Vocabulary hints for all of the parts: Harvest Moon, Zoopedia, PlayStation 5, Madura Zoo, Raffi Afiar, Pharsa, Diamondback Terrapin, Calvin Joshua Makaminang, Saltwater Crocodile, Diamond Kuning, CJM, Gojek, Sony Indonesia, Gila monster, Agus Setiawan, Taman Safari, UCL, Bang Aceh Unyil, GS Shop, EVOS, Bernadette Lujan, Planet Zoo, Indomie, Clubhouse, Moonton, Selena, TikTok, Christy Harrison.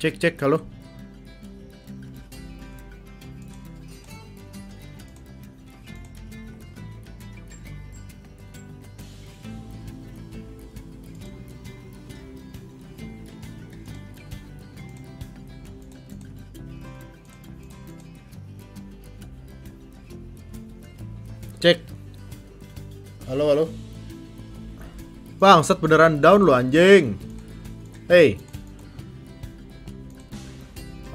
Cek, halo. Cek. Halo, halo. Bangsat, beneran down lo anjing. Hey.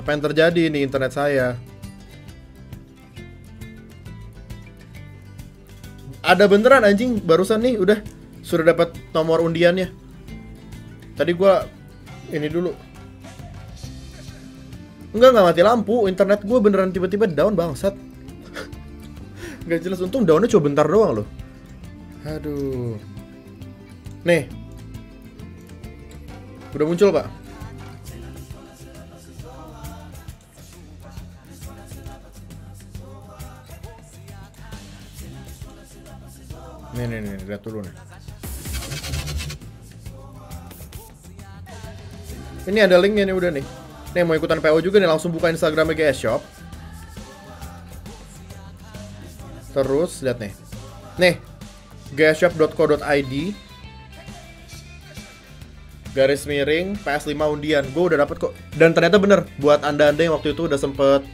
Apa yang terjadi nih internet saya? Ada beneran anjing barusan nih, udah sudah dapat nomor undiannya. Tadi gua ini dulu. Enggak mati lampu, internet gua beneran tiba-tiba down bangsat. Gak jelas, untung daunnya cuma bentar doang loh. Aduh. Nih. Udah muncul, Pak. Nih, lihat dulu nih. Ini ada linknya nih, udah nih. Nih, mau ikutan PO juga nih, langsung buka Instagramnya GS Shop. Terus, lihat nih. Nih, gshop.co.id / PS5 undian. Gue udah dapet kok. Dan ternyata bener, buat anda-anda yang waktu itu udah sempet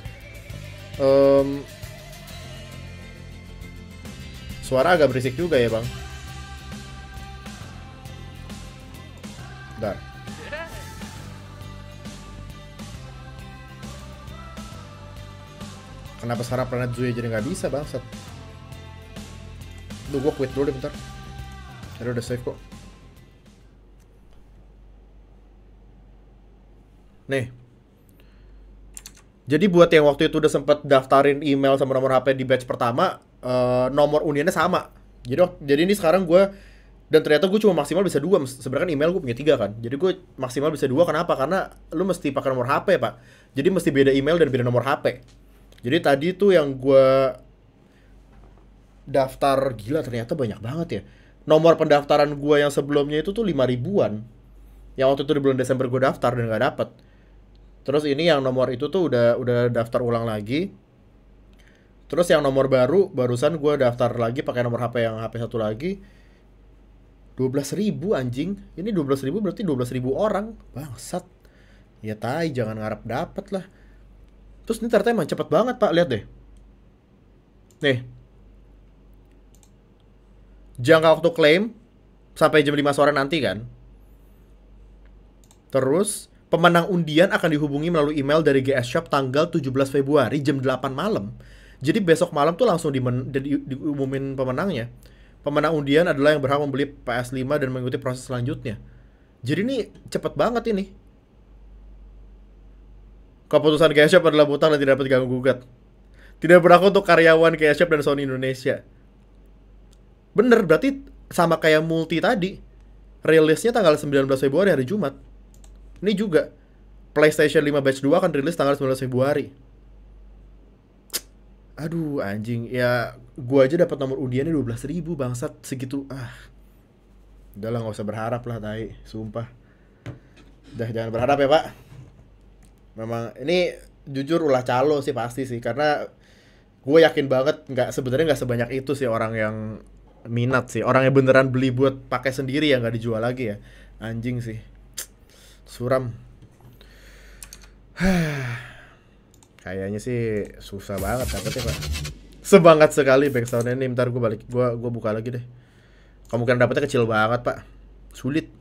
suara agak berisik juga ya bang. Bentar. Kenapa sarap Planet Zoo jadi nggak bisa bangsat? Duh, gue quit dulu deh bentar. Aduh, udah save kok. Nih. Jadi buat yang waktu itu udah sempet daftarin email sama nomor HP di batch pertama, nomor undiannya sama. Jadi ini sekarang gue, dan ternyata gue cuma maksimal bisa 2. Sebenarnya kan email gue punya 3 kan. Jadi gue maksimal bisa 2, kenapa? Karena lu mesti pakai nomor HP pak. Jadi mesti beda email dan beda nomor HP. Jadi tadi tuh yang gue daftar, gila ternyata banyak banget ya. Nomor pendaftaran gue yang sebelumnya itu tuh 5.000-an. Yang waktu itu di bulan Desember gue daftar dan gak dapet. Terus ini yang nomor itu tuh udah daftar ulang lagi. Terus yang nomor baru, barusan gue daftar lagi pakai nomor HP yang HP satu lagi. 12.000 anjing. Ini 12.000 berarti 12.000 orang. Bangsat. Ya tai, jangan ngarep dapet lah. Terus ini ternyata emang cepet banget pak, lihat deh. Nih, jangka waktu klaim sampai jam 5 sore nanti kan. Terus pemenang undian akan dihubungi melalui email dari GS Shop tanggal 17 Februari jam 8 malam. Jadi besok malam tuh langsung diumumin pemenangnya. Pemenang undian adalah yang berhak membeli PS5 dan mengikuti proses selanjutnya. Jadi ini cepet banget ini. Keputusan GS Shop adalah buta dan tidak dapat diganggu gugat. Tidak berlaku untuk karyawan GS Shop dan Sony Indonesia. Bener, berarti sama kayak multi tadi. Rilisnya tanggal 19 Februari hari Jumat. Ini juga PlayStation 5 batch 2 akan rilis tanggal 19 Februari. Aduh anjing, ya gua aja dapat nomor undiannya 12.000 bangsat segitu. Ah. Udahlah nggak usah berharap lah tai, sumpah. Udah jangan berharap ya, Pak. Memang ini jujur ulah calo sih pasti sih, karena gue yakin banget sebenarnya nggak sebanyak itu sih orang yang minat sih, orang yang beneran beli buat pakai sendiri ya, nggak dijual lagi ya, anjing sih, suram. Kayaknya sih susah banget dapetnya pak. Semangat sekali backsoundnya ini, bentar gue buka lagi deh. Kemungkinan dapetnya kecil banget pak, sulit.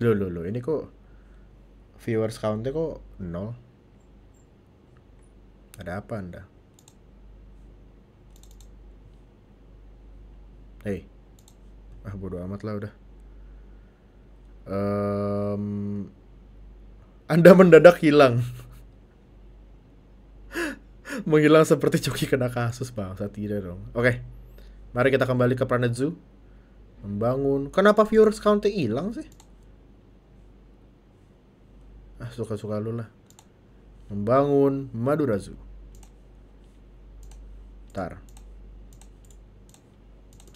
Loh ini kok viewers count-nya kok 0? Ada apa anda? Hei, ah bodo amat lah udah. Anda mendadak hilang. Menghilang seperti coki kena kasus bangsa, tidak dong. Oke, mari kita kembali ke Planet Zoo. Membangun. Kenapa viewers count-nya hilang sih? Ah, suka-suka lu lah. Membangun Madura Zoo. Bentar,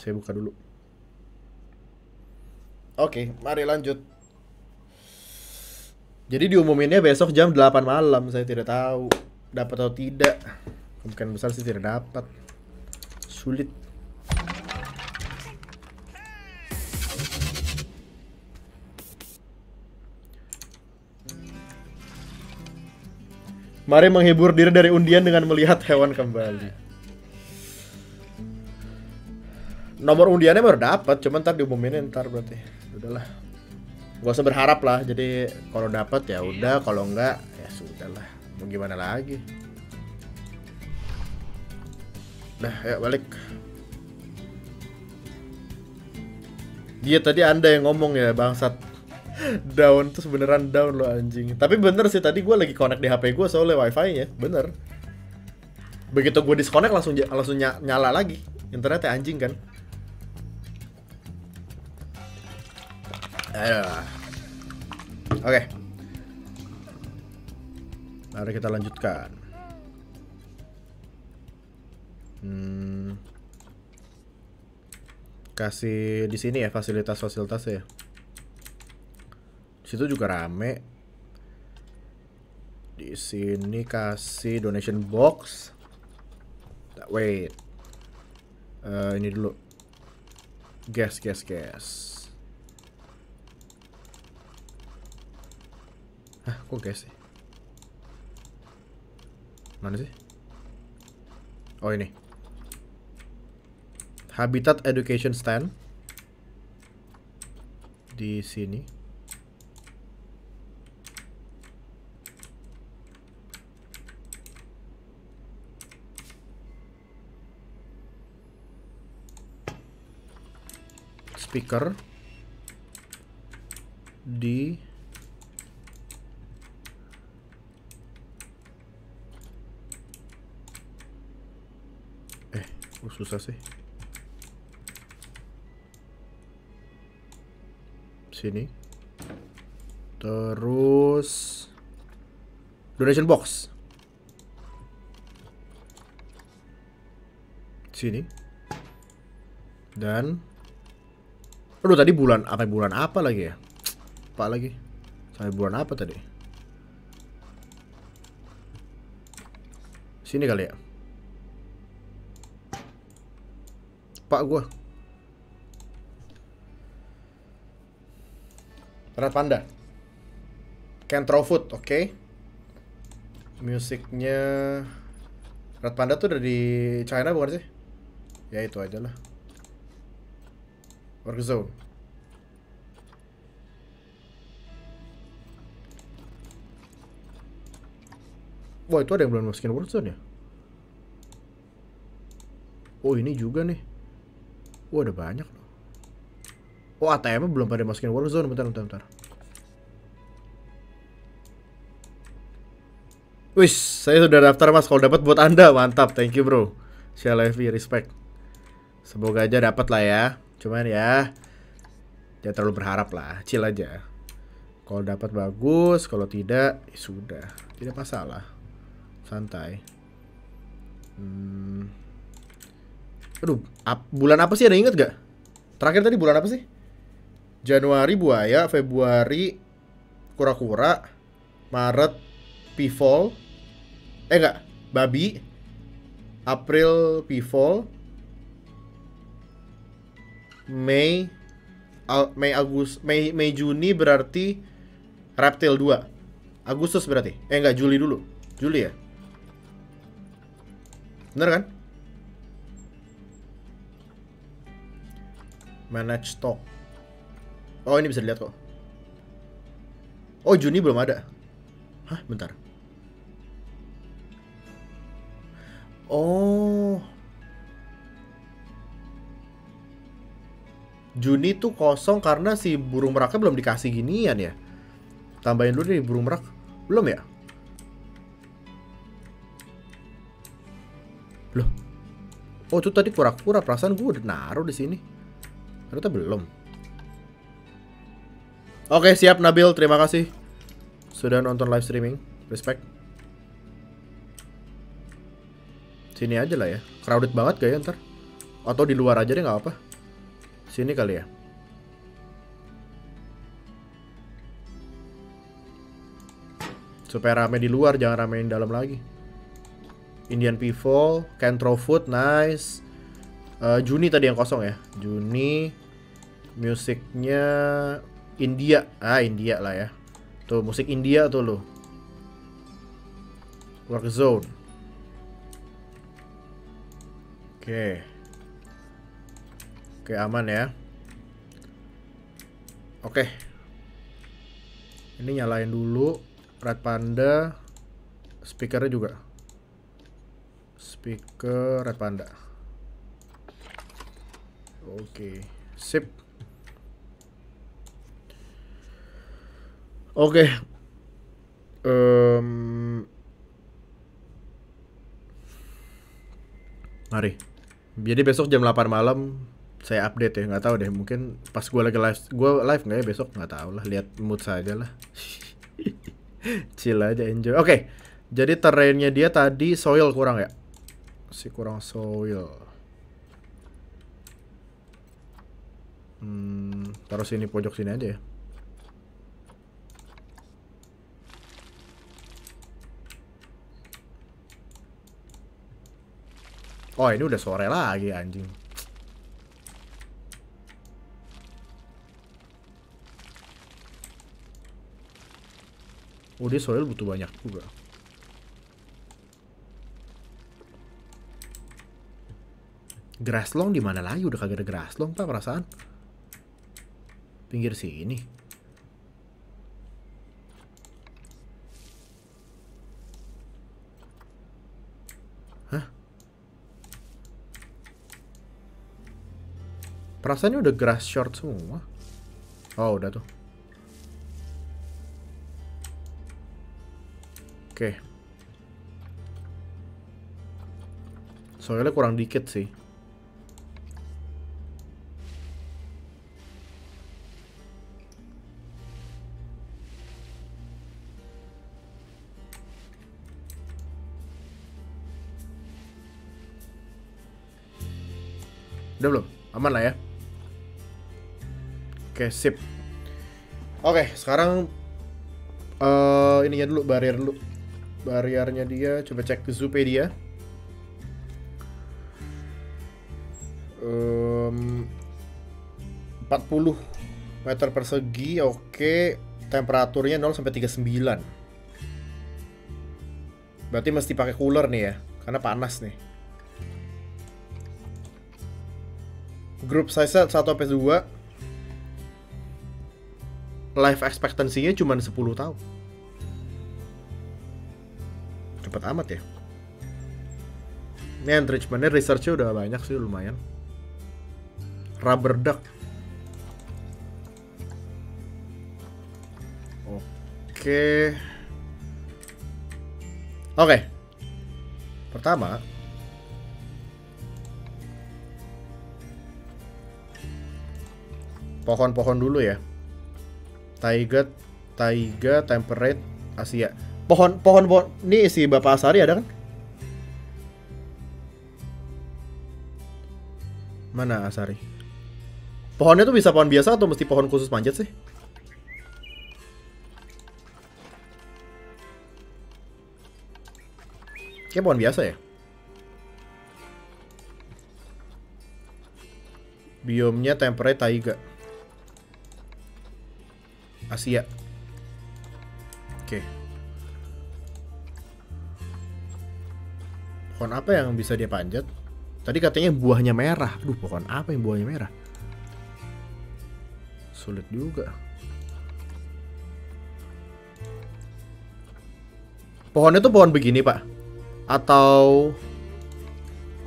saya buka dulu. Oke, mari lanjut. Jadi diumuminnya besok jam 8 malam, saya tidak tahu dapat atau tidak. Kemungkinan besar sih tidak dapat. Sulit. Mari menghibur diri dari undian dengan melihat hewan kembali. Nomor undiannya baru dapat, cuman ntar diumuminnya ntar berarti. Udahlah. Gak usah berharap lah. Jadi kalau dapat ya udah, kalau enggak ya sudahlah. Mau gimana lagi? Nah, ayo balik. Dia tadi Anda yang ngomong ya, bangsat. Down terus beneran down lo anjing. Tapi bener sih tadi gue lagi connect di HP gue soalnya wifi ya, bener. Begitu gue disconnect langsung nyala lagi internetnya anjing kan. Oke. Mari kita lanjutkan. Kasih di sini ya fasilitas-fasilitasnya ya. Situ juga rame. Di sini kasih donation box. Wait, ini dulu. Gas. Hah, kok gas sih? Mana sih? Oh ini. Habitat Education Stand. Di sini. Speaker di susah sih. Sini. Terus donation box. Sini. Dan aduh tadi bulan apa lagi ya? Apa lagi? Sampai bulan apa tadi? Sini kali ya. Pak gua. Perat panda. Can throw food, oke. Okay. Musiknya Perat panda tuh dari China bukan sih? Ya itu aja lah. Work zone. Wah itu ada yang belum masukin work zone ya. Oh ini juga nih. Wah ada banyak loh. Oh ATM-nya belum pada masukin work zone. Bentar. Wih, saya sudah daftar mas. Kalau dapat buat anda mantap. Thank you bro. Shalevi respect. Semoga aja dapat lah ya. Cuman ya, jangan terlalu berharap lah, chill aja. Kalau dapat bagus, kalau tidak, ya sudah, tidak masalah, santai. Aduh, bulan apa sih? Ada inget gak? Terakhir tadi bulan apa sih? Januari buaya, Februari kura-kura, Maret pivol, enggak, babi, April pivol. Mei, Juni berarti reptil 2. Agustus berarti. Enggak, Juli dulu. Juli ya? Bener kan? Manage stock. Oh, ini bisa dilihat kok. Oh, Juni belum ada. Hah, bentar. Oh. Juni tuh kosong karena si burung meraknya belum dikasih ginian ya. Tambahin dulu nih burung merak. Belum ya? Loh. Oh, itu tadi kura-kura. Perasaan gue udah naruh di sini. Ternyata belum. Oke, siap Nabil. Terima kasih sudah nonton live streaming. Respect. Sini aja lah ya. Crowded banget kayaknya ntar. Atau di luar aja deh nggak apa-apa. Sini kali ya. Supaya rame di luar, jangan ramein dalam lagi. Indian people, can throw food, nice. Juni tadi yang kosong ya. Juni, musiknya India. Ah, India lah ya. Tuh, musik India tuh lo. Work zone. Oke. Oke, aman ya. Oke. Ini nyalain dulu. Red Panda. Speakernya juga. Speaker Red Panda. Oke, sip. Oke. Mari. Jadi besok jam 8 malam saya update ya, nggak tahu deh, mungkin pas gue lagi live, gue live nggak ya besok, nggak tahu lah, lihat mood saja lah. Chill aja, enjoy. Oke, jadi terrainnya dia tadi soil kurang ya, si kurang soil. Taruh sini, pojok sini aja ya. Oh, ini udah sore lagi anjing. Oh, dia soil butuh banyak juga. Grasslong di mana lagi? Udah kagak ada grasslong, Pak, perasaan. Pinggir sini. Hah? Perasaannya udah grass short semua. Oh, udah tuh. Oke. Soalnya kurang dikit sih. Udah belum? Aman lah ya. Oke, sip. Oke, sekarang ininya dulu, barrier dulu. Barriernya dia, coba cek ke Zoopedia. Um, 40 meter persegi, oke. Temperaturnya 0 sampai 39. Berarti mesti pakai cooler nih ya, karena panas nih. Group size-nya 1-2. Life expectancy-nya cuma 10 tahun. Cepet amat ya. Ini enrichment-nya, research-nya udah banyak sih, lumayan. Rubber duck. Oke. Oke. Pertama, pohon-pohon dulu ya. Taiga temperate Asia. Pohon-pohon ini si Bapak Asari ada kan? Mana Asari? Pohonnya tuh bisa pohon biasa atau mesti pohon khusus manjat sih? Kayak pohon biasa ya? Biomnya temperate taiga Asia. Oke. Pohon apa yang bisa dia panjat? Tadi katanya buahnya merah. Aduh, pohon apa yang buahnya merah? Sulit juga. Pohonnya tuh pohon begini, Pak? Atau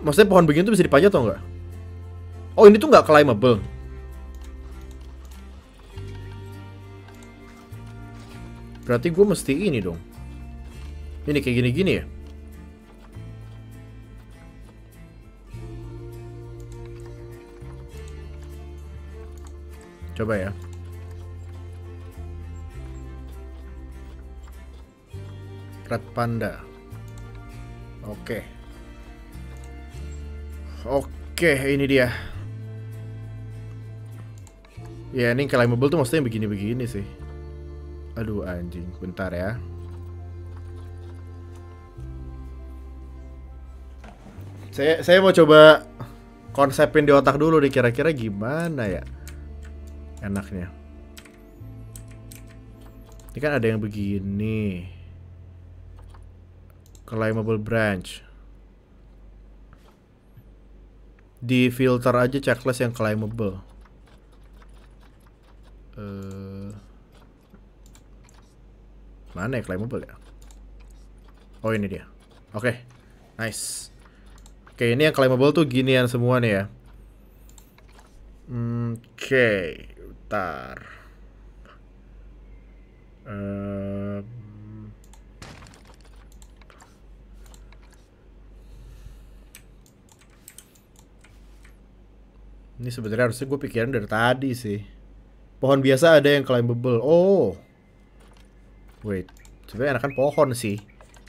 maksudnya pohon begini tuh bisa dipanjat atau enggak? Oh, ini tuh nggak climbable. Berarti gue mesti ini dong. Ini kayak gini-gini ya. Coba ya. Red Panda. Oke. Oke, ini dia. Ya, ini climbable tuh maksudnya begini-begini sih. Aduh anjing, bentar ya. Saya mau coba konsepin di otak dulu nih, kira-kira gimana ya enaknya. Ini kan ada yang begini, climbable branch. Di filter aja checklist yang climbable. Mana ya climbable ya? Oh ini dia. Oke, nice. Oke, ini yang climbable tuh ginian semua nih ya. Oke, bentar. Ini sebenarnya harusnya gue pikirin dari tadi sih. Pohon biasa ada yang climbable. Oh, wait. Sebenarnya enakan pohon sih.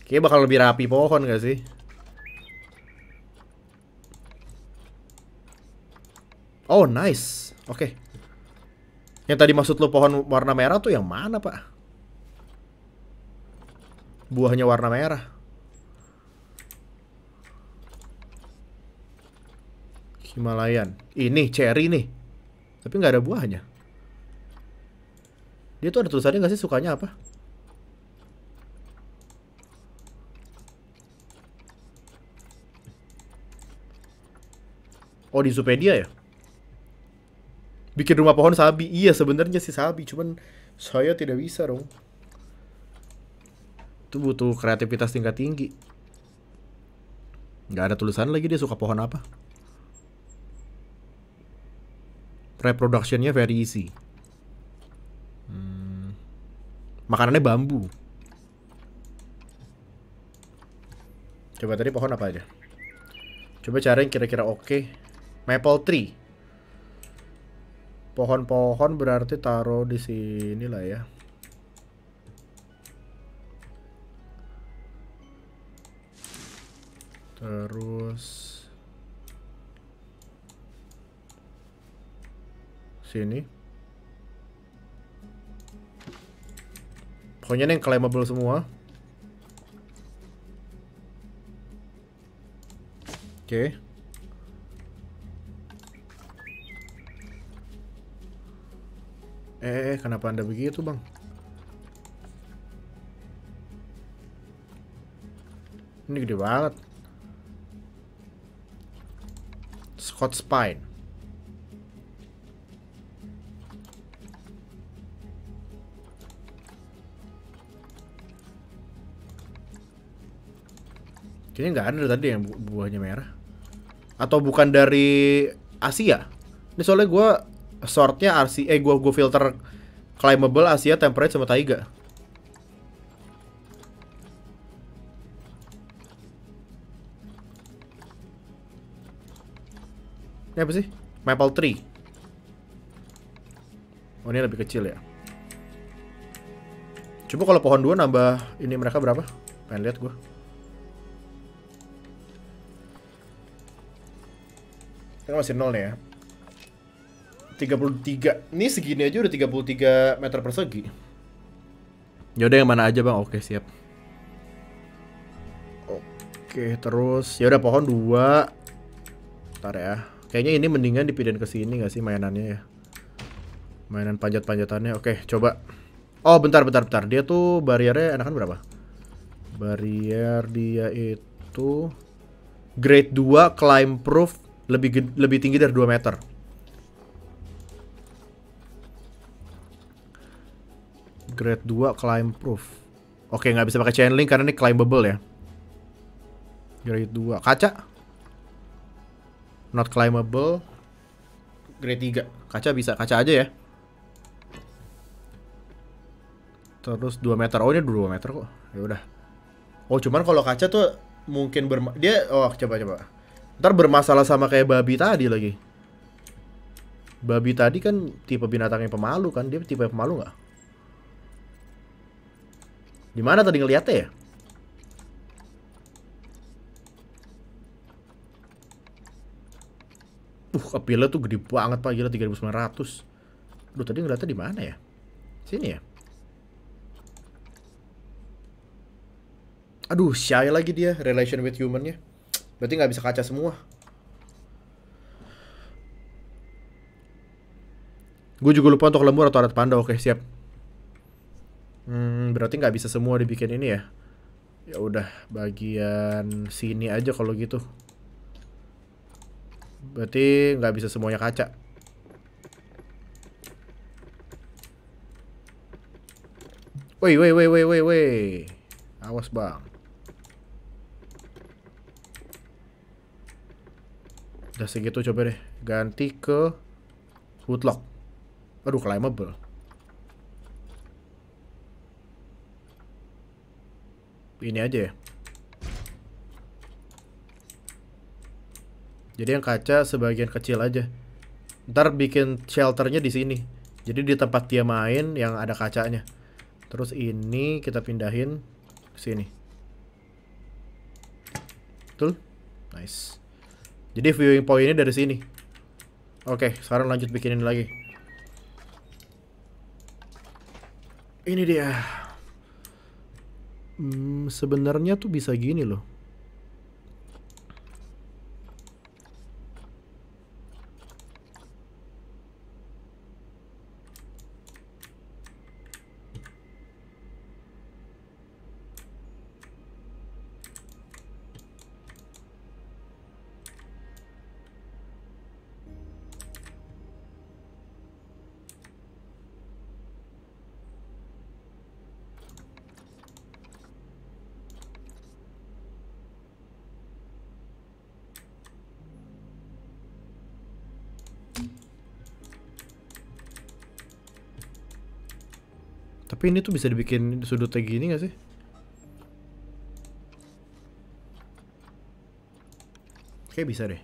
Kayaknya bakal lebih rapi pohon gak sih? Oh, nice. Oke. Yang tadi maksud lo pohon warna merah tuh yang mana, Pak? Buahnya warna merah. Himalayan. Ini cherry nih. Tapi nggak ada buahnya. Dia tuh ada tulisannya nggak sih sukanya apa? Oh, di Zoopedia ya? Bikin rumah pohon sabi. Iya, sebenarnya sih sabi, cuman saya tidak bisa dong. Itu butuh kreativitas tingkat tinggi. Nggak ada tulisan lagi dia suka pohon apa. Reproduction-nya very easy. Makanannya bambu. Coba tadi pohon apa aja? Coba cari yang kira-kira oke. Maple tree. Pohon-pohon berarti taruh di sini lah ya. Terus sini. Pokoknya ini yang claimable semua. Oke. Kenapa Anda begitu, Bang? Ini gede banget. Scots Pine. Kayaknya nggak ada tadi yang buahnya merah. Atau bukan dari Asia? Ini soalnya gue sortnya RC, gue filter climbable Asia, temperate sama taiga. Ini apa sih? Maple tree. Oh, ini lebih kecil ya. Coba kalau pohon dua nambah ini mereka berapa? Pengen lihat gue. Masih 0 nih ya. 33. Ini segini aja udah 33 meter persegi. Yaudah yang mana aja, Bang? Oke, siap. Oke, terus yaudah pohon 2. Bentar ya. Kayaknya ini mendingan dipindahin ke sini gak sih mainannya ya? Mainan panjat-panjatannya. Oke, coba. Oh, bentar. Dia tuh bariernya enakan berapa? Barrier dia itu grade 2 climb proof. Lebih tinggi dari 2 meter. Grade 2 climb proof. Oke, nggak bisa pakai chain link karena ini climbable ya. Grade 2 kaca. Not climbable. Grade 3. Kaca bisa, kaca aja ya. Terus 2 meter. Oh, ini 2 meter kok. Ya udah. Oh, cuman kalau kaca tuh mungkin dia coba. Ntar bermasalah sama kayak babi tadi lagi. Babi tadi kan tipe binatang yang pemalu kan. Dia tipe pemalu nggak? Dimana tadi ngeliatnya ya? Apilnya tuh gede banget, Pak. Gila, 3.900. Aduh, tadi ngeliatnya di mana ya? Sini ya? Aduh, shy lagi dia. Relation with human-nya. Berarti nggak bisa kaca semua. Gue juga lupa untuk lemur atau arat panda. Oke, siap. Berarti nggak bisa semua dibikin ini ya. Ya udah, bagian sini aja kalau gitu. Berarti nggak bisa semuanya kaca. Woi. Awas, Bang. Udah segitu, coba deh. Ganti ke woodlock. Aduh, climbable. Ini aja ya. Jadi yang kaca sebagian kecil aja. Ntar bikin shelternya di sini. Jadi di tempat dia main yang ada kacanya. Terus ini kita pindahin ke sini. Betul? Nice. Jadi viewing point-nya dari sini. Oke, sekarang lanjut bikinin lagi. Ini dia. Sebenarnya tuh bisa gini loh. Tapi ini tuh bisa dibikin sudutnya gini gak sih? Oke, bisa deh.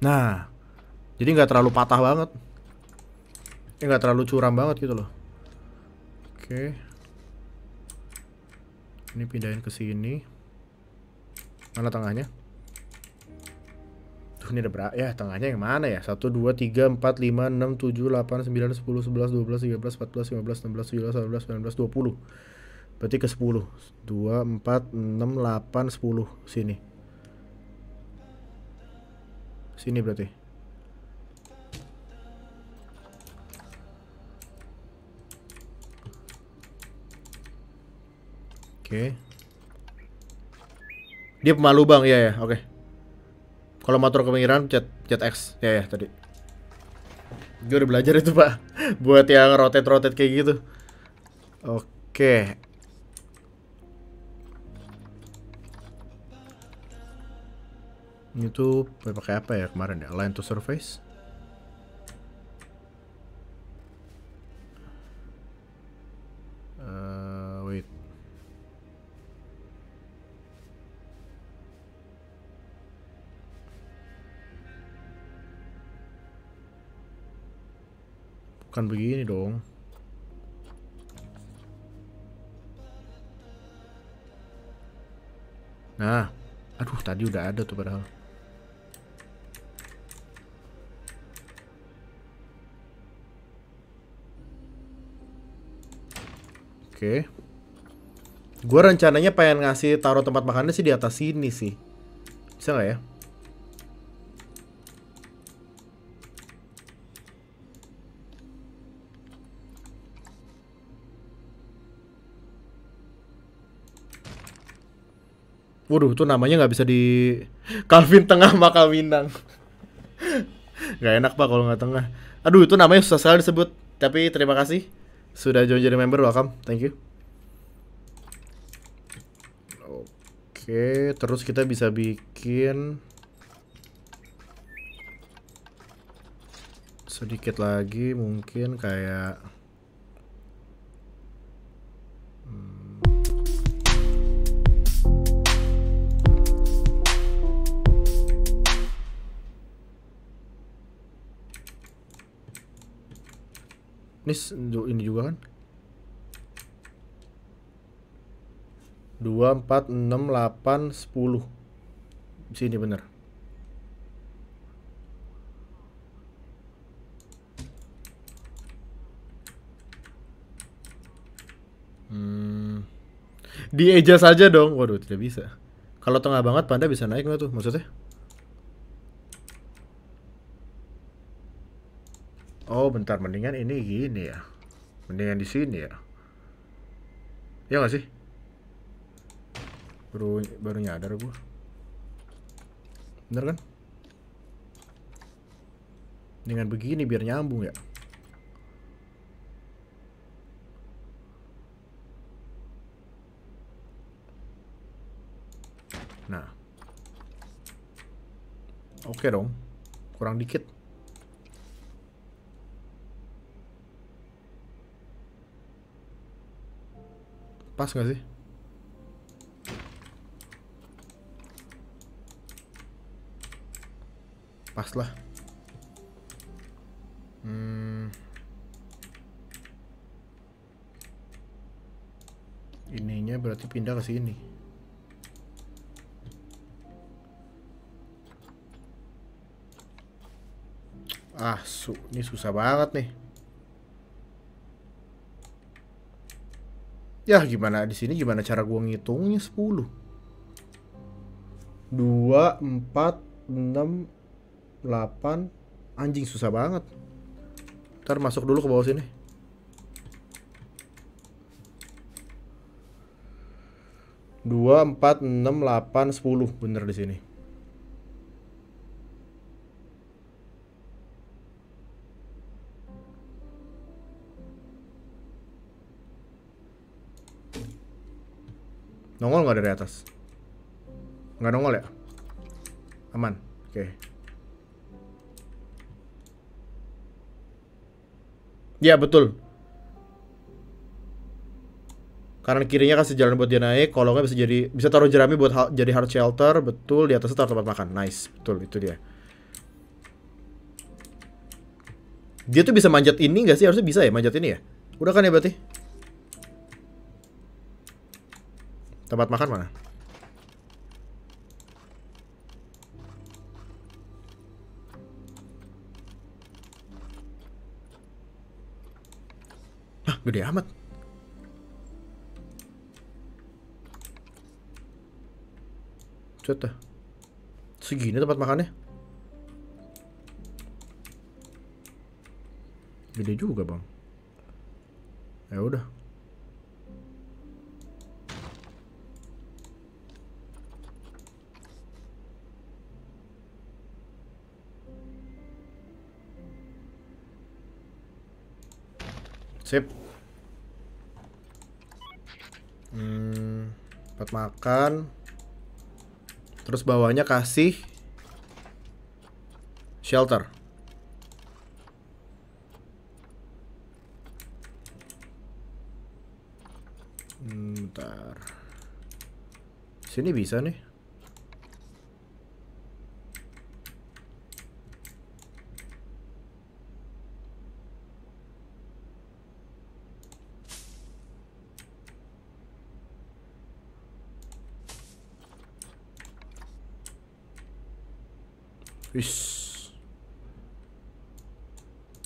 Nah, jadi nggak terlalu patah banget. Nggak terlalu curam banget gitu loh. Oke. Ini pindahin ke sini. Mana tengahnya? Ini ada berapa? Ya, tengahnya yang mana ya? 1, 2, 3, 4, 5, 6, 7, 8, 9, 10, 11, 12, 13, 14, 15, 16, 17, 18, 19, 20. Berarti ke 10. 2, 4, 6, 8, 10. Sini. Sini berarti. Oke. Dia pemalu, Bang. Iya ya, oke. Kalau motor kemiran pencet X. Ya tadi. Gue udah belajar itu, Pak. Buat yang rotate-rotate kayak gitu. Oke. Ini tuh pakai apa ya kemarin ya? Align to surface. Wait. Bukan begini dong. Nah, aduh tadi udah ada tuh padahal. Oke. Gue rencananya pengen ngasih taruh tempat makannya sih di atas sini sih. Bisa nggak ya? Waduh, itu namanya nggak bisa di Calvin tengah maka Minang. Nggak enak, Pak, kalau nggak tengah. Aduh, itu namanya susah sekali disebut. Tapi terima kasih sudah join jadi member, welcome, thank you. Oke, terus kita bisa bikin sedikit lagi mungkin kayak. Ini juga kan? 2, 4, 6, 8, 10. Sini bener. Di adjust aja dong. Waduh, tidak bisa. Kalau tengah banget panda bisa naik nggak tuh maksudnya? Oh, bentar, mendingan ini gini ya. Mendingan di sini ya. Ya nggak sih? Baru nyadar gua. Bener kan? Dengan begini biar nyambung ya. Nah. Oke dong. Kurang dikit. Pas gak sih? Pas lah. Ininya berarti pindah ke sini. Ah, ini susah banget nih. Yah, gimana di sini? Gimana cara gua ngitungnya 10? 2, 4, 6, 8. Anjing, susah banget. Ntar masuk dulu ke bawah sini. Dua, empat, enam, delapan, 10. Bener di sini. Nongol nggak dari atas? Nggak nongol ya? Aman, oke. Ya betul. Kanan kirinya kasih jalan buat dia naik, kolongnya bisa jadi bisa taruh jerami buat jadi hard shelter, betul. Di atasnya taruh tempat makan. Nice, betul itu dia. Dia tuh bisa manjat ini nggak sih? Harusnya bisa ya manjat ini ya. Udah kan ya berarti? Tempat makan mana? Gede amat. Coba segini tempat makannya. Gede juga, Bang. Ya udah. Sip. Tempat makan. Terus bawahnya kasih shelter. Bentar. Sini bisa nih.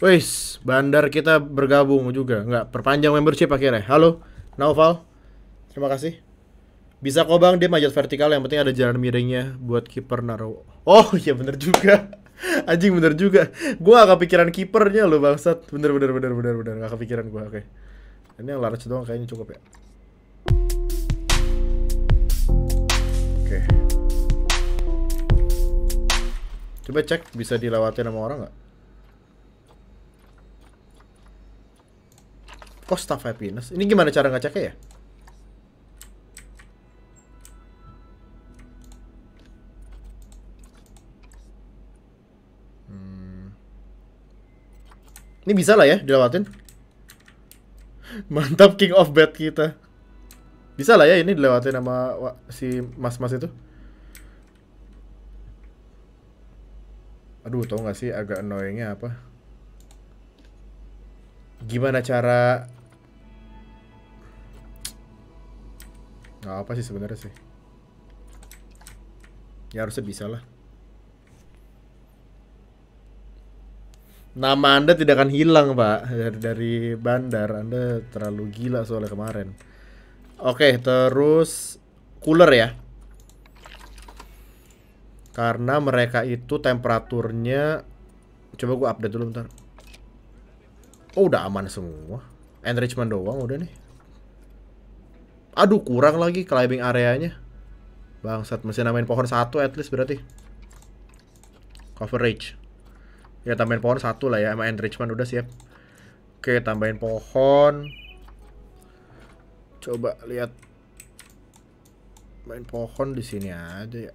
Wis, bandar kita bergabung juga. Nggak, perpanjang membership akhirnya. Halo, Naufal. Terima kasih. Bisa kok Bang, dia manjat vertikal, yang penting ada jalan miringnya buat kiper naruh. Oh, iya bener juga. Anjing bener juga. Gua gak kepikiran kipernya loh, bangsat. Bener. Gak kepikiran gua. Oke. Ini yang large doang kayaknya cukup ya. Oke. Coba cek bisa dilewatin sama orang nggak? Costa Happiness. Ini gimana cara ngeceknya ya? Ini bisa lah ya dilewatin. Mantap King of Bed kita. Bisa lah ya ini dilewatin sama si mas-mas itu. Aduh, tau gak sih agak annoyingnya apa? Gimana cara? Nggak apa sih sebenarnya sih. Ya harusnya bisa lah. Nama Anda tidak akan hilang, Pak, dari bandar. Anda terlalu gila soalnya kemarin. Oke, terus cooler ya. Karena mereka itu temperaturnya, coba gue update dulu bentar. Oh, udah aman semua. Enrichment doang udah nih. Aduh, kurang lagi climbing areanya. Bangsat, mesti namain pohon satu at least berarti. Coverage. Ya, tambahin pohon satu lah ya, sama enrichment udah siap. Oke, tambahin pohon. Coba lihat. Main pohon di sini aja ya.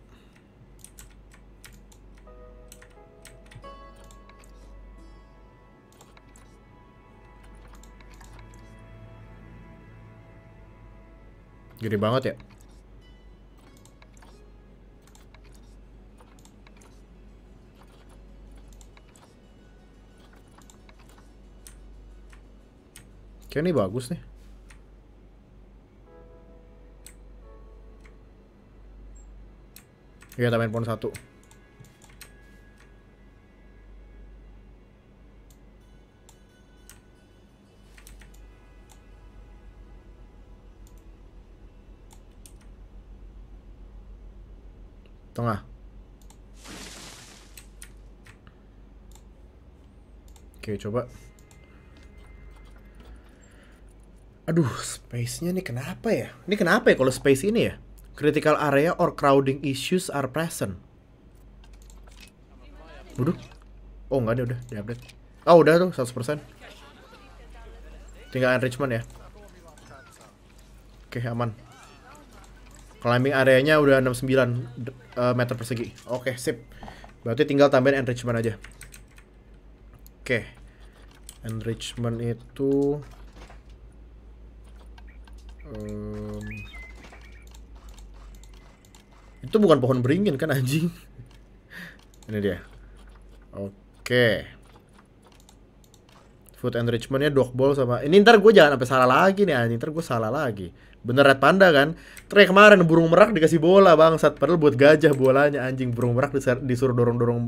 Gede banget ya. Kayak ini bagus nih. Iya, tambahin pohon satu. Tengah. Oke, coba. Aduh, space-nya nih kenapa ya? Ini kenapa ya kalau space ini ya? Critical area or crowding issues are present. Waduh. Oh, enggak ada, udah di-update. Oh, udah tuh 100%. Tinggal enrichment ya. Oke, aman. Climbing areanya udah 69 meter persegi. Oke, sip. Berarti tinggal tambahin enrichment aja. Oke. Enrichment itu itu bukan pohon beringin kan anjing. Ini dia. Oke. Food enrichmentnya dogball sama. Ini ntar gue jangan sampai salah lagi nih anjing. Ntar gue salah lagi. Bener red panda kan? Terakhir kemarin burung merak dikasih bola bangsat. Padahal buat gajah bolanya anjing. Burung merak disuruh dorong-dorong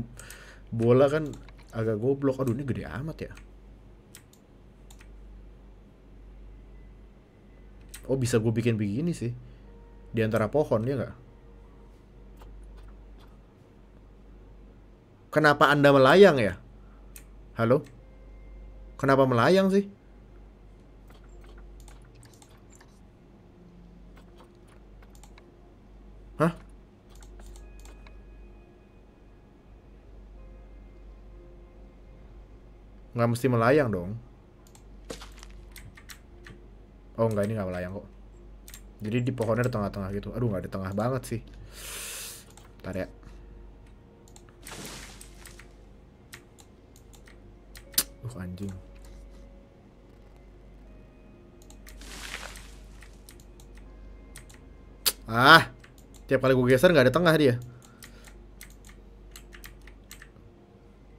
bola kan agak goblok. Aduh, ini gede amat ya. Oh, bisa gue bikin begini sih. Di antara pohon ya nggak? Kenapa Anda melayang ya? Halo? Kenapa melayang sih? Hah? Nggak mesti melayang dong. Oh, nggak, ini nggak melayang kok. Jadi di pohonnya di tengah-tengah gitu. Aduh, nggak di tengah banget sih. Bentar ya. Anjing. Ah, tiap kali gue geser nggak ada tengah dia.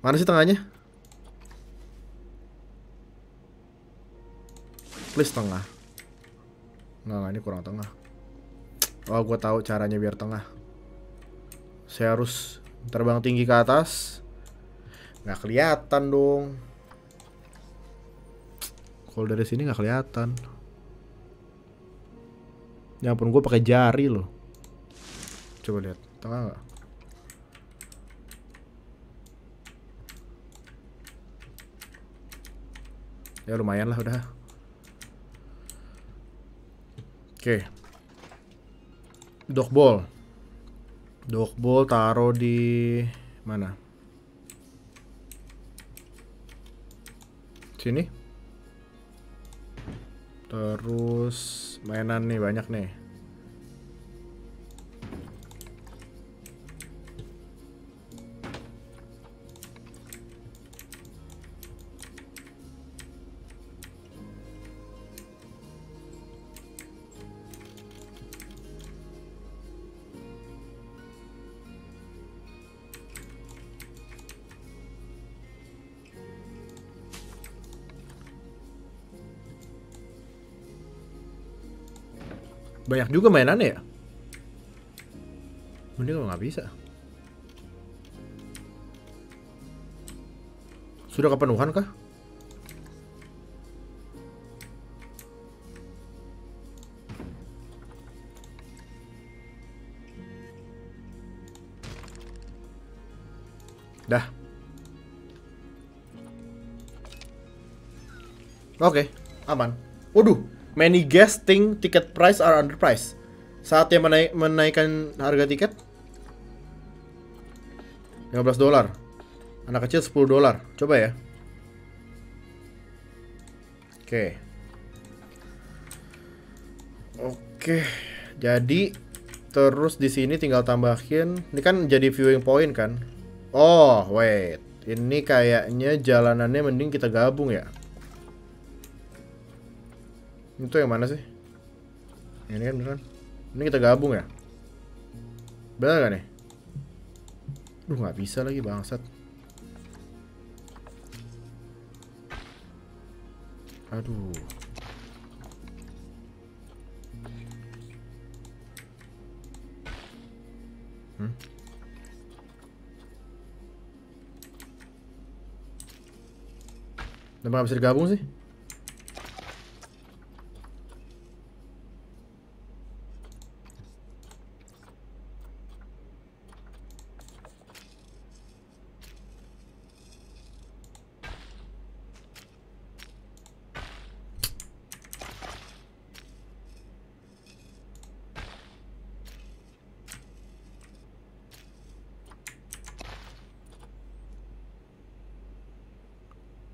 Mana sih tengahnya? Please tengah. Nggak, ini kurang tengah. Oh, gue tahu caranya biar tengah. Saya harus terbang tinggi ke atas. Nggak kelihatan dong. Kalau dari sini nggak kelihatan. Ya ampun, gue pakai jari loh. Coba lihat tengah nggak? Ya lumayan lah udah. Oke. Dogball. Dogball taruh di mana? Sini. Terus mainan nih banyak nih. Banyak juga mainannya ya. Mending kalau nggak bisa. Sudah kepenuhan kah? Oke, aman. Waduh, many guests think ticket price are underpriced. Saatnya menaikkan harga tiket. $15. Anak kecil $10. Coba ya. Oke. Oke, jadi terus di sini tinggal tambahin. Ini kan jadi viewing point kan? Oh, wait. Ini kayaknya jalanannya mending kita gabung ya. Itu yang mana sih? Ini kan beneran. Ini kita gabung ya. Bener gak nih? Duh, gak bisa lagi bangsat. Aduh. Kenapa gak bisa digabung sih?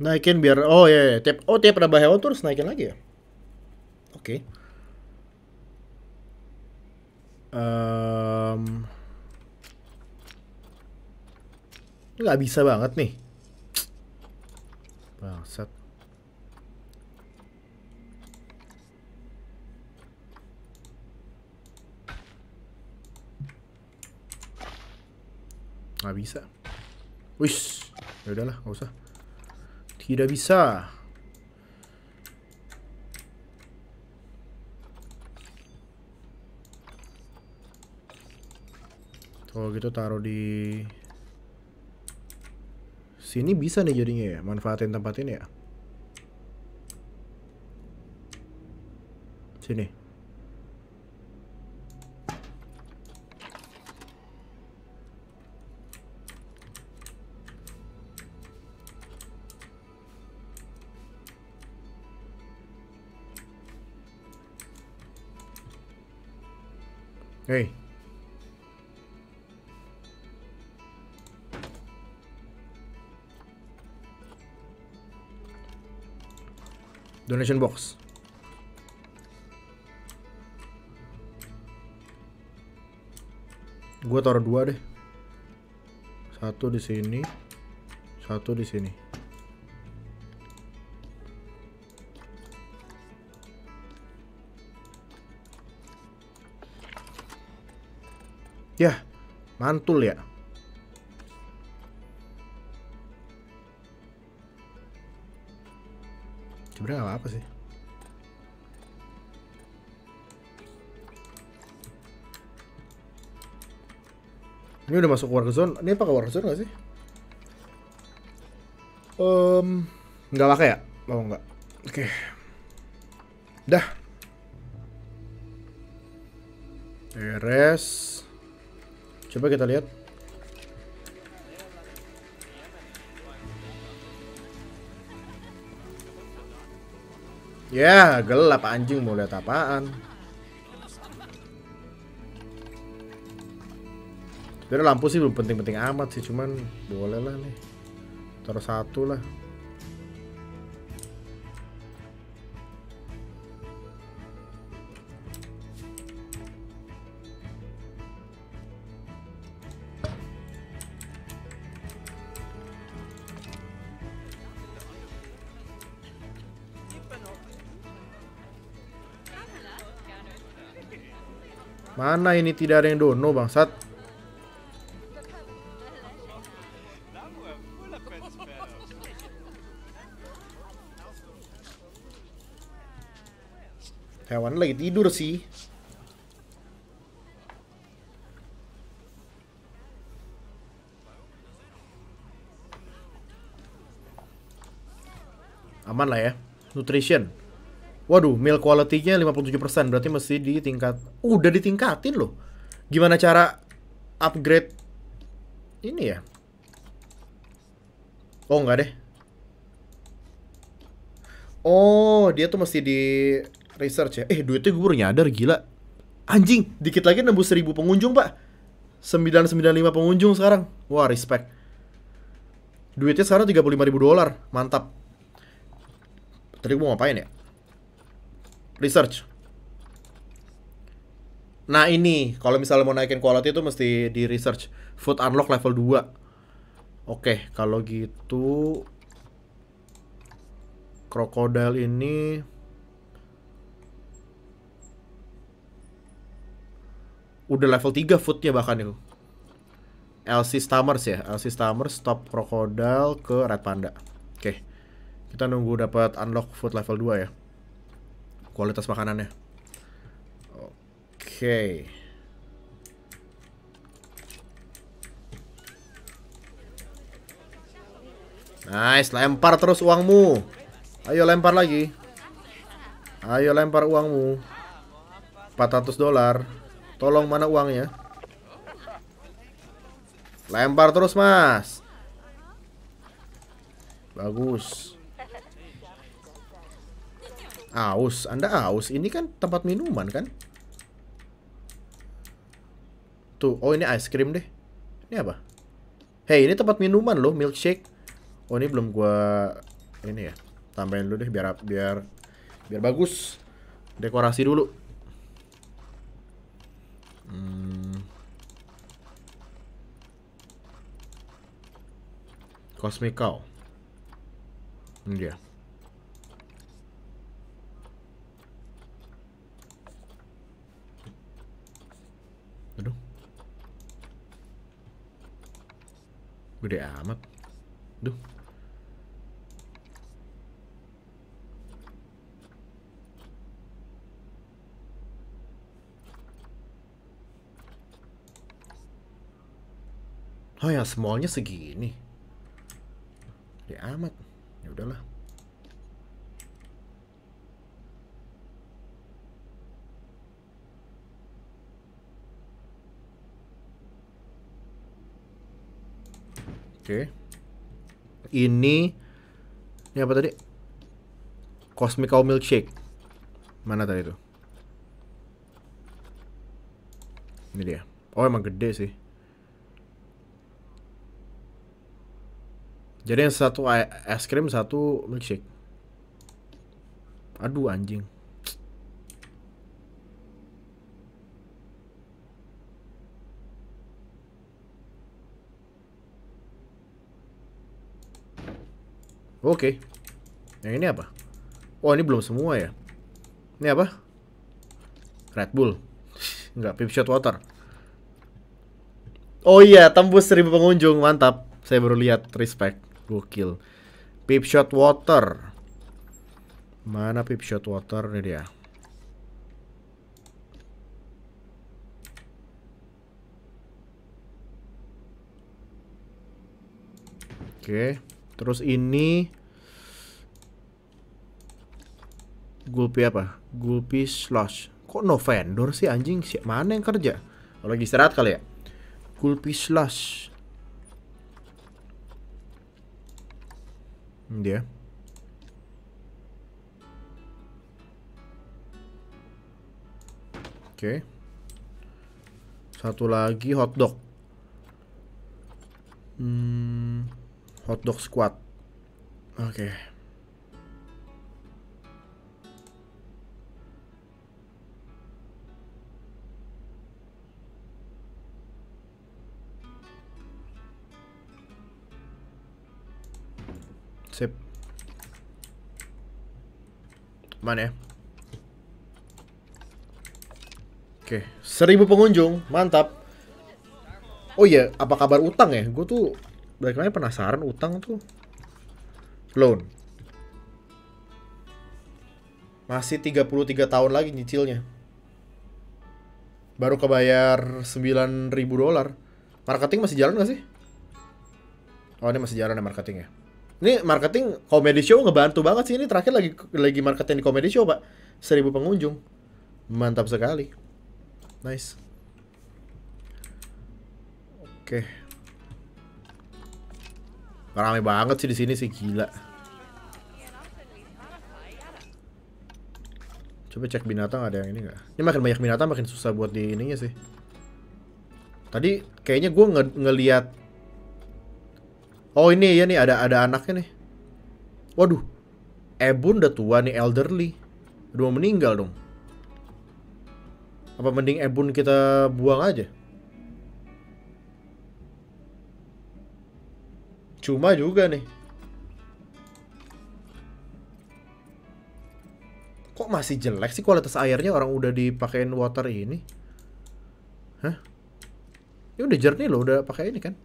Naikin biar, oh ya, tiap ada hewan terus naikin lagi ya. Oke. Nggak bisa banget nih. Bangsat. Nggak bisa. Wis, ya udahlah, nggak usah. Tidak bisa. Kalau gitu taruh di sini bisa nih jadinya ya, manfaatin tempat ini ya. Sini. Hey. Donation box. Gue taruh 2 deh. 1 di sini, 1 di sini. Ya, mantul ya. Sebenernya gak apa-apa sih. Ini udah masuk war zone. Ini pakai war zone gak sih? Gak pakai ya? Oh enggak. Oke. Dah. Beres. Coba kita lihat. Ya, gelap anjing, mau lihat apaan. Sebenernya lampu sih belum penting-penting amat sih, cuman boleh lah nih. Taruh 1 lah. Mana ini tidak ada yang dono bangsat. Hewan lagi tidur sih. Aman lah ya. Nutrition. Waduh, milk quality-nya 57%, berarti mesti ditingkat. Udah ditingkatin loh. Gimana cara upgrade ini ya? Oh, enggak deh. Oh, dia tuh mesti di research ya. Duitnya gue baru nyadar, gila. Anjing, dikit lagi nembus 1000 pengunjung, Pak. 995 pengunjung sekarang. Wah, respect. Duitnya sekarang 35.000 dolar. Mantap. Tadi gue mau ngapain ya? Research. Nah, ini kalau misalnya mau naikin quality itu mesti di research. Food unlock level 2. Oke, kalau gitu krokodil ini udah level 3 foodnya bahkan itu. LC Stammers ya, LC Stammers stop krokodil ke Red Panda. Oke. Kita nunggu dapat unlock food level 2 ya. Kualitas makanannya. Oke. Nice, lempar terus uangmu. Ayo lempar lagi. Ayo lempar uangmu. 400 dolar. Tolong mana uangnya? Lempar terus, Mas. Bagus. Aus, Anda aus. Ini kan tempat minuman kan? Tuh, oh ini ice cream deh. Ini apa? Hey, ini tempat minuman loh, milkshake. Oh, ini belum gua ini ya. Tambahin dulu deh biar bagus. Dekorasi dulu. Cosmic Cow. Ini dia. Aduh. Gede amat. Duh. Oh ya, smallnya segini. Gede amat. Ya udahlah. Oke. Ini apa tadi? Cosmic Cow Milkshake. Mana tadi itu? Ini dia. Oh, emang gede sih. Jadi yang satu es krim, satu milkshake. Aduh, anjing. Oke. Yang ini apa? Oh, ini belum semua ya. Ini apa? Red Bull. Enggak, Pipshot Water. Oh iya, tembus 1000 pengunjung. Mantap. Saya baru lihat, respect. Gokil. Pipshot Water. Mana Pipshot Water? Ini dia. Oke. Terus ini Gulpi apa? Gulpi Slush. Kok no vendor sih anjing? Mana yang kerja? Oh, lagi istirahat kali ya? Gulpi Slush. Ini dia. Oke. Satu lagi hotdog. Hotdog squad. Oke. Sip. Mana ya? Oke, 1000 pengunjung, mantap. Oh iya, apa kabar utang ya? Gue tuh balik-balik penasaran utang tuh. Loan. Masih 33 tahun lagi nyicilnya. Baru kebayar 9.000 dolar. Marketing masih jalan gak sih? Oh, ini masih jalan ya marketingnya. Ini marketing comedy show ngebantu banget sih. Ini terakhir lagi marketing di comedy show, Pak. 1000 pengunjung. Mantap sekali. Nice. Oke. Ramai banget sih di sini sih, gila. Coba cek binatang ada yang ini nggak? Ini makin banyak binatang makin susah buat di ininya sih. Tadi kayaknya gue ngeliat. Oh ini ya nih ada anaknya nih. Waduh, Ebon udah tua nih, elderly, udah mau meninggal dong. Apa mending Ebon kita buang aja? Cuma juga nih. Kok masih jelek sih kualitas airnya, orang udah dipakein water ini. Hah? Ini udah jernih loh, udah pakai ini kan.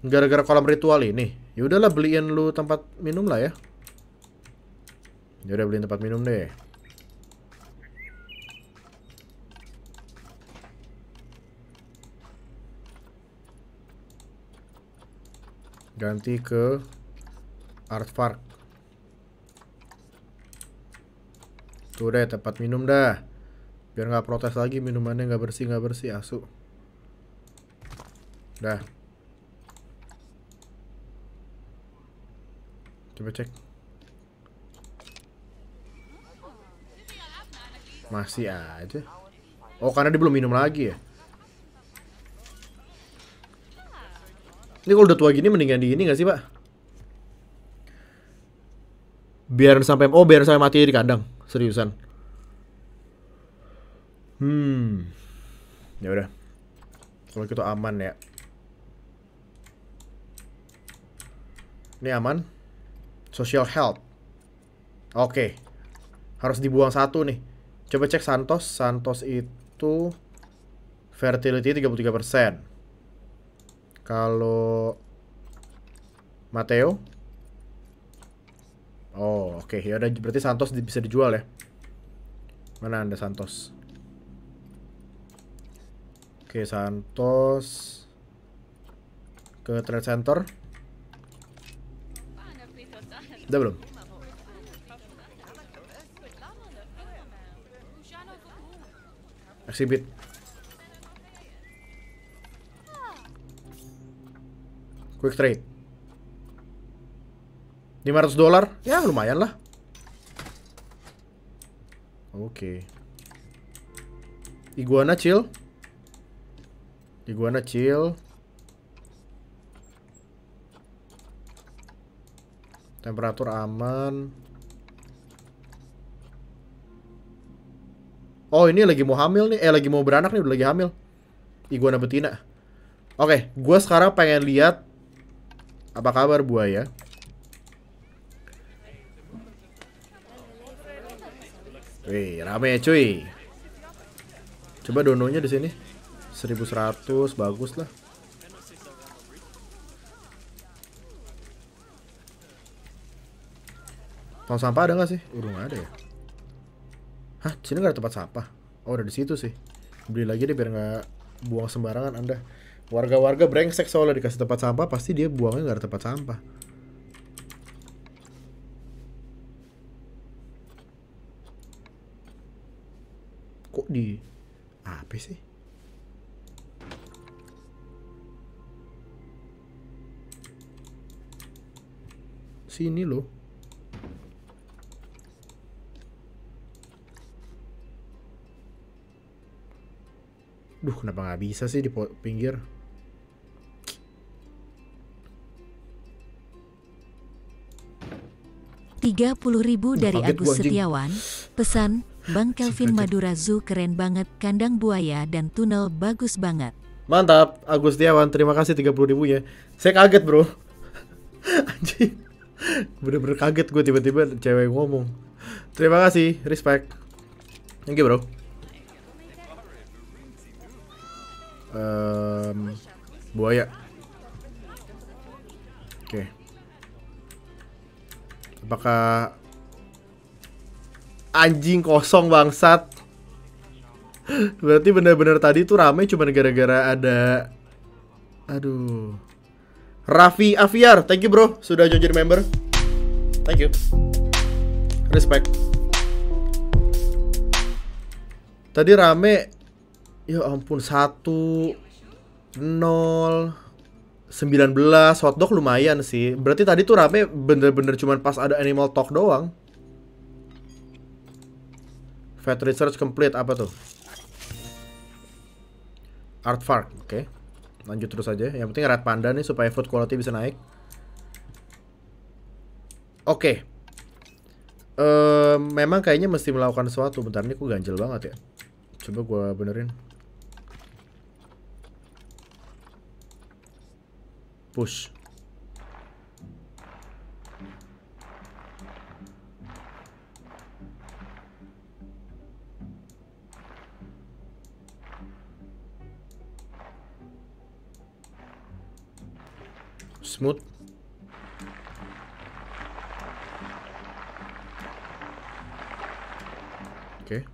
Gara-gara kolam ritual ini. Ya udahlah beliin lu tempat minum lah ya. Ya udah beliin tempat minum deh. Ganti ke Art Park. Tuh deh tempat minum dah. Biar nggak protes lagi minumannya nggak bersih asu. Dah. Coba cek. Masih aja. Oh karena dia belum minum lagi ya. Ini kalau udah tua gini mendingan di ini gak sih pak? Biar sampai mati di kandang, seriusan. Ya udah. Kalau gitu aman ya. Ini aman. Social help. Oke. Harus dibuang satu nih. Coba cek Santos. Santos itu fertility 33%. Kalau Mateo, oh oke, ya udah berarti Santos bisa dijual ya. Mana anda Santos? Oke Santos ke trade center. Udah belum? Exhibit. Quick trade $500. Ya lumayan lah. Oke. Iguana chill. Iguana chill. Temperatur aman. Oh ini lagi mau hamil nih. Lagi mau beranak nih, udah lagi hamil. Iguana betina. Oke, gue sekarang pengen lihat apa kabar buaya? Wih, rame cuy. Coba dononya di sini. 1100 bagus lah. Tong sampah ada nggak sih? Udah ada ya. Hah, sini nggak ada tempat sampah. Oh, udah di situ sih. Beli lagi deh biar nggak buang sembarangan anda. Warga-warga brengsek soalnya dikasih tempat sampah, pasti dia buangnya nggak ada tempat sampah. Kok di... apa sih? Sini loh. Duh, kenapa nggak bisa sih di pinggir? $30.000 dari Agus Setiawan. Pesan, Bang Kelvin Madura Zoo keren banget, kandang buaya dan tunnel bagus banget. Mantap, Agus Setiawan, terima kasih 30.000 ya. Saya kaget bro. Anjing, bener-bener kaget gue tiba-tiba cewek ngomong. Terima kasih, respect. Thank you bro. Buaya. Oke. Apakah anjing kosong bangsat? Berarti bener-bener tadi tuh rame cuman gara-gara ada. Aduh. Raffi Afiar, thank you bro sudah join jadi member. Thank you. Respect. Tadi rame. Ya ampun 1 0 19 hotdog lumayan sih. Berarti tadi tuh rame bener-bener cuman pas ada animal talk doang. Vet research complete, apa tuh? Art farm, oke. Lanjut terus aja. Yang penting red panda nih supaya food quality bisa naik. Oke. Memang kayaknya mesti melakukan sesuatu. Bentar nih, aku ganjel banget ya. Coba gua benerin. Push. Smooth. Oke.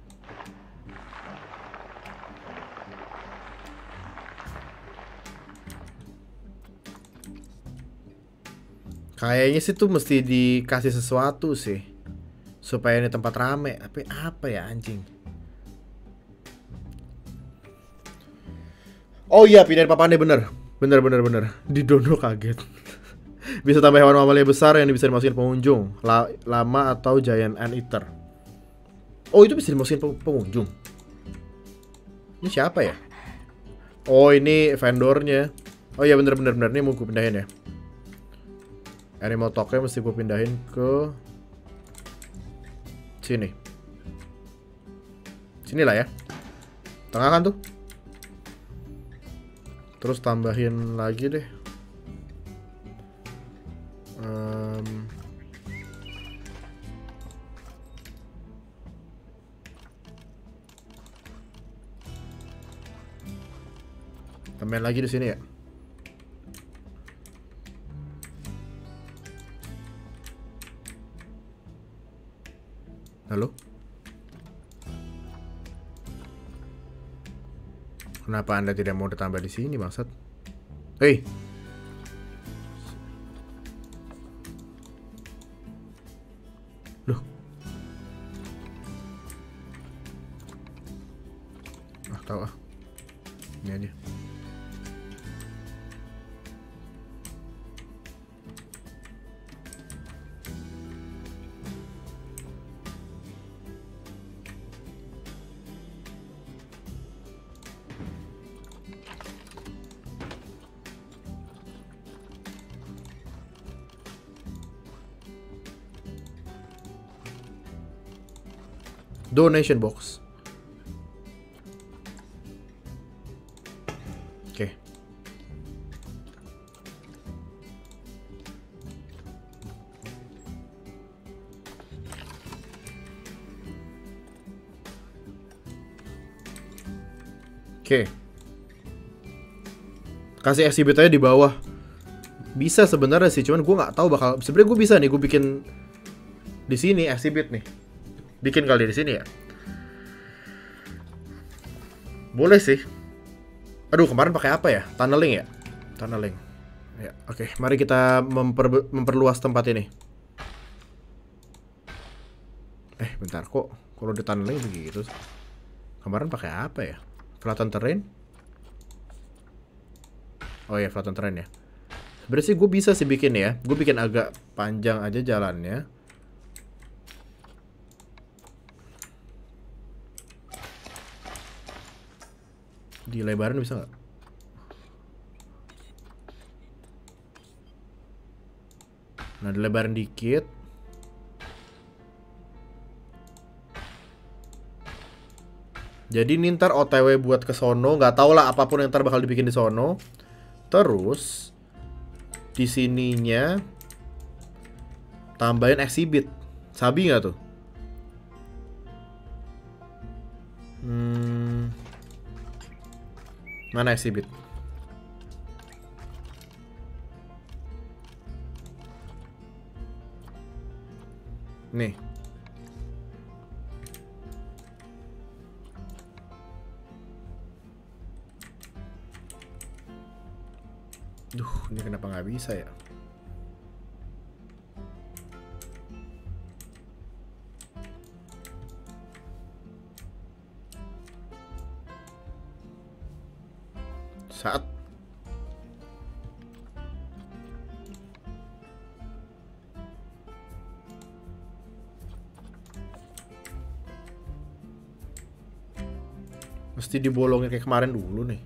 Kayaknya sih tuh mesti dikasih sesuatu sih supaya ini tempat rame. Tapi apa ya anjing? Oh iya, pindahin papannya bener. Bener. Di dono kaget. Bisa tambah hewan mamalia besar yang bisa dimasukin pengunjung. Lama atau giant anteater. Oh, itu bisa dimasukin pengunjung. Ini siapa ya? Oh, ini vendornya. Oh iya, bener. Ini mau gue pindahin ya. Animal talk-nya mesti gue pindahin ke sini. Sinilah ya. Tengah kan tuh. Terus tambahin lagi deh. Tambahin lagi di sini ya. Halo? Kenapa Anda tidak mau ditambah di sini, maksud? Hei. Loh. Ah, tahu ah. Ini aja. Donation box. Oke. Kasih exhibit aja di bawah. Bisa sebenarnya sih, cuman gue nggak tahu bakal. Sebenarnya gue bisa nih, gue bikin di sini exhibit nih. Bikin kali di sini ya. Boleh sih. Aduh, kemarin pakai apa ya? Tunneling ya? Tunneling. Ya, oke, mari kita memperluas tempat ini. Bentar kok. Kalau di tunneling begitu. Kemarin pakai apa ya? Flatten terrain. Oh ya, flatten terrain ya. Sebenarnya sih gue bisa sih bikin ya. Gue bikin agak panjang aja jalannya. Dilebarin bisa nggak? Nah, dilebarin dikit. Jadi ini ntar OTW buat ke sono, nggak tau lah apapun yang ntar bakal dibikin di sono. Terus di sininya tambahin exhibit. Sabi nggak tuh? Mana exhibit? Nih. Duh, ini kenapa nggak bisa ya? mesti dibolongin kayak kemarin dulu nih.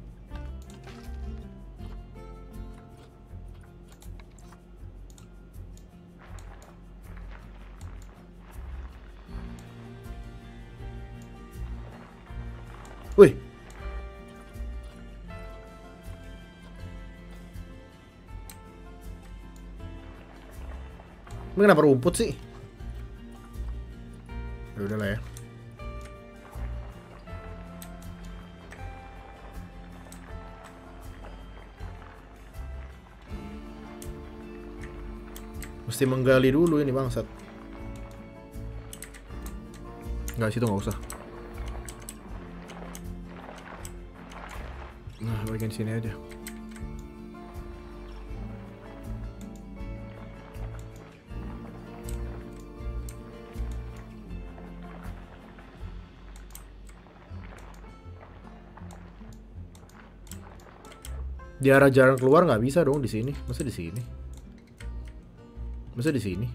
Wih. Ini kenapa rumput sih? Ya udah lah ya. Mesti menggali dulu ini bangsat. Nggak, situ nggak usah. Nah, bagian sini aja. Di arah jalan keluar nggak bisa dong di sini. Masa di sini? Masa di sini?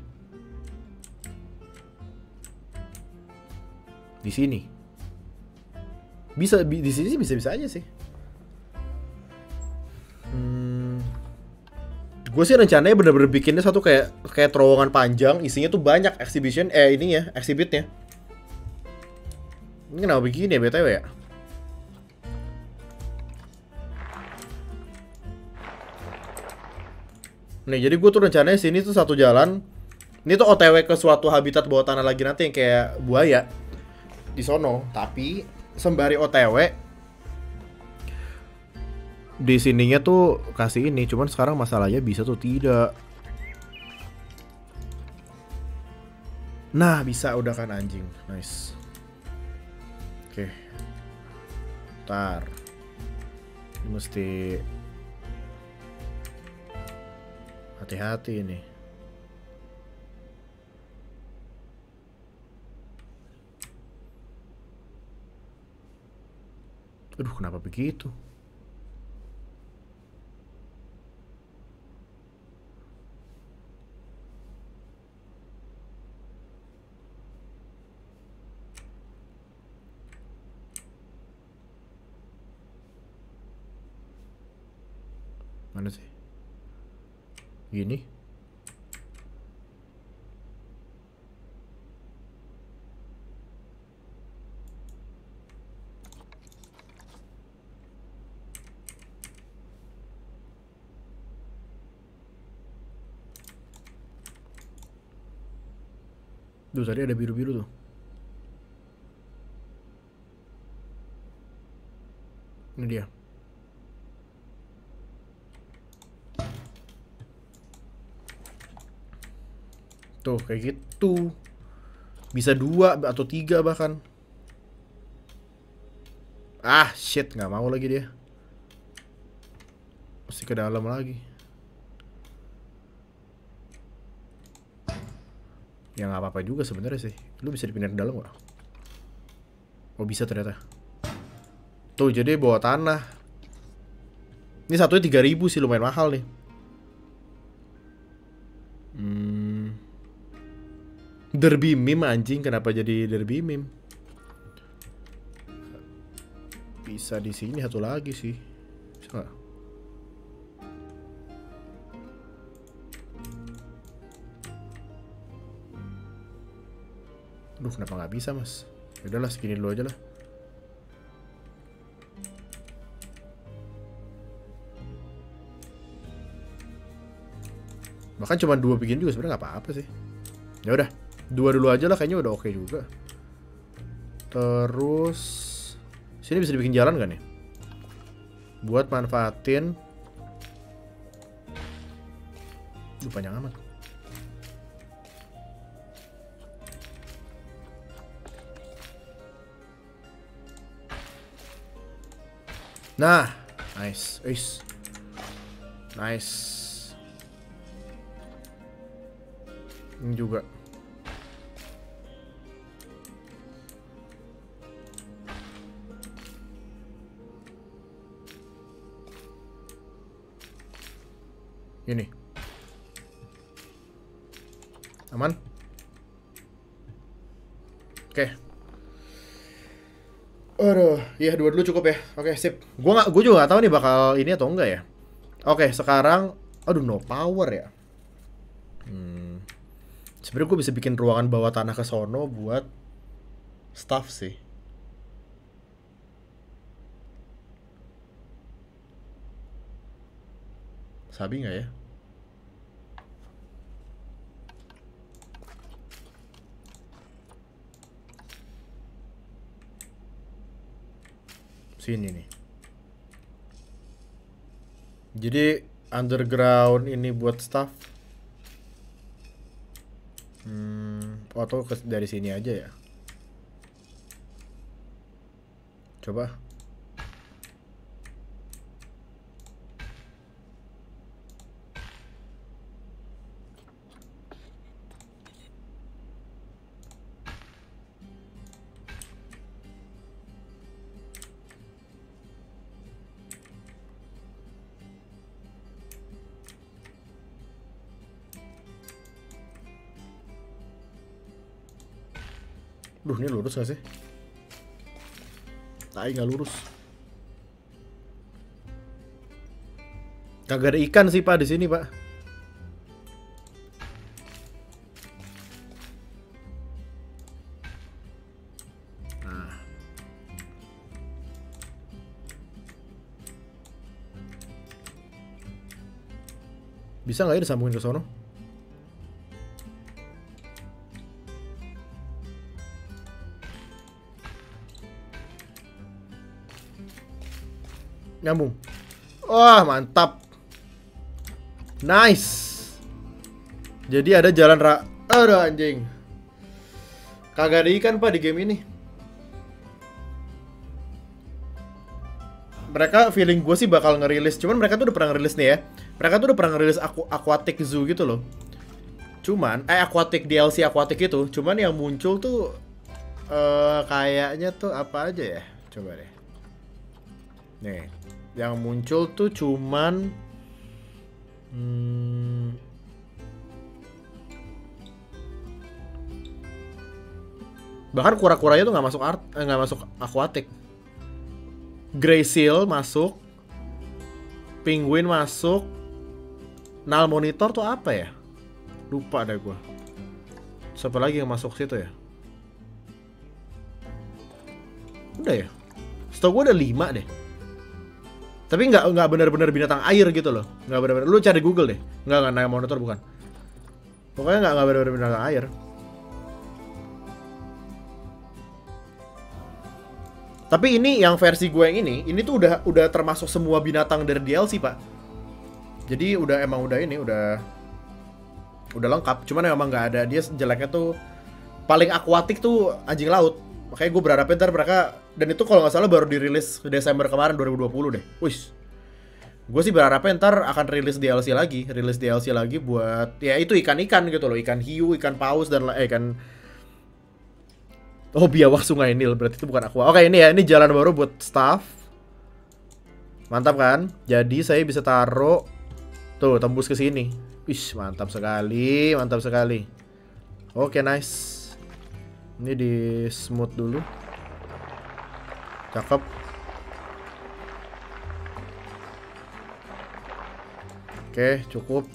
Di sini. Bisa di sini sih bisa-bisa aja sih. Gue sih rencananya bener-bener bikinnya satu kayak terowongan panjang, isinya tuh banyak exhibition, ini ya, exhibitnya. Ini kenapa begini ya BTW ya? Nih, jadi gue tuh rencananya sini tuh satu jalan. Ini tuh OTW ke suatu habitat bawah tanah lagi nanti yang kayak buaya di sono, tapi sembari OTW di sininya tuh kasih ini, cuman sekarang masalahnya bisa tuh tidak. Nah, bisa udah kan anjing. Nice. Oke. Bentar. Mesti hati-hati ini. Aduh, kenapa begitu? Mana sih? Gini. Duh, tadi ada biru-biru tuh. Ini dia. Tuh, kayak gitu. Bisa 2 atau 3 bahkan. Ah, shit. Nggak mau lagi dia. Mesti ke dalam lagi. Ya nggak apa-apa juga sebenarnya sih. Lu bisa dipindah ke dalam nggak? Oh, bisa ternyata. Tuh, jadi bawah tanah. Ini satunya 3.000 sih. Lumayan mahal nih. Derby meme anjing, kenapa jadi derby meme? Bisa di sini satu lagi sih. Bisa gak? Duh, kenapa nggak bisa, Mas? Yaudahlah, segini dulu aja lah. Bahkan cuma 2 bikin juga sebenarnya nggak apa-apa sih. Ya udah. 2 dulu aja lah, kayaknya udah oke juga. Terus sini bisa dibikin jalan kan ya? Buat manfaatin. Duh, panjang amat. Nah, nice, nice, nice. Ini juga. Ini aman. Oke. Aduh, ya dua dulu cukup ya. Oke, sip. Gue juga nggak tahu nih bakal ini atau enggak ya. Oke, sekarang, aduh no power ya. Sebenarnya gue bisa bikin ruangan bawah tanah ke sono buat staff sih. Sabi nggak ya? Sini nih. Jadi underground ini buat staff. Atau dari sini aja ya. Coba. Duh, ini lurus gak sih? Tai, gak lurus. Kagak ada ikan sih, Pak, di sini, Pak. Nah. Bisa nggak ya disambungin ke sono? Nyambung. Wah, mantap. Nice. Jadi ada jalan aduh anjing. Kagak ada ikan, Pak, di game ini. Mereka feeling gue sih bakal ngerilis, cuman mereka tuh udah pernah ngerilis nih ya. Mereka tuh udah pernah ngerilis Aquatic Zoo gitu loh. Cuman Aquatic DLC Aquatic itu, cuman yang muncul tuh kayaknya tuh apa aja ya? Coba deh. Nih. Yang muncul tuh cuman bahkan kura-kuranya tuh nggak masuk nggak masuk akuatik. Grey seal masuk, penguin masuk, null monitor tuh apa ya? Lupa ada gua. Siapa lagi yang masuk situ ya? Udah ya. Setahu gua ada 5 deh. Tapi nggak benar-benar binatang air gitu loh, nggak benar-benar. Lu cari Google deh, nggak naik monitor bukan. Pokoknya nggak benar-benar binatang air. Tapi ini yang versi gue yang ini tuh udah termasuk semua binatang dari DLC, Pak. Jadi udah lengkap. Cuman emang nggak ada, dia jeleknya tuh paling akuatik tuh anjing laut. Makanya gue berharap ntar mereka, dan itu kalau nggak salah baru dirilis Desember kemarin 2020 deh. Wih, gue sih berharap ntar akan rilis DLC lagi buat ya itu ikan-ikan gitu loh, ikan hiu, ikan paus dan ikan biawak sungai Nil, berarti itu bukan aqua. Oke, ini ya, ini jalan baru buat staff. Mantap kan? Jadi saya bisa taruh tuh tembus ke sini. Wih, mantap sekali, mantap sekali. Oke, nice. Ini di smooth dulu. Cakep. Oke, cukup.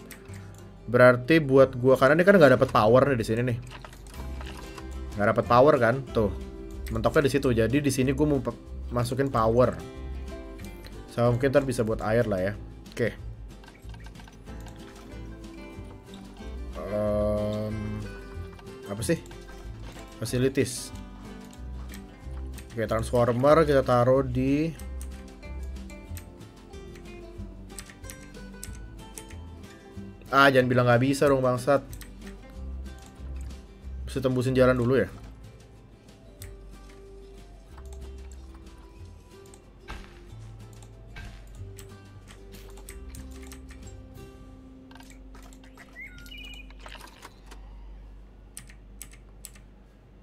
Berarti buat gua, karena ini kan nggak dapat power nih di sini nih. Nggak dapat power kan? Tuh. Mentoknya di situ. Jadi di sini gua mau masukin power. Sama mungkin ntar bisa buat air lah ya. Oke. Apa sih? Facilities. Oke, transformer kita taruh di jangan bilang nggak bisa dong, bangsat. Bisa tembusin jalan dulu ya.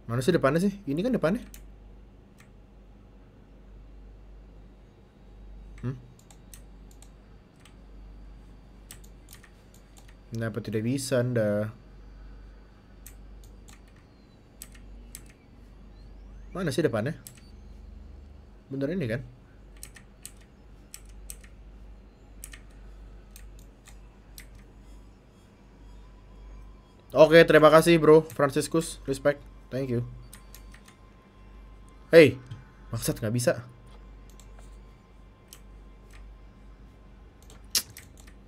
Mana sih depannya sih? Ini kan depannya. Kenapa tidak bisa Anda? Mana sih depannya? Bener ini kan? Oke, terima kasih bro, Franciscus, respect, thank you. Hey, maksud nggak bisa.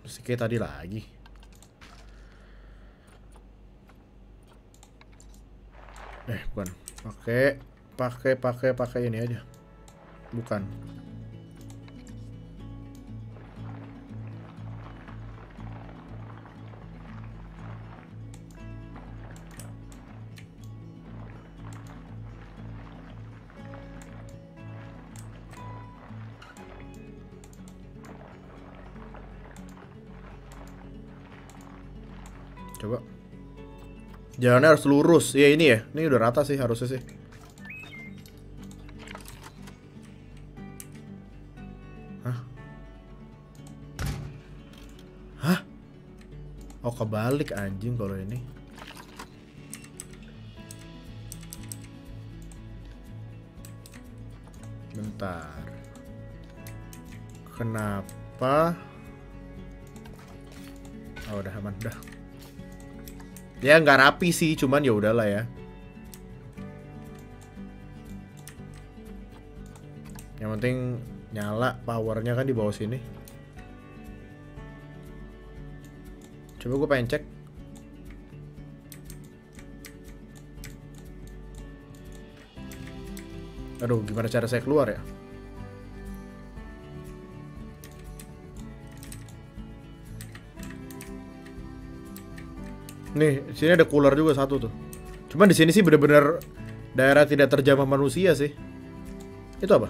Terus kayak tadi lagi. Bukan. Pakai ini aja. Bukan. Coba. Jalannya harus lurus. Ya ini ya. Ini udah rata sih harusnya sih. Hah? Hah? Oh kebalik anjing kalau ini. Bentar. Kenapa? Oh udah aman dah. Ya nggak rapi sih, cuman ya udahlah ya. Yang penting nyala powernya kan di bawah sini. Coba gue pengen cek. Aduh, gimana cara saya keluar ya? Nih, sini ada cooler juga satu tuh. Cuman di sini sih bener-bener daerah tidak terjamah manusia sih. Itu apa?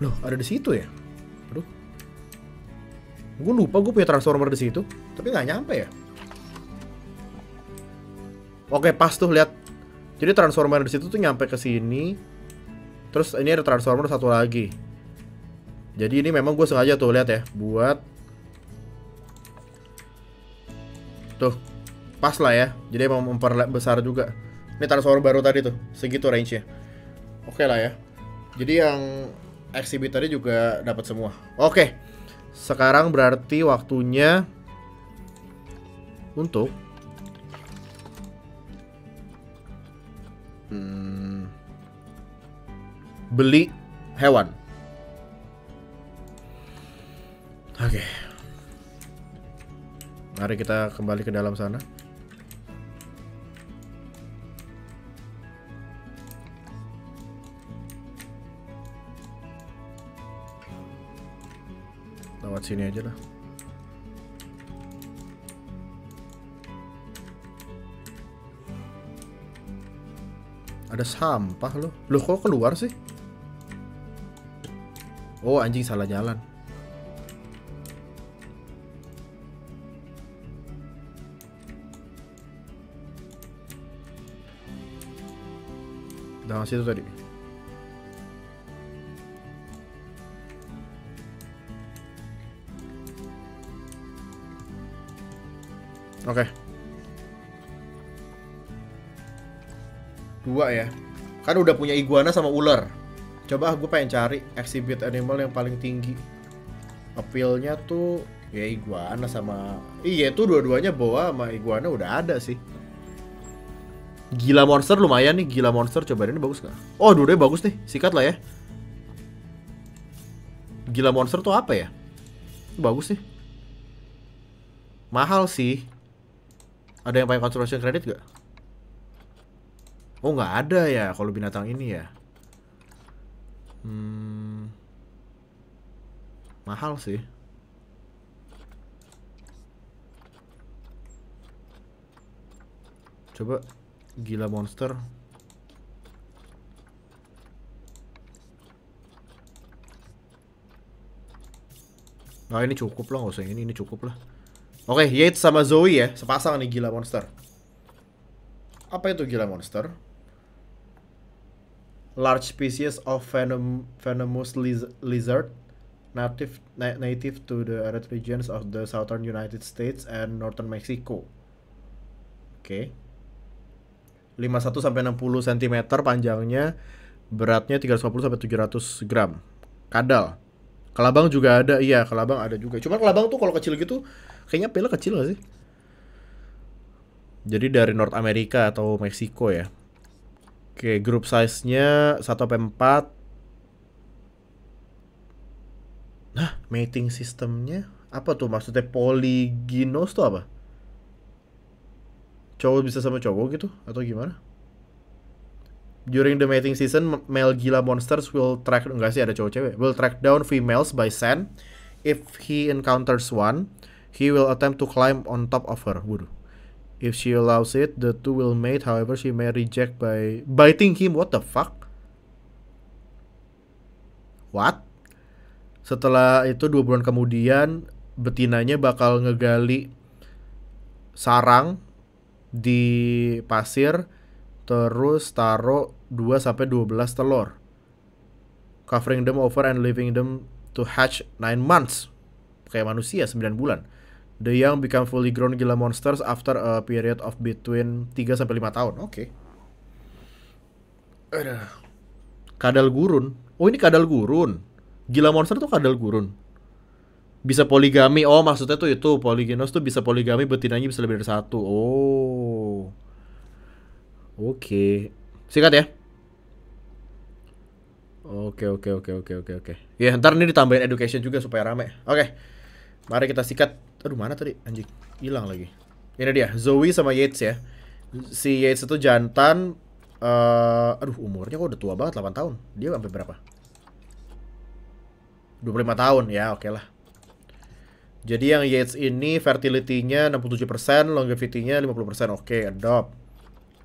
Loh, ada di situ ya? Aduh. Gue lupa gue punya transformer di situ, tapi nggak nyampe ya. Oke, pas tuh lihat. Jadi transformer di situ tuh nyampe ke sini. Terus ini ada transformer satu lagi. Jadi ini memang gue sengaja tuh lihat ya, buat tuh, pas lah ya. Jadi emang memperbesar juga. Ini transformer baru tadi tuh, segitu range-nya. Oke lah ya. Jadi yang exhibit tadi juga dapat semua. Oke. Sekarang berarti waktunya untuk beli hewan. Oke. Mari kita kembali ke dalam sana. Lewat sini aja lah. Ada sampah loh. Loh kok keluar sih? Oh anjing, salah jalan. Nah, situ tadi. Oke. Dua ya. Kan udah punya iguana sama ular. Coba gue pengen cari exhibit animal yang paling tinggi. Appeal-nya tuh ya iguana sama... Iya tuh dua-duanya boa sama iguana udah ada sih. Gila monster lumayan nih, gila monster. Coba ini bagus gak? Oh, dua-duanya bagus nih, sikat lah ya. Gila monster tuh apa ya? Bagus nih. Mahal sih. Ada yang pakai conservation credit gak? Oh, gak ada ya kalau binatang ini ya. Mahal sih. Coba gila monster. Nah ini cukup lah, nggak usah yang ini cukup lah. Oke, Yates sama Zoe ya, sepasang nih gila monster. Apa itu gila monster? Large species of venomous lizard native to the arid regions of the southern United States and northern Mexico. Oke. 51 sampai 60 cm panjangnya, beratnya 350-700 gram. Kadal. Kelabang juga ada, iya kelabang ada juga. Cuma kelabang tuh kalau kecil gitu, kayaknya pele kecil gak sih? Jadi dari North America atau Meksiko ya. Oke, group size-nya 1-4. Nah, mating sistemnya apa tuh? Maksudnya polygynos tuh apa? Cowok bisa sama cowok gitu? Atau gimana? During the mating season, male Gila monsters will track... Enggak sih, ada cowok-cewek. Will track down females by scent. If he encounters one, he will attempt to climb on top of her. Waduh. If she allows it, the two will mate. However, she may reject by biting him. What the fuck? What? Setelah itu 2 bulan kemudian, betinanya bakal ngegali sarang di pasir, terus taruh 2-12 telur. Covering them over and leaving them to hatch 9 months. Kayak manusia 9 bulan. The young become fully grown Gila monsters after a period of between 3-5 tahun. Oke. Okay. Kadal gurun. Oh, ini kadal gurun. Gila monster tuh kadal gurun. Bisa poligami. Oh, maksudnya tuh itu polygynos tuh bisa poligami, betinanya bisa lebih dari 1. Oh. Oke. Okay. Singkat ya. Oke. Ya, ntar ini ditambahin education juga supaya rame. Oke. Okay. Mari kita sikat. Aduh, mana tadi? Anjing, hilang lagi. Ini dia, Zoe sama Yates ya. Si Yates itu jantan. Aduh, umurnya kok udah tua banget, 8 tahun. Dia sampai berapa? 25 tahun, ya oke lah. Jadi yang Yates ini fertility-nya 67%, longevity-nya 50%. Oke, adopt.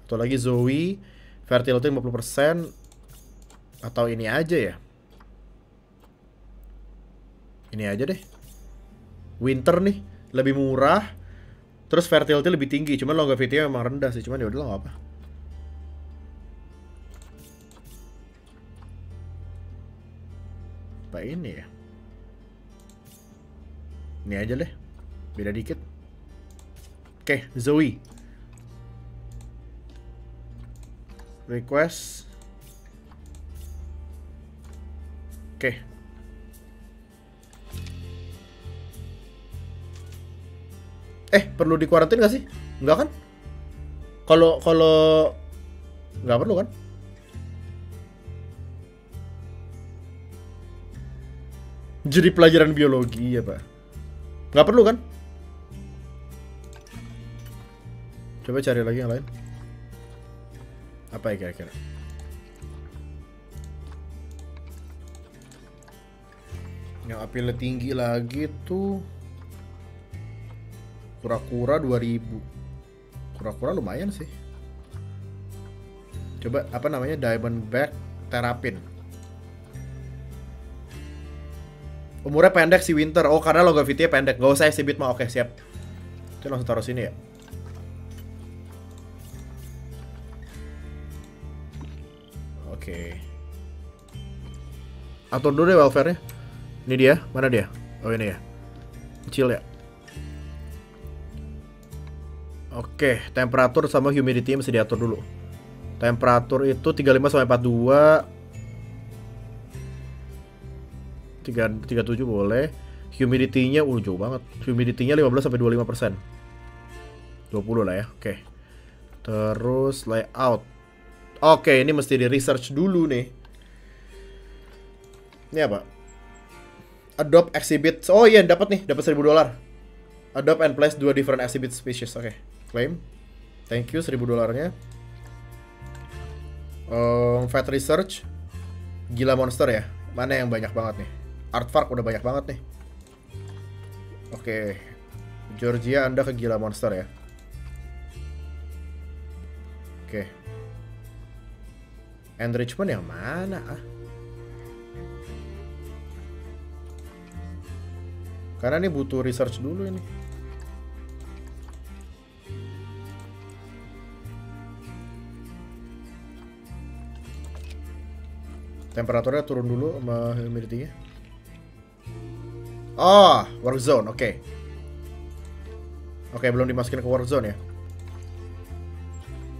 Atau lagi Zoe, fertility 50%. Atau ini aja ya. Ini aja deh. Winter nih, lebih murah. Terus fertility lebih tinggi, cuman longevity-nya memang rendah sih, cuman ya udah enggak apa. Apa ini ya? Ini aja deh. Beda dikit. Oke, Zoe. Request. Oke. Perlu di kuarantin gak sih? Enggak kan? Kalau nggak perlu kan? Jadi pelajaran biologi ya Pak. Nggak perlu kan? Coba cari lagi yang lain. Apa ya kira-kira? Yang apelnya tinggi lagi tuh. Kura-kura 2000. Kura-kura lumayan sih. Coba apa namanya, Diamondback Terrapin. Umurnya pendek si Winter. Oh, karena longevity-nya pendek. Gak usah exhibit mah. Oke, siap. Kita langsung taruh sini ya. Oke. Atur dulu deh welfare-nya. Ini dia, mana dia? Oh, ini ya. Kecil ya. Oke, temperatur sama humidity mesti diatur dulu. Temperatur itu 35-42, 37 boleh. Humidity-nya jauh banget. Humidity-nya 15-25%. 20 lah ya. Oke. Terus layout. Oke, ini mesti di research dulu nih. Ini apa? Adopt exhibit. Oh iya, dapat nih, dapat $1,000. Adopt and place 2 different exhibit species. Oke, claim. Thank you $1,000-nya. Vet research. Gila monster ya. Mana yang banyak banget nih? Artfark udah banyak banget nih. Oke. Georgia, Anda ke Gila monster ya. Oke. Enrichment yang mana ah? Karena ini butuh research dulu ini. Temperaturnya turun dulu sama humidity-nya. Oh, work zone, oke. Oke, belum dimasukin ke work zone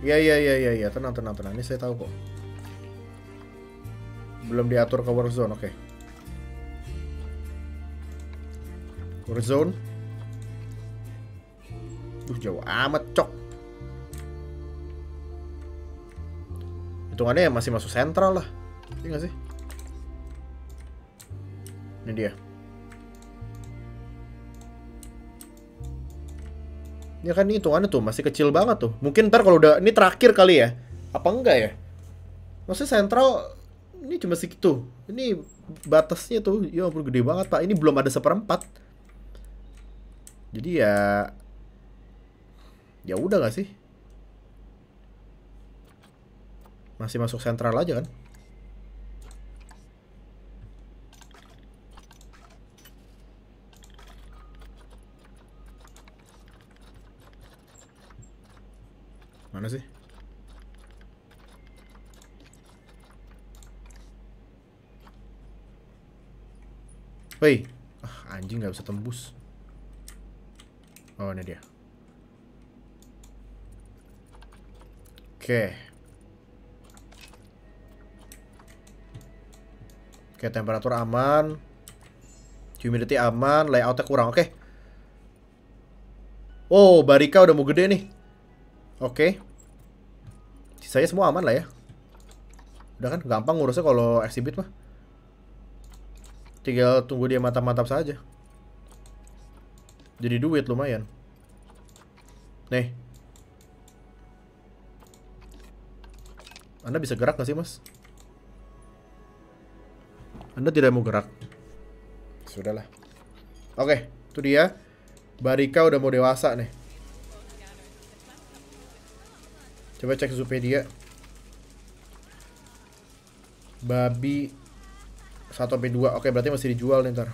ya. Iya, tenang. Ini saya tahu kok. Belum diatur ke Warzone, oke. Warzone. Jauh amat, cok. Hitungannya masih masuk sentral lah. Iya nggak sih? Ini dia. Ya kan ini hitungannya tuh masih kecil banget tuh. Mungkin ntar kalau udah, ini terakhir kali ya? Apa enggak ya? Maksudnya sentral ini cuma segitu. Ini batasnya tuh, ya ampun gede banget pak. Ini belum ada seperempat. Jadi ya, ya udah gak sih? Masih masuk sentral aja kan? Mana sih? Woi, ah, anjing nggak bisa tembus. Oh ini dia. Oke. Oke, temperatur aman, humidity aman, layoutnya kurang. Oke. Oh, Barika udah mau gede nih. Oke, sisanya semua aman lah ya. Udah kan, gampang ngurusnya kalau exhibit mah. Tinggal tunggu dia mantap-mantap saja. Jadi duit lumayan. Nih, Anda bisa gerak gak sih mas? Anda tidak mau gerak. Sudahlah. Oke, itu dia. Barika udah mau dewasa nih. Coba cek Zoopedia. Babi 1-2. Oke, berarti masih dijual nih ntar.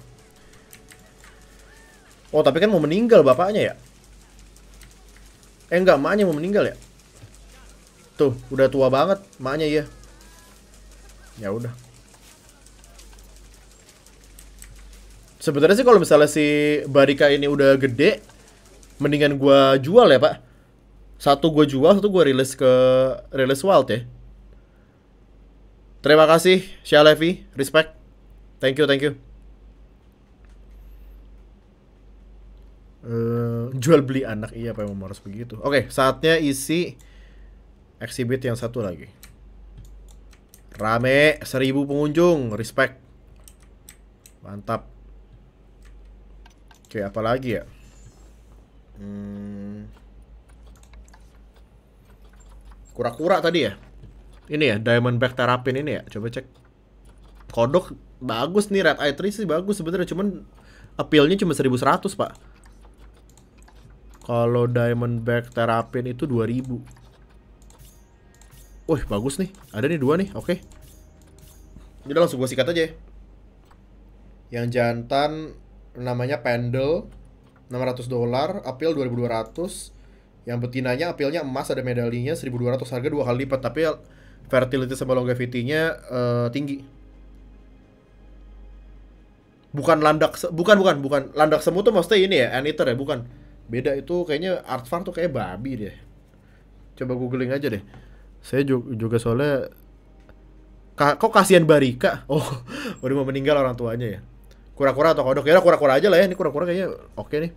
Oh, tapi kan mau meninggal bapaknya ya? Eh, enggak, maknya mau meninggal ya? Tuh, udah tua banget maknya ya. Ya udah. Sebenarnya sih kalau misalnya si Barika ini udah gede, mendingan gua jual ya, Pak. Satu gue jual, satu gue rilis ke rilis wild ya. Terima kasih Syah Levi, respect. Thank you, thank you. Jual beli anak, iya apa yang harus begitu. Oke, saatnya isi exhibit yang satu lagi. Rame, 1000 pengunjung, respect. Mantap. Oke, apa lagi ya? Kura-kura tadi ya. Ini ya, Diamondback Terrapin ini ya. Coba cek. Kodok bagus nih, Red Eye 3 sih bagus sebenarnya, cuman appeal-nya cuma 1100, Pak. Kalau Diamondback Terrapin itu 2000. Wih, bagus nih. Ada nih 2 nih, oke. Ini udah langsung gua sikat aja ya. Yang jantan namanya Pendle, $600, appeal 2200. Yang betinanya apelnya emas, ada medalinya, 1200, harga 2 kali lipat, tapi fertility sama longevity-nya tinggi. Bukan landak, bukan landak semut tuh maksudnya ini ya, anteater ya, bukan. Beda itu kayaknya art farm tuh kayak babi deh. Coba googling aja deh. Saya juga soalnya kok kasihan Barika. Oh, udah mau meninggal orang tuanya ya. Kura-kura atau kodok? Ya kura-kura aja lah ya, ini kura-kura kayaknya oke nih.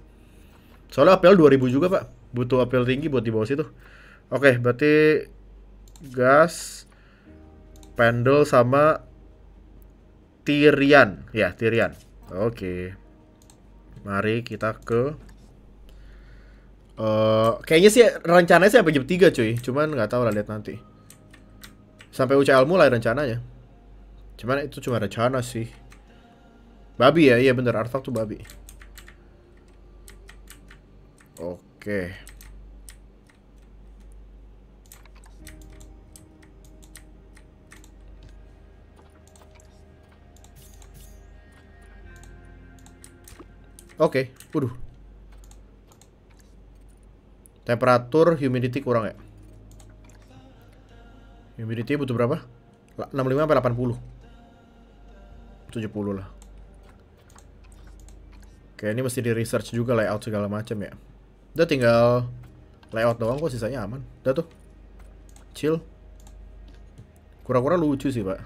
Soalnya apel 2000 juga, Pak. Butuh apel tinggi buat di bawah situ. Oke, berarti gas, Pendle sama Tirian. Ya, Tirian. Oke. Mari kita ke kayaknya sih rencananya sih sampai jam 3 cuy. Cuman nggak tahu lah, lihat nanti. Sampai UCL mulai rencananya. Cuman itu cuma rencana sih. Babi ya? Iya bener, artefak tuh babi. Oke. Oke. Oke, waduh. Temperatur, humidity kurang ya. Humidity butuh berapa? 65 sampai 80. 70 lah. Oke, ini mesti di research juga layout segala macam ya. Udah tinggal layout doang kok, sisanya aman. Udah tuh. Chill. Kura-kura lucu sih, Pak.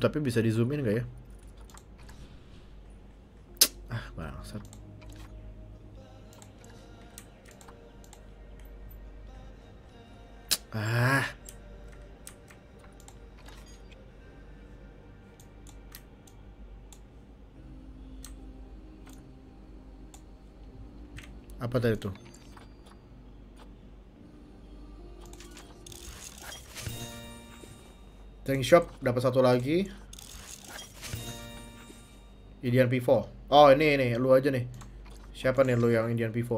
Tapi bisa di zoom in gak ya? Ah, bangsat. Ah. Apa tadi tuh? Tank shop dapat satu lagi. Indian P4. Oh, ini lu aja nih. Siapa nih lu yang Indian P4?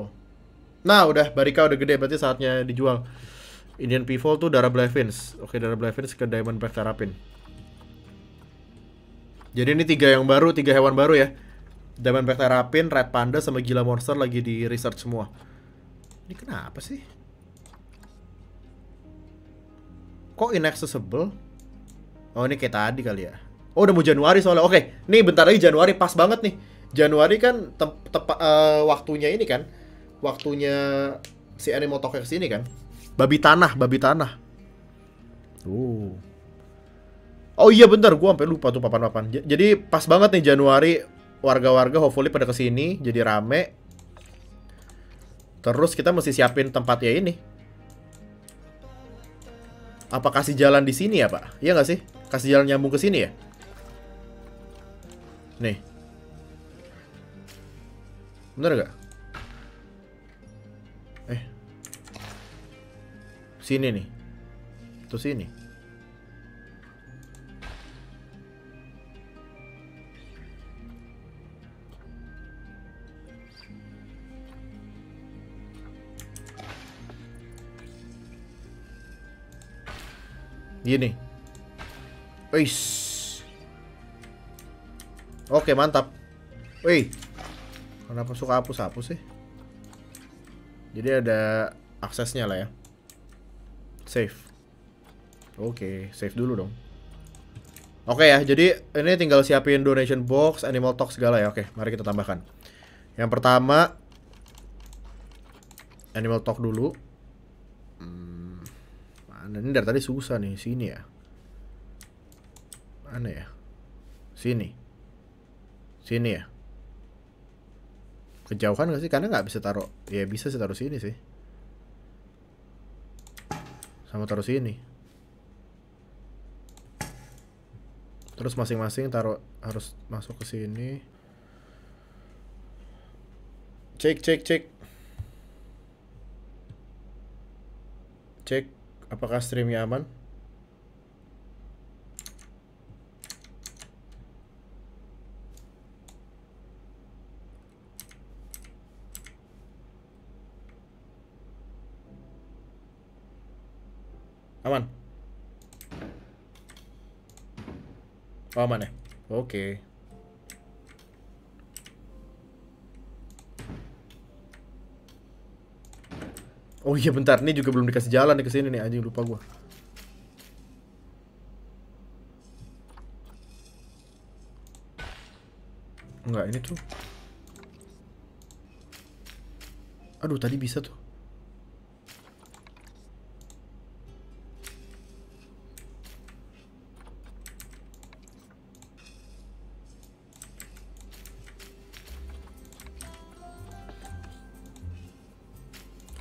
Nah, udah Barika udah gede, berarti saatnya dijual. Indian P4 tuh darah Blevins. Oke, darah Blevins ke Diamond Black Terrapin. Jadi ini tiga hewan baru ya. Diamondback Terrapin, Red Panda, sama Gila Monster lagi di research semua. Ini kenapa sih? Kok inaccessible? Oh, ini kayak tadi kali ya. Oh, udah mau Januari soalnya. Oke, nih bentar lagi Januari, pas banget nih. Januari kan waktunya ini kan. Waktunya si Animal Talk yang kesini kan. Babi tanah, babi tanah. Oh iya bentar, gua sampai lupa tuh papan-papan. Jadi pas banget nih Januari, warga-warga hopefully pada kesini, jadi rame. Terus kita mesti siapin tempatnya ini. Apa kasih jalan di sini ya Pak? Iya nggak sih? Kasih jalan nyambung ke sini ya? Nih. Bener nggak? Sini nih. Terus sini. Gini. Wis. Oke, mantap. Wih. Kenapa suka hapus-hapus sih? Jadi ada aksesnya lah ya. Save. Oke, save dulu dong. Oke ya, jadi ini tinggal siapin donation box, animal talk segala ya. Oke, mari kita tambahkan. Yang pertama animal talk dulu. Ini dari tadi susah nih, sini ya. Mana ya? Sini. Sini ya. Kejauhan gak sih? Karena gak bisa taruh. Ya bisa sih taruh sini sih. Sama taruh sini. Terus masing-masing taruh, harus masuk ke sini. Cek. Apakah streamnya aman? Aman. Oh, aman ya? Oke. Oh iya bentar, ini juga belum dikasih jalan nih kesini nih, anjing lupa gua. Enggak, ini tuh. Aduh, tadi bisa tuh.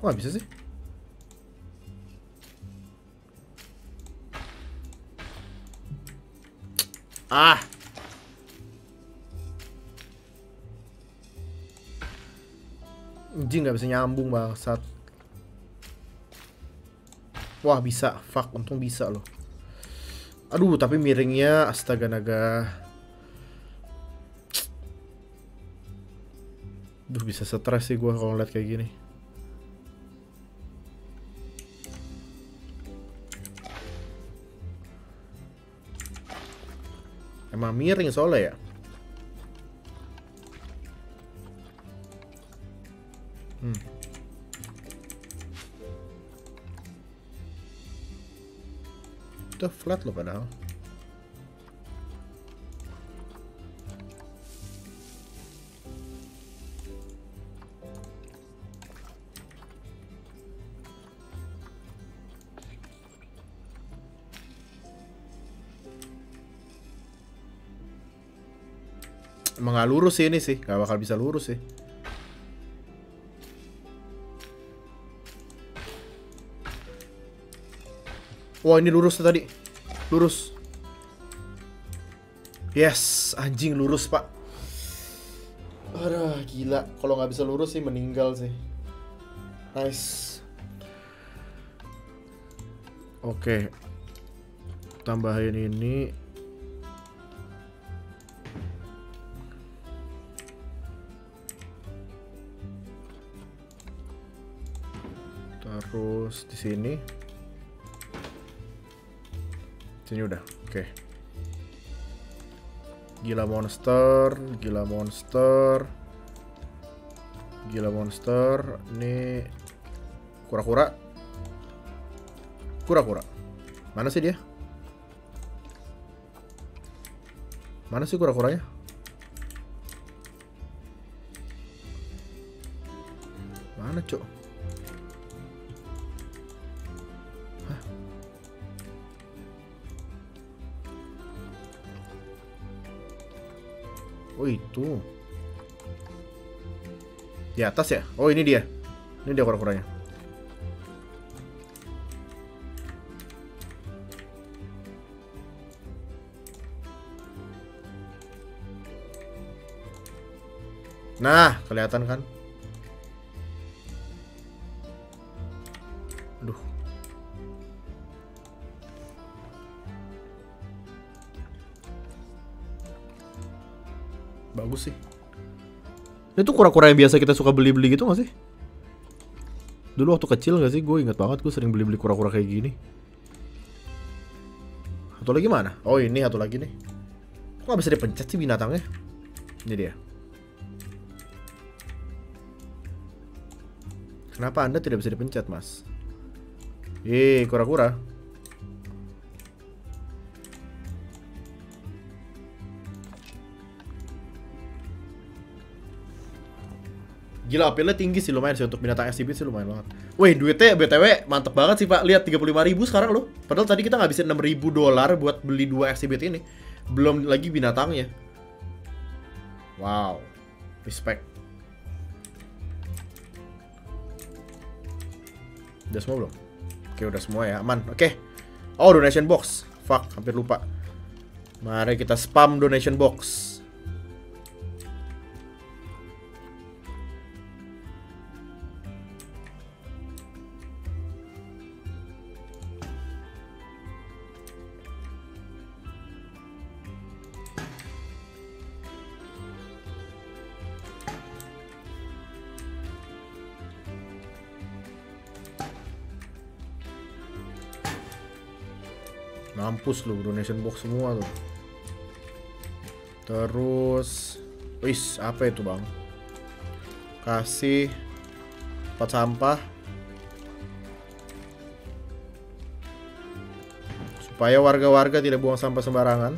Wah, bisa sih. Ah. Anjing, nggak bisa nyambung bangsat. Wah, bisa. Fuck, untung bisa loh. Aduh, tapi miringnya astaga naga. Duh, bisa stres sih gua kalau ngeliat kayak gini. Emang miring soalnya ya. Itu flat loh padahal. Emang gak lurus sih ini sih. Gak bakal bisa lurus sih. Wah ini lurus tuh tadi. Lurus. Yes. Anjing lurus pak. Aduh gila. Kalau gak bisa lurus sih meninggal sih. Nice. Oke. Tambahin ini. Terus di sini. Sini udah. Oke. Gila monster, gila monster. Gila monster. Ini kura-kura. Kura-kura. Mana sih dia? Mana sih kura-kuranya? Mana cuk? Hah? Oh itu. Di atas ya? Oh ini dia. Ini dia kura-kuranya. Nah, kelihatan kan? Aduh. Bagus sih. Ini tuh kura-kura yang biasa kita suka beli-beli gitu gak sih? Dulu waktu kecil gak sih? Gue inget banget gue sering beli-beli kura-kura kayak gini. Satu lagi mana? Oh ini satu lagi nih. Kok gak bisa dipencet sih binatangnya? Ini dia. Kenapa Anda tidak bisa dipencet, Mas? Yeay, kura-kura. Gila, apelnya tinggi sih lumayan sih. Untuk binatang exhibit sih lumayan banget. Woi, duitnya BTW mantep banget sih, Pak. Lihat, 35.000 sekarang loh. Padahal tadi kita ngabisin 6.000 dolar buat beli 2 exhibit ini. Belum lagi binatangnya. Wow. Respect. Udah semua belum? Oke udah semua ya, aman. Oke. Oh donation box. Fuck, hampir lupa. Mari kita spam donation box. Mampus lu, donation box semua tuh. Terus wis, apa itu bang? Kasih tempat sampah supaya warga-warga tidak buang sampah sembarangan.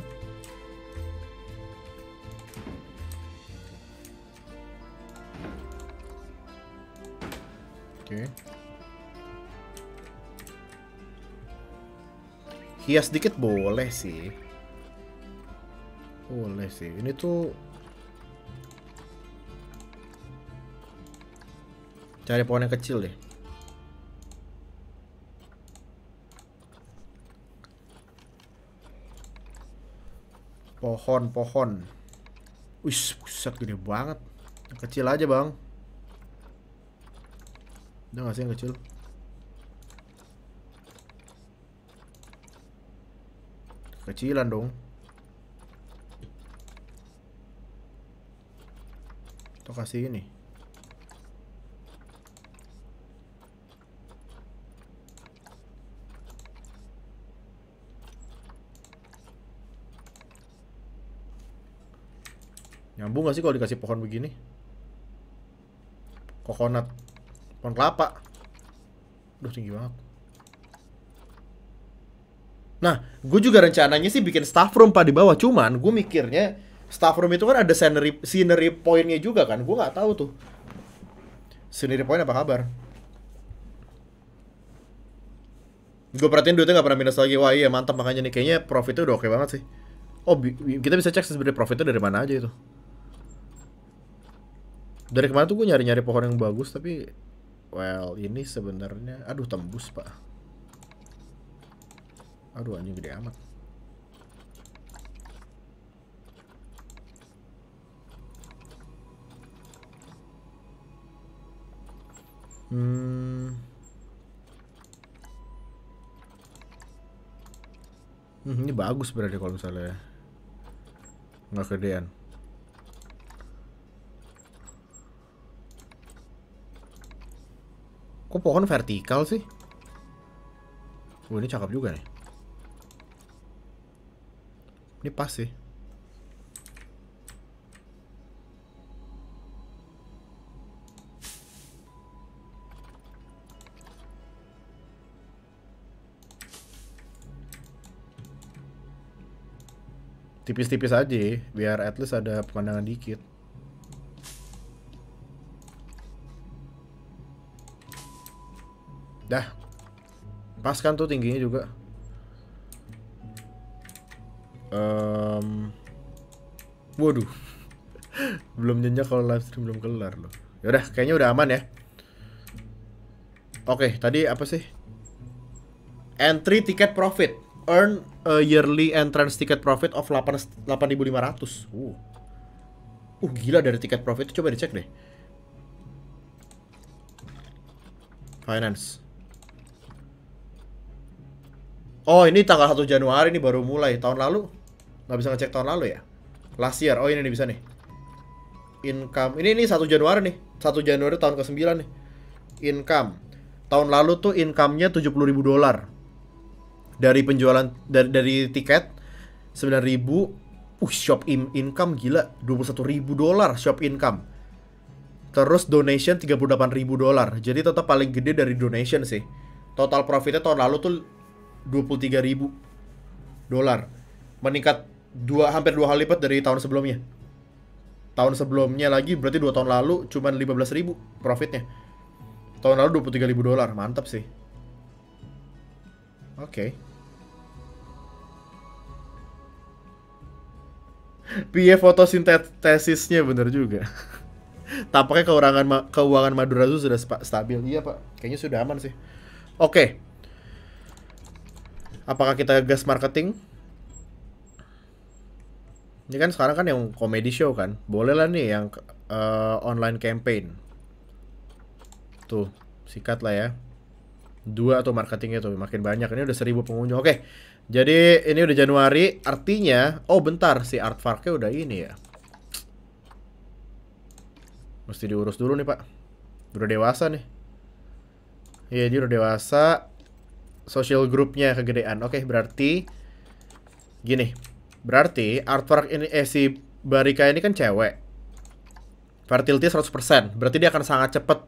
Oke. Hias dikit boleh sih. Boleh sih. Ini tuh cari pohon yang kecil deh. Pohon-pohon. Wih, buset gede banget. Yang kecil aja, Bang. Udah gak sih yang kecil? Kecilan dong. Tuh kasih ini. Nyambung gak sih kalau dikasih pohon begini? Coconut. Pohon kelapa. Aduh tinggi banget. Nah, gue juga rencananya sih bikin staff room pak di bawah. Cuman gue mikirnya staff room itu kan ada scenery pointnya juga kan. Gue nggak tahu tuh scenery point apa kabar. Gue perhatiin duitnya nggak pernah minus lagi. Wah iya mantap, makanya nih kayaknya profitnya udah oke banget sih. Oh kita bisa cek sebenarnya profitnya dari mana aja itu. Dari kemarin tuh gue nyari-nyari pohon yang bagus, tapi well ini sebenarnya, aduh tembus pak. Aduh anjing gede amat. Ini bagus berarti kalau misalnya nggak kegedean. Kok pohon vertikal sih? Wah ini cakep juga nih. Ini pas sih. Tipis-tipis aja, biar at least ada pemandangan dikit. Dah, pas kan tuh tingginya juga. Waduh, belum nyenyak kalau live stream belum kelar loh. Yaudah, kayaknya udah aman ya. Oke, tadi apa sih? Entry ticket profit, earn a yearly entrance ticket profit of 8.500. Gila dari ticket profit itu, coba dicek deh. Finance. Oh, ini tanggal 1 Januari ini baru mulai. Tahun lalu nggak bisa ngecek tahun lalu ya. Last year. Oh, ini nih bisa nih. Income. Ini 1 Januari nih. 1 Januari tahun ke-9 nih. Income. Tahun lalu tuh income-nya $70.000. Dari penjualan dari tiket 9.000, shop income gila $21.000 shop income. Terus donation $38.000. Jadi total paling gede dari donation sih. Total profitnya tahun lalu tuh $23.000. Meningkat hampir dua kali lipat dari tahun sebelumnya. Tahun sebelumnya lagi berarti 2 tahun lalu cuman 15.000 profitnya. Tahun lalu $23.000, mantap sih. Oke. Piye fotosintesisnya bener juga. Tampaknya keuangan Madura Zoo sudah stabil. Iya pak, kayaknya sudah aman sih. Oke. Apakah kita gas marketing? Ini kan sekarang kan yang comedy show kan. Boleh lah nih yang online campaign. Tuh, sikat lah ya. 2 atau marketingnya tuh makin banyak. Ini udah 1000 pengunjung. Oke, jadi ini udah Januari. Artinya, oh bentar, si artworknya udah ini ya. Mesti diurus dulu nih pak. Udah dewasa nih. Iya dia udah dewasa. Social groupnya kegedean. Oke berarti gini. Berarti artwork ini si Barika ini kan cewek. Fertility 100%. Berarti dia akan sangat cepet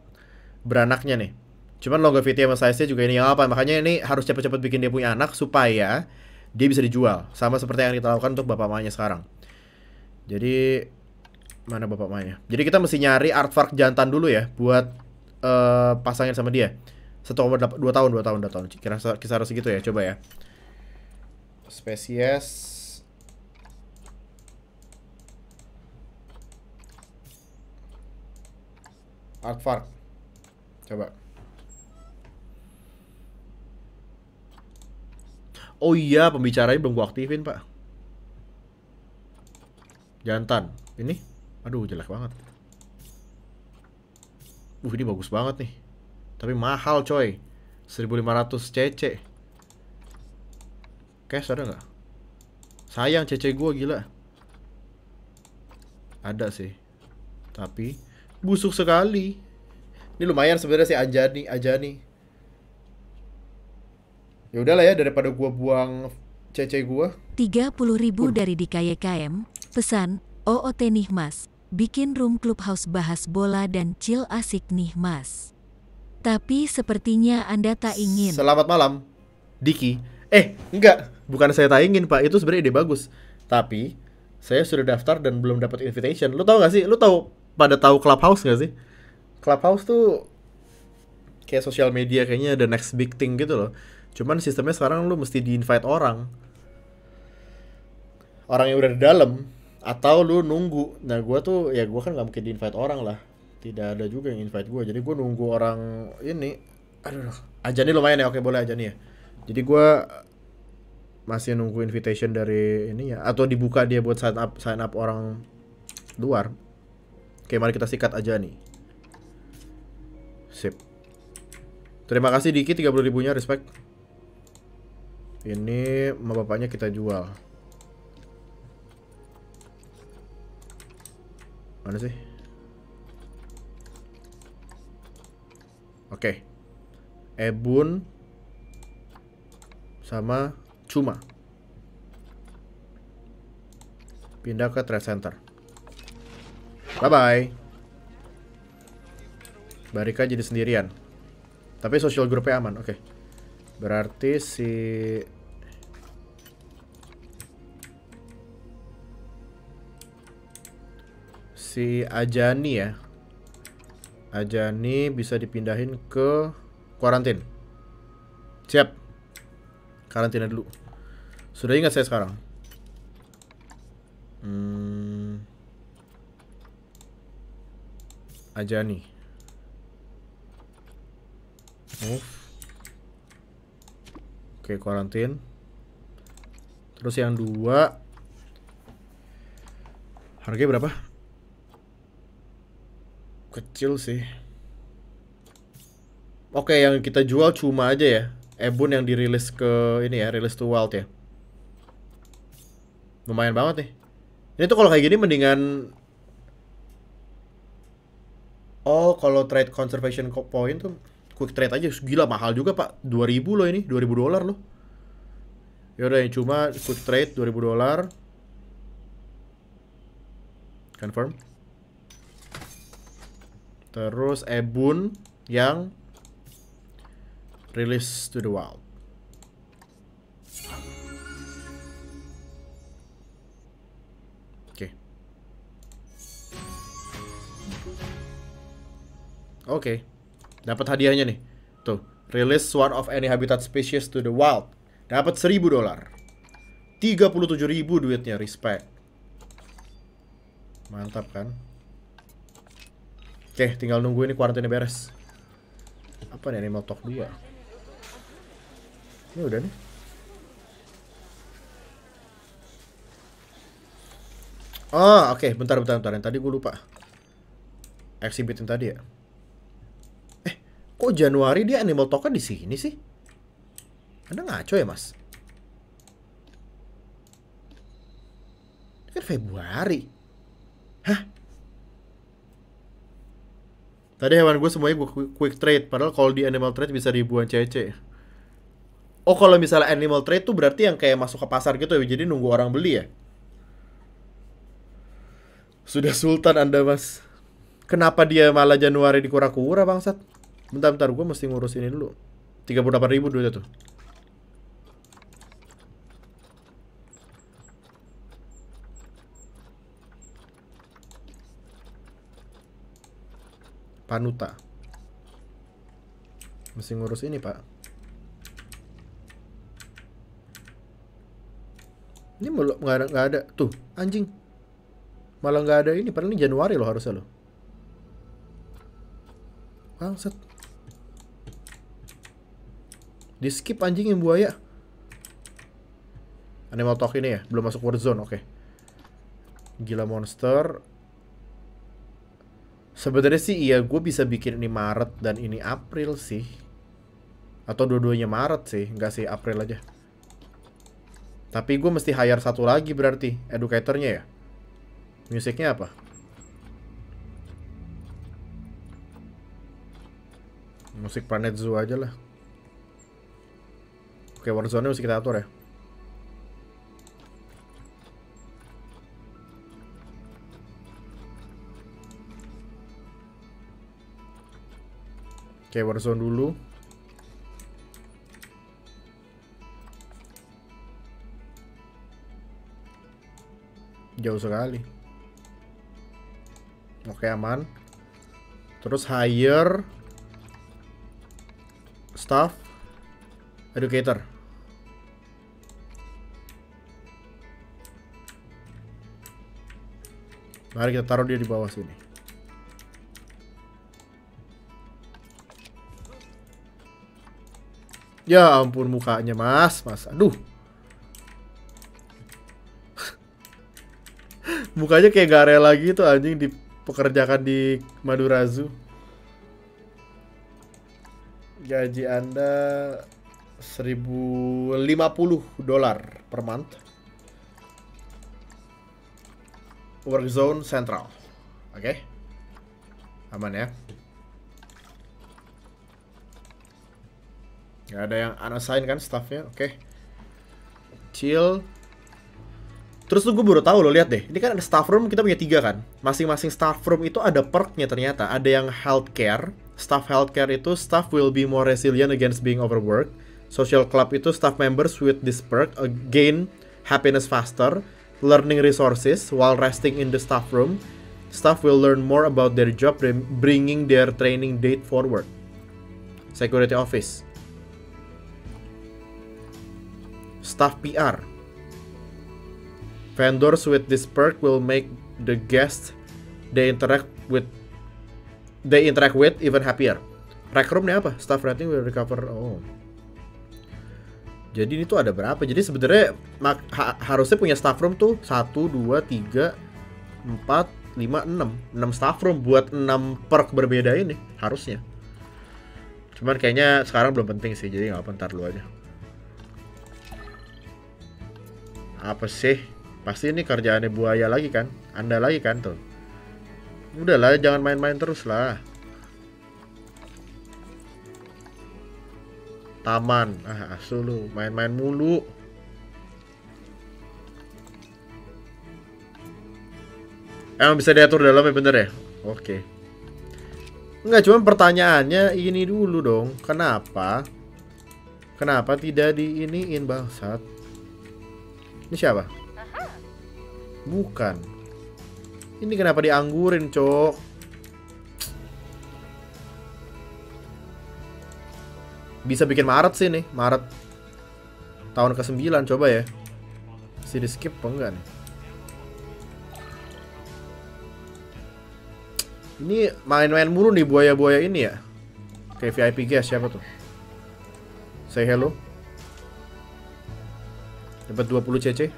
beranaknya nih. Cuman longevity sama size-nya juga ini yang apa. Makanya ini harus cepet-cepet bikin dia punya anak supaya dia bisa dijual. Sama seperti yang kita lakukan untuk bapak mamanya sekarang. Jadi mana bapak mamanya? Jadi kita mesti nyari artwork jantan dulu ya buat pasangin sama dia. 2 tahun. Kisaran segitu ya, coba ya. Spesies artwork. Coba. Oh iya, pembicaranya belum gua aktifin, Pak. Jantan. Ini? Aduh, jelek banget. Ini bagus banget nih. Tapi mahal, coy. 1.500 cc. Cash ada nggak? Sayang cc gua gila. Ada sih. Tapi busuk sekali. Ini lumayan sebenarnya sih Ajani. Ya udahlah ya daripada gua buang cece gua. 30.000 dari DKYKM. Pesan, OOT nih mas, bikin room clubhouse bahas bola dan chill asik nih mas. Tapi sepertinya Anda tak ingin. Selamat malam, Diki. Enggak, bukan saya tak ingin pak, itu sebenarnya ide bagus. Tapi saya sudah daftar dan belum dapat invitation. Lu tau gak sih? Lu tahu Clubhouse gak sih? Clubhouse tuh kayak sosial media kayaknya the next big thing gitu loh. Cuman sistemnya sekarang lu mesti di-invite orang yang udah di dalam atau lu nunggu. Nah, gua kan nggak mungkin di-invite orang lah. Tidak ada juga yang invite gue, jadi gue nunggu orang ini. Aduh, Ajani lumayan ya, oke boleh Ajani ya. Jadi gue masih nunggu invitation dari ini ya, atau dibuka dia buat sign up orang luar. Oke, mari kita sikat Ajani. Sip. Terima kasih Diki 30.000-nya, respect. Ini sama bapaknya kita jual. Mana sih? Oke, Ebun sama Cuma pindah ke Trade Center. Bye bye. Barika jadi sendirian, tapi social groupnya aman. Oke, berarti si Ajani ya. Ajani bisa dipindahin ke karantin. Siap. Karantina dulu. Sudah ingat saya sekarang. Ajani. Move. Oke, karantin. Terus yang dua. Harganya berapa? Kecil sih. Oke, yang kita jual cuma aja ya. Ebon yang dirilis ke ini ya, rilis to wild ya. Lumayan banget nih. Ini tuh kalau kayak gini mendingan. Oh, kalau trade conservation point tuh quick trade aja. Gila mahal juga, Pak. 2000 loh ini, 2000 dolar loh. Ya udah, cuma quick trade 2000 dolar. Confirm. Terus Ebun yang release to the wild. Oke. Oke. Dapat hadiahnya nih. Tuh, release one of any habitat species to the wild. Dapat $1,000. 37.000 duitnya, respect. Mantap kan? Oke, tinggal nunggu ini karantina beres. Apa nih Animal Talk 2? Ini udah nih. Oh, oke, bentar. Yang tadi gue lupa. Exhibitin tadi ya. Eh, kok Januari dia Animal Talk-nya di sini sih? Anda ngaco ya, Mas? Ini kan Februari. Hah? Tadi hewan gue semuanya gue quick trade. Padahal kalau di animal trade bisa ribuan CC. Oh, kalau misalnya animal trade tuh berarti yang kayak masuk ke pasar gitu ya. Jadi nunggu orang beli ya. Sudah sultan Anda, Mas. Kenapa dia malah Januari dikura-kura, bangsat? Bentar, gue mesti ngurus ini dulu. 38.000 duitnya tuh. Panuta. Mesti ngurus ini, Pak. Ini malah nggak ada. Tuh, anjing. Malah nggak ada ini. Padahal ini Januari loh harusnya loh. Bangset. Di skip anjing yang buaya. Animal Talk ini ya. Belum masuk Warzone, oke. Gila monster. Sebenarnya sih iya, gue bisa bikin ini Maret dan ini April sih. Atau dua-duanya Maret sih, enggak sih April aja. Tapi gue mesti hire satu lagi berarti, educatornya ya. Musiknya apa? Musik Planet Zoo aja lah. Oke, Warzone-nya mesti kita atur ya. Oke, Warzone dulu. Jauh sekali. Oke, aman. Terus hire staff educator. Mari kita taruh dia di bawah sini. Ya ampun mukanya mas. Aduh. Mukanya kayak gak rela gitu anjing dipekerjakan di Madura Zoo. Gaji Anda $1.050 per month. Work zone central. Oke. Aman ya. Gak ada yang unassign kan staffnya, oke. Chill. Terus tuh gue baru tahu lo lihat deh. Ini kan ada staff room, kita punya 3 kan. Masing-masing staff room itu ada perknya ternyata. Ada yang healthcare. Staff healthcare itu staff will be more resilient against being overworked. Social club itu staff members with this perk gain happiness faster, learning resources while resting in the staff room. Staff will learn more about their job, bringing their training date forward. Security office. Staff PR. Vendors with this perk will make the guests they interact with even happier. Rec room-nya apa? Staff rating will recover. Oh. Jadi ini tuh ada berapa? Jadi sebenarnya harusnya punya staff room tuh 1 2 3 4 5 6. 6 staff room buat 6 perk berbeda ini harusnya. Cuman kayaknya sekarang belum penting sih. Jadi enggak apa, ntar dulu aja. Apa sih? Pasti ini kerjaannya buaya lagi kan? Anda lagi kan tuh? Udahlah, jangan main-main terus lah. Taman, ah asu lu, main-main mulu. Emang bisa diatur dalamnya bener ya? Oke. Enggak, cuma pertanyaannya ini dulu dong. Kenapa? Kenapa tidak diiniin bangsat? Ini siapa? Bukan. Ini kenapa dianggurin, cok? Bisa bikin Maret sih nih, Maret tahun ke-9 coba ya. Si di skip apa enggak nih? Ini main-main mulu nih buaya-buaya ini ya. Kayak VIP guys siapa tuh? Say hello. Dapat 20 CC.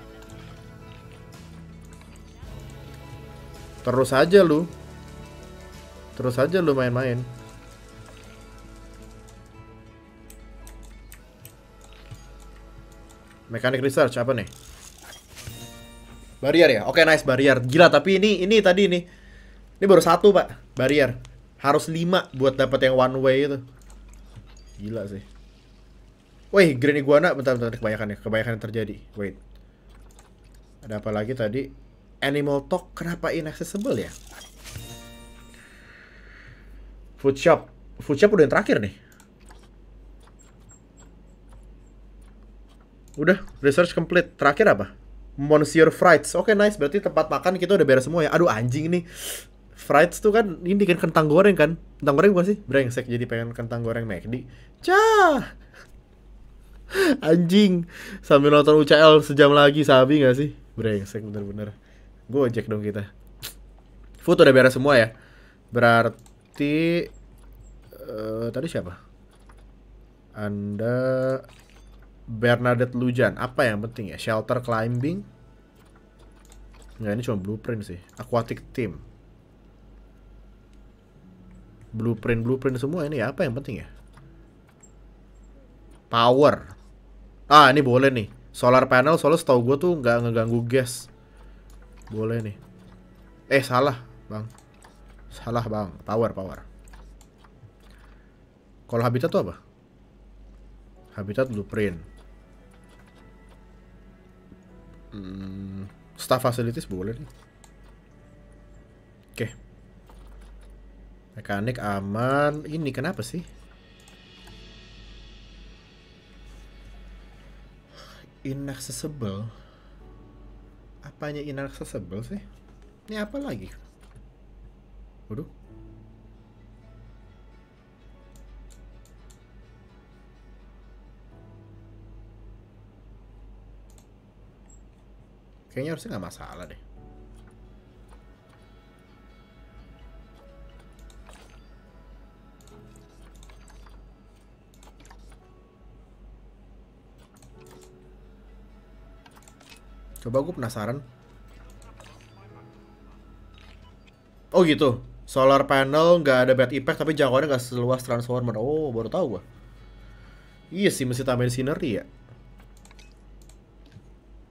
Terus aja lu. Terus aja lu main-main. Mechanic research apa nih? Barrier ya? Oke, nice barrier. Gila, tapi ini tadi nih. Ini baru 1, Pak. Barrier. Harus 5 buat dapat yang one way itu. Gila sih. Woi, green iguana, bentar, kebanyakan yang terjadi. Wait. Ada apa lagi tadi? Animal talk, kenapa inaccessible ya? Food shop udah yang terakhir nih. Udah, research complete. Terakhir apa? Monsieur Frites. Oke, nice. Berarti tempat makan kita udah beres semua ya. Aduh, anjing nih. Frites tuh kan, ini kan kentang goreng kan? Kentang goreng bukan sih? Brengsek, jadi pengen kentang goreng McD. Cah! Anjing, sambil nonton UCL sejam lagi, sabi gak sih? Brengsek bener-bener. Gojek dong kita. Food udah beres semua ya. Berarti tadi siapa? Anda Bernadette Lujan. Apa yang penting ya? Shelter climbing. Nggak, ini cuma blueprint sih. Aquatic team. Blueprint semua ini ya. Apa yang penting ya? Power. Ah, ini boleh nih. Solar panel, soalnya setahu gue tuh nggak ngeganggu gas. Boleh nih. Salah, Bang. Salah, Bang. Power. Kalau habitat tuh apa? Habitat blueprint. Staff facilities boleh nih. Oke. Mekanik aman. Ini kenapa sih? Inaccessible. Apanya inaccessible sih? Ini apa lagi? Waduh. Kayaknya harusnya nggak masalah deh. Coba gue penasaran. Oh gitu. Solar panel nggak ada bad impact tapi jangkauannya nggak seluas transformer. Oh, baru tahu gue. Iya sih, mesti tambahin sinergi ya.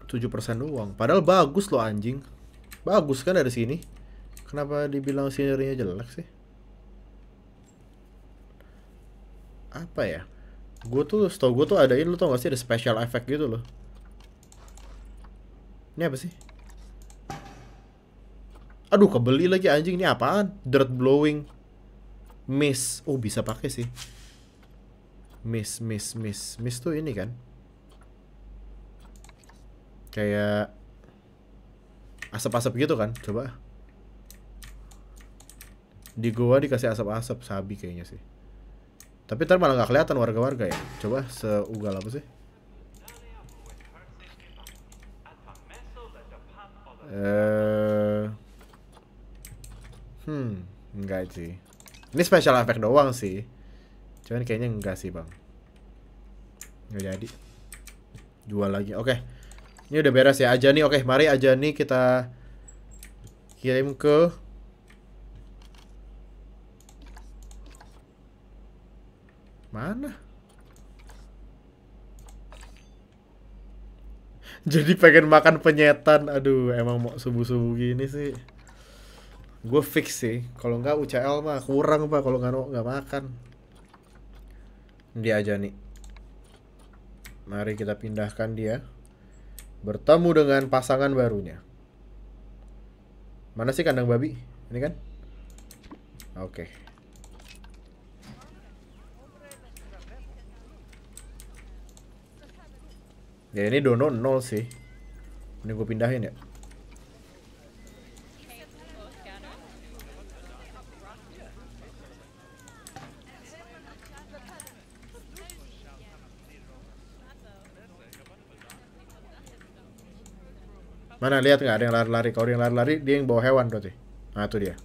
7% doang. Padahal bagus loh anjing. Bagus kan dari sini. Kenapa dibilang sinerginya jelek sih? Apa ya? Gue tuh, setau gue tuh adain, lu tau gak sih ada special effect gitu loh. Ini apa sih? Aduh, kebeli lagi anjing, ini apaan? Dirt blowing mist. Oh, bisa pakai sih. Mist tuh ini kan. Kayak asap-asap gitu kan. Coba. Di goa dikasih asap-asap, sabi kayaknya sih. Tapi ntar malah gak kelihatan warga-warga ya. Coba seugal apa sih? Enggak sih. Ini special effect doang sih. Cuman kayaknya enggak sih bang. Nggak jadi. Jual lagi, oke. Ini udah beres ya, Ajani, oke. Mari Ajani kita kirim ke mana? Jadi pengen makan penyetan. Aduh, emang mau subuh-subuh gini sih. Gue fix sih, kalau nggak UCL mah kurang pak, kalau nggak makan. Dia aja nih. Mari kita pindahkan dia. Bertemu dengan pasangan barunya. Mana sih kandang babi? Ini kan? Oke. Ya ini dono 0 sih. Ini gue pindahin ya. Mana lihat nggak ada yang lari-lari? Kalau yang lari-lari dia yang bawa hewan berarti. Nah itu dia.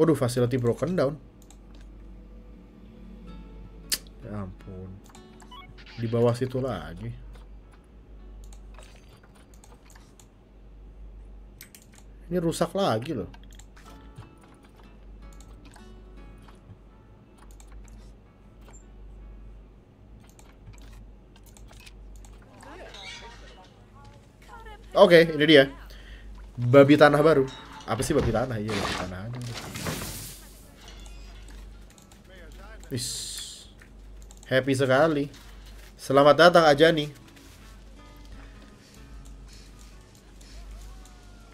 Waduh, facility broken down. Ya ampun. Di bawah situ lagi. Ini rusak lagi loh. Oke, ini dia. Babi tanah baru. Apa sih babi tanah? Iya, babi tanah aja. Wiss. Happy sekali. Selamat datang Ajani.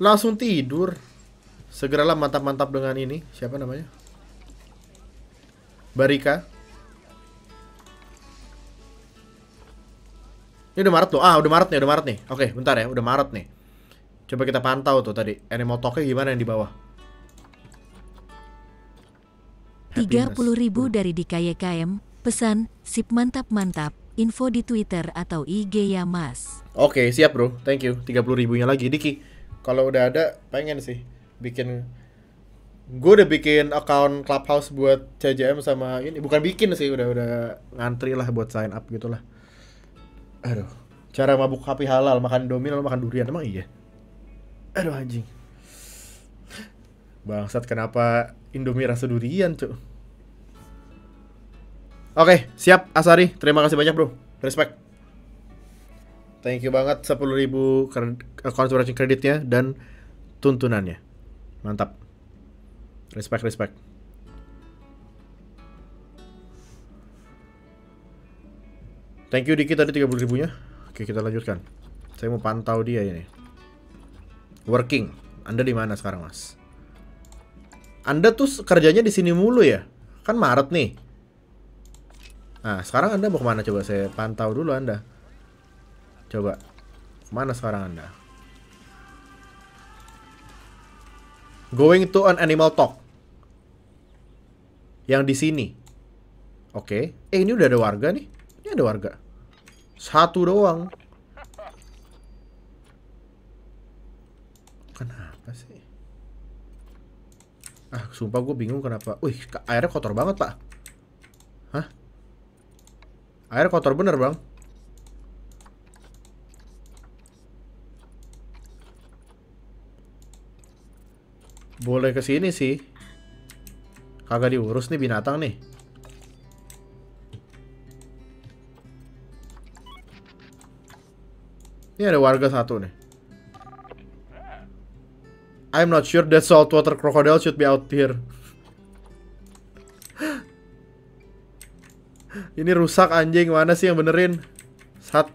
Langsung tidur. Segeralah mantap-mantap dengan ini. Siapa namanya? Barika. Ini udah Maret tuh. Ah, udah Maret nih, Oke, bentar ya, udah Maret nih. Coba kita pantau tuh tadi. Animal talk-nya gimana yang di bawah? 30.000 dari DKYKM. Pesan, sip mantap-mantap. Info di Twitter atau IG ya, Mas. Oke, siap, Bro. Thank you. 30.000-nya lagi, Diki. Kalau udah ada, pengen sih bikin. Gue udah bikin account Clubhouse buat CJM sama ini. Bukan bikin sih, udah ngantri lah buat sign up gitu lah. Aduh, cara mabuk kopi halal, makan domi lalu makan durian, emang iya? Aduh anjing. Bangsat, kenapa Indomie rasa durian, cuk? Oke, siap Asari, terima kasih banyak bro, respect. Thank you banget, 10.000 conservation kreditnya dan tuntunannya. Mantap. Respect, respect. Thank you Diki tadi 30.000-nya. Oke, kita lanjutkan. Saya mau pantau dia ini. Working. Anda di mana sekarang, Mas? Anda tuh kerjanya di sini mulu ya? Kan Maret nih. Nah, sekarang Anda mau kemana? Coba saya pantau dulu Anda. Coba. Kemana sekarang Anda? Going to an animal talk. Yang di sini. Oke. Ini udah ada warga nih. Ini ada warga. Satu doang. Kenapa sih? Ah, sumpah gue bingung kenapa. Wih, airnya kotor banget, Pak. Hah? Air kotor bener, Bang. Boleh ke sini sih. Kagak diurus nih binatang nih. Ini ada warga satu nih. I'm not sure that saltwater crocodile should be out here. Ini rusak anjing, mana sih yang benerin? Sat.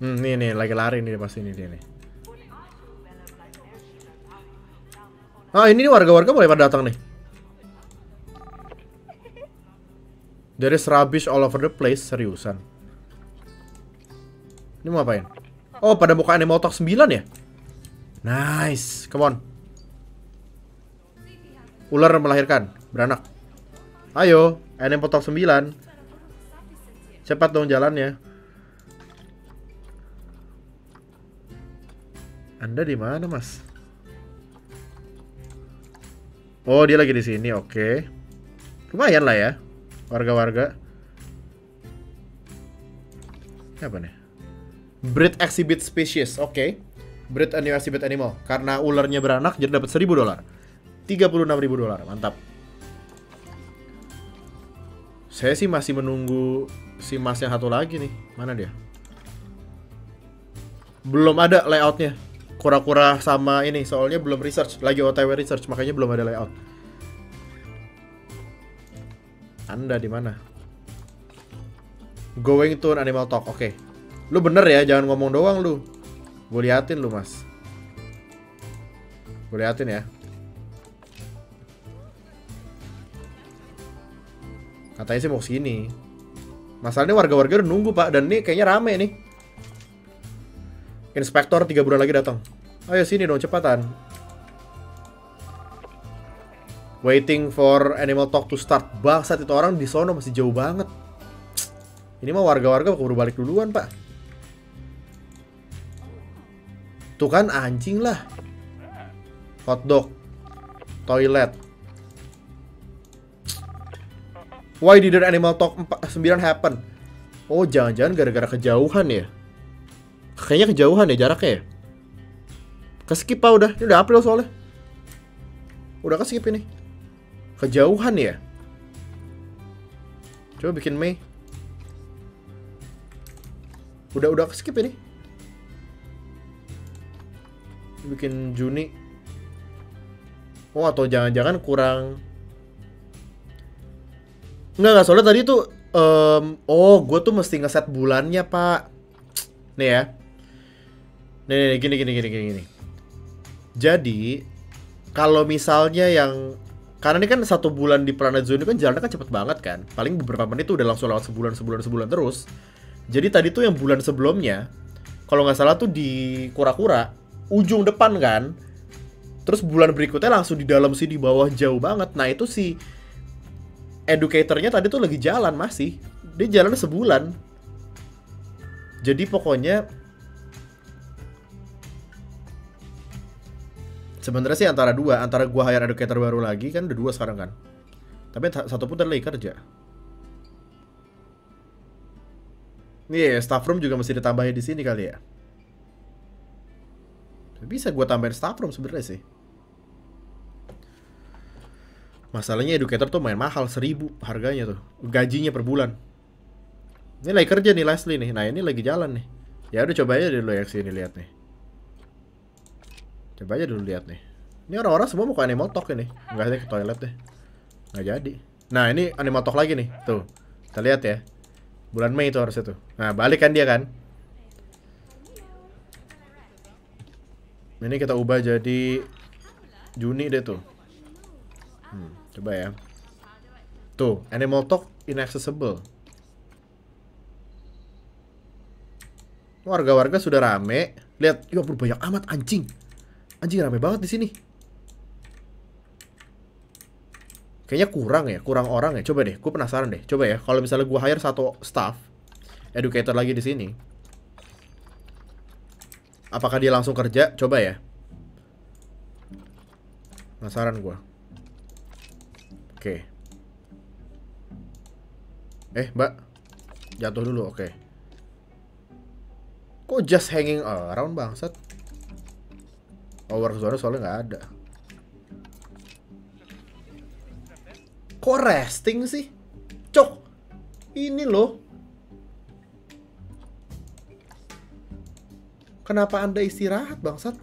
Ini nih lagi lari nih pasti ini dia nih. Ah, ini warga-warga boleh pada datang nih. There is rubbish all over the place. Seriusan. Ini mau ngapain? Oh, pada buka animal talk 9 ya? Nice. Come on. Ular melahirkan. Beranak. Ayo. Animal talk 9. Cepat dong jalannya. Anda di mana, Mas? Oh, dia lagi di sini. Oke. Lumayan lah ya. Warga-warga. Apa nih? Breed exhibit species. Oke. Breed a new exhibit animal. Karena ularnya beranak jadi dapat $1,000. $36,000. Mantap. Saya sih masih menunggu si mas yang satu lagi nih. Mana dia? Belum ada layoutnya. Kura-kura sama ini. Soalnya belum research. Lagi OTW research. Makanya belum ada layout. Anda di mana? Going to an animal talk. Oke. Lu bener ya, jangan ngomong doang lu. Gue liatin lu, Mas. Gue liatin ya. Katanya sih mau sini. Masalahnya warga-warga udah nunggu, Pak. Dan nih kayaknya rame nih. Inspektor 3 bulan lagi datang. Ayo sini dong, cepatan. Waiting for animal talk to start. Bangsat, itu orang di sono masih jauh banget. Ini mah warga-warga keburu balik duluan, Pak. Tuh kan anjing lah. Hotdog. Toilet. Why didn't animal talk 9 happen? Oh, jangan-jangan gara-gara kejauhan ya. Kayaknya kejauhan ya jaraknya ya. Keskip Pak udah. Ini udah April soalnya. Udah keskip ini. Kejauhan ya. Coba bikin Mei. Udah skip ini. Bikin Juni. Oh, atau jangan-jangan kurang. Enggak, soalnya tadi tuh oh, gue tuh mesti ngeset bulannya, Pak. Nih ya. Nih gini. Jadi, kalau misalnya yang karena ini kan 1 bulan di Planet Zoo ini kan jalannya kan cepet banget kan. Paling beberapa menit tuh udah langsung lewat sebulan terus. Jadi tadi tuh yang bulan sebelumnya, kalau nggak salah tuh di kura-kura, ujung depan kan. Terus bulan berikutnya langsung di dalam sih, di bawah jauh banget. Nah itu si educatornya tadi tuh lagi jalan masih. Dia jalan sebulan. Jadi pokoknya sebenarnya sih antara dua, antara gua hire educator baru lagi kan udah 2 sekarang kan. Tapi satu pun lagi kerja. Iya, staff room juga mesti ditambahin di sini kali ya. Bisa gua tambahin staff room sebenarnya sih. Masalahnya educator tuh main mahal, 1000 harganya tuh. Gajinya per bulan. Ini lagi kerja nih Leslie nih. Nah, ini lagi jalan nih. Ya udah coba aja dulu ya sini lihat nih. Coba aja dulu lihat nih. Ini orang-orang semua mau ke animal talk ini. Enggak ada ke toilet deh. Nggak jadi. Nah, ini animal talk lagi nih. Tuh. Kita lihat ya. Bulan Mei itu harusnya tuh. Nah, balik kan dia kan. Ini kita ubah jadi Juni deh tuh. Coba ya. Tuh, animal talk inaccessible. Warga-warga sudah rame. Lihat, ya ampun banyak amat anjing. Anjing rame banget di sini. Kayaknya kurang orang ya. Coba deh, gue penasaran deh. Coba ya, kalau misalnya gue hire 1 staff educator lagi di sini, apakah dia langsung kerja? Coba ya. Penasaran gue. Oke. Mbak, jatuh dulu. Oke. Kok just hanging around bangsat? Over ke zona soalnya nggak ada. Kok resting sih? Cok! Ini loh. Kenapa Anda istirahat bangsat?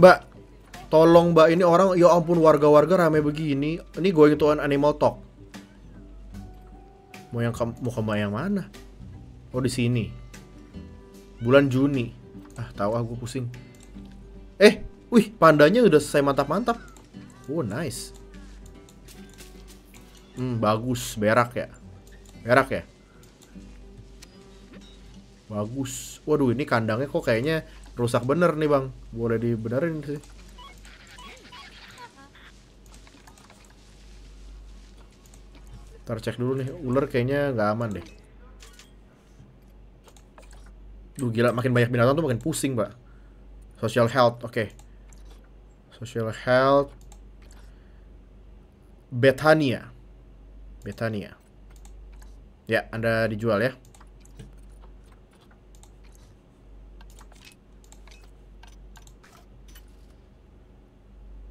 Mbak, tolong mbak, ini orang, ya ampun warga-warga rame begini. Ini going to an animal talk. Mau yang mana? Oh di sini. Bulan Juni. Ah tahu aku pusing. Wih pandanya udah selesai mantap-mantap. Oh nice. Bagus, berak ya. Berak ya. Bagus. Waduh ini kandangnya kok kayaknya rusak bener nih bang, boleh dibenerin sih. Ntar cek dulu nih, ular kayaknya nggak aman deh. Duh gila, makin banyak binatang tuh makin pusing mbak. Social health, oke. Social health, Bethania, Bethania. Ya, Anda dijual ya.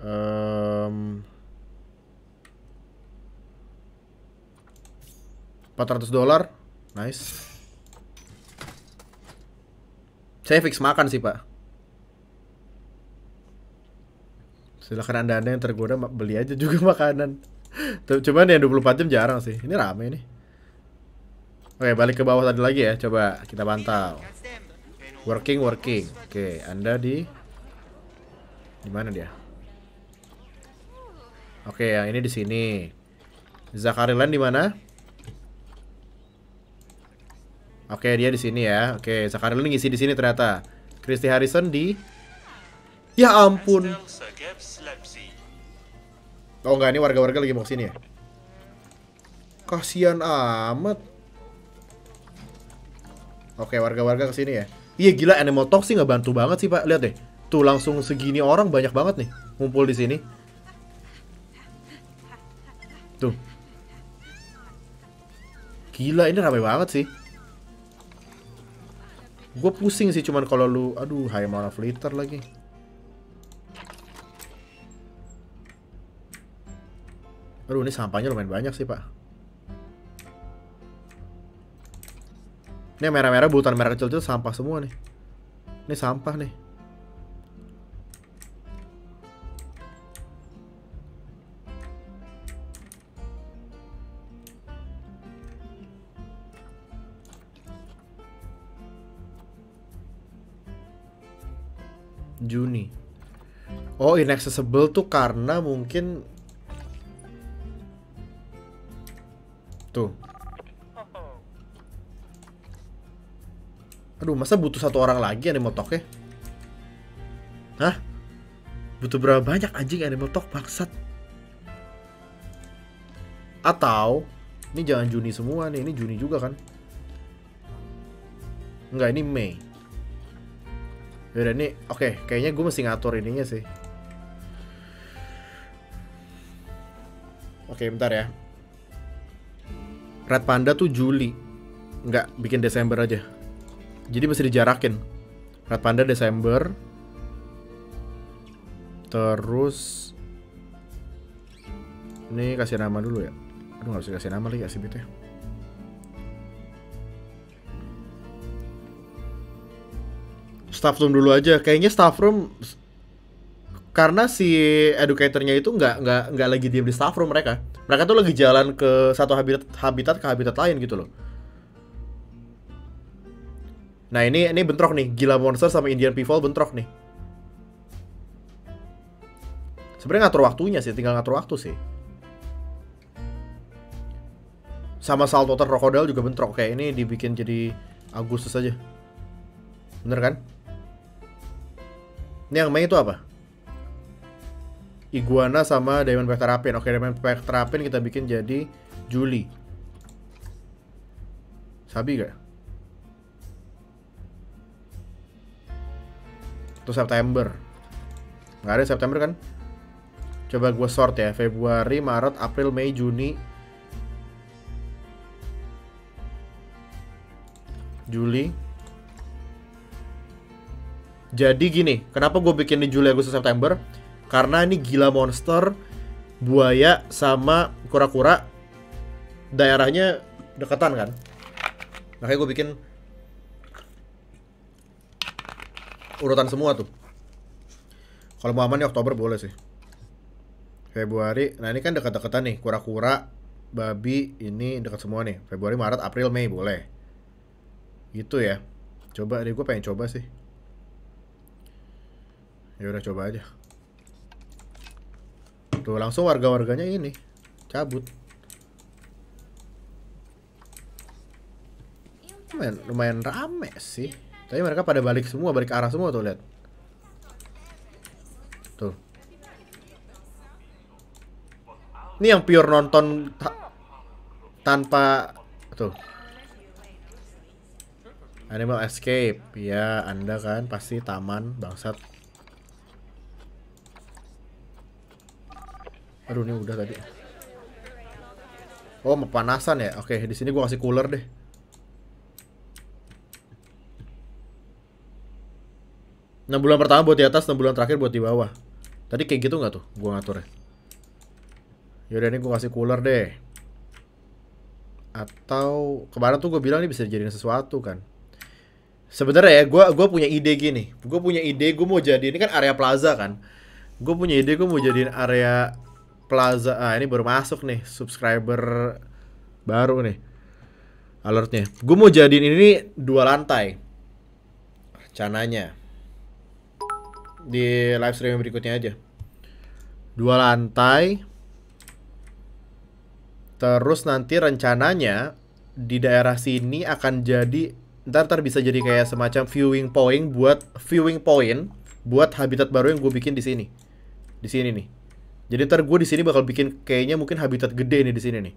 $400, nice. Saya fix makan sih pak. Silahkan anda yang tergoda beli aja juga makanan. Cuman yang 24 jam jarang sih. Ini rame nih. Oke balik ke bawah tadi lagi ya. Coba kita pantau. Working, working. Oke anda di mana dia? Oke, yang ini di sini. Zakarilan di mana? Oke, dia di sini ya. Oke, Zakarilan ngisi di sini ternyata. Christy Harrison di... Ya ampun. Oh enggak, ini warga-warga lagi mau kesini ya. Kasian amat. Oke, warga-warga kesini ya. Iya gila, animal talk sih nggak bantu banget sih pak. Lihat deh. Tuh langsung segini orang banyak banget nih ngumpul di sini. Tuh. Gila ini rame banget sih. Gue pusing sih cuman kalau lu, aduh high amount of litter lagi. Aduh ini sampahnya lumayan banyak sih pak. Ini yang merah-merah, bulutan merah kecil-kecil sampah semua nih. Ini sampah nih. Juni. Oh, inaccessible tuh karena mungkin tuh. Aduh, masa butuh satu orang lagi animal talk-nya? Hah? Butuh berapa banyak anjing animal talk bangsat? Atau ini jangan Juni semua nih, ini Juni juga kan? Enggak, ini Mei. Yaudah nih, oke, kayaknya gue mesti ngatur ininya sih. Oke, bentar ya. Red Panda tuh Juli. Nggak, bikin Desember aja. Jadi mesti dijarakin. Red Panda Desember. Terus ini kasih nama dulu ya. Aduh, nggak bisa kasih nama lagi asibitnya. Staff room dulu aja, kayaknya staff room karena si educatornya itu nggak lagi diem di staff room mereka. Mereka tuh lagi jalan ke satu habitat ke habitat lain gitu loh. Nah ini bentrok nih, gila monster sama Indian people bentrok nih. Sebenarnya ngatur waktunya sih, tinggal ngatur waktu sih. Sama saltwater crocodile juga bentrok, kayak ini dibikin jadi Agustus aja, bener kan? Ini yang main itu apa? Iguana sama Diamond Back Terapin. Oke, Diamond Back Terapin kita bikin jadi Juli. Sabi gak? Itu September. Nggak ada September kan? Coba gue sort ya, Februari, Maret, April, Mei, Juni, Juli. Jadi gini, kenapa gue bikin di Juli, Agustus, September? Karena ini gila monster, buaya sama kura-kura, daerahnya deketan kan? Makanya gue bikin urutan semua tuh. Kalau mau aman ya Oktober boleh sih. Februari, nah ini kan dekat-dekatan nih, kura-kura, babi, ini dekat semua nih. Februari, Maret, April, Mei boleh. Gitu ya. Coba deh, gue pengen coba sih. Ya udah coba aja. Tuh langsung warga-warganya ini cabut. Lumayan rame sih. Tapi mereka pada balik semua, balik arah semua tuh lihat. Tuh. Ini yang pure nonton tanpa tuh. Animal Escape. Ya, Anda kan pasti taman bangsat. Aduh, ini udah tadi. Oh, pemanasan ya. Oke, di sini gua kasih cooler deh. Nah, 6 bulan pertama buat di atas, 6 bulan terakhir buat di bawah. Tadi kayak gitu nggak tuh gua ngaturnya? Yaudah ini gue kasih cooler deh. Atau kemarin tuh gue bilang ini bisa dijadiin sesuatu kan. Sebenarnya ya gue punya ide gini. Gue punya ide, gue mau jadi ini kan area plaza kan. Gue punya ide gue mau jadiin area plaza. Ah ini baru masuk nih subscriber baru nih alertnya. Gue mau jadiin ini 2 lantai rencananya. Di live stream berikutnya aja. 2 lantai. Terus nanti rencananya di daerah sini akan jadi ntar bisa jadi kayak semacam viewing point buat habitat baru yang gue bikin di sini. Di sini nih. Jadi ntar gue di sini bakal bikin kayaknya mungkin habitat gede nih di sini nih.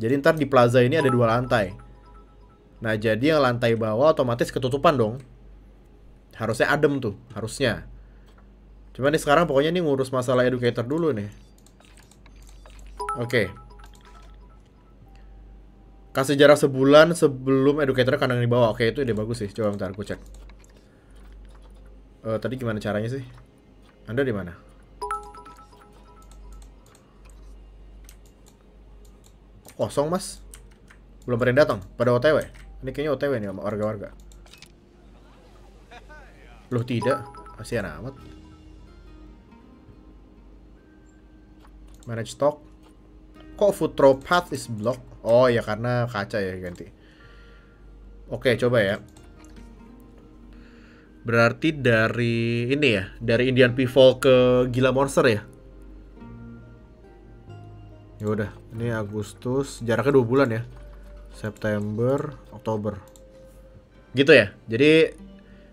Jadi ntar di plaza ini ada 2 lantai. Nah, jadi yang lantai bawah otomatis ketutupan dong. Harusnya adem tuh, harusnya. Cuman nih sekarang pokoknya nih ngurus masalah educator dulu nih. Oke. Kasih jarak sebulan sebelum educator kandang di bawah. Oke, itu ide bagus sih. Coba bentar, gue cek. Tadi gimana caranya sih? Anda di mana? Kosong, Mas. Belum pernah datang. Pada OTW. Ini kayaknya OTW nih sama warga-warga. Loh, tidak. Kasihan amat. Manage stock. Kok Futuro Path is blocked? Oh ya karena kaca ya ganti. Oke coba ya. Berarti dari ini ya, dari Indian Pivot ke Gila Monster ya. Ya udah, ini Agustus, jaraknya 2 bulan ya. September, Oktober. Gitu ya. Jadi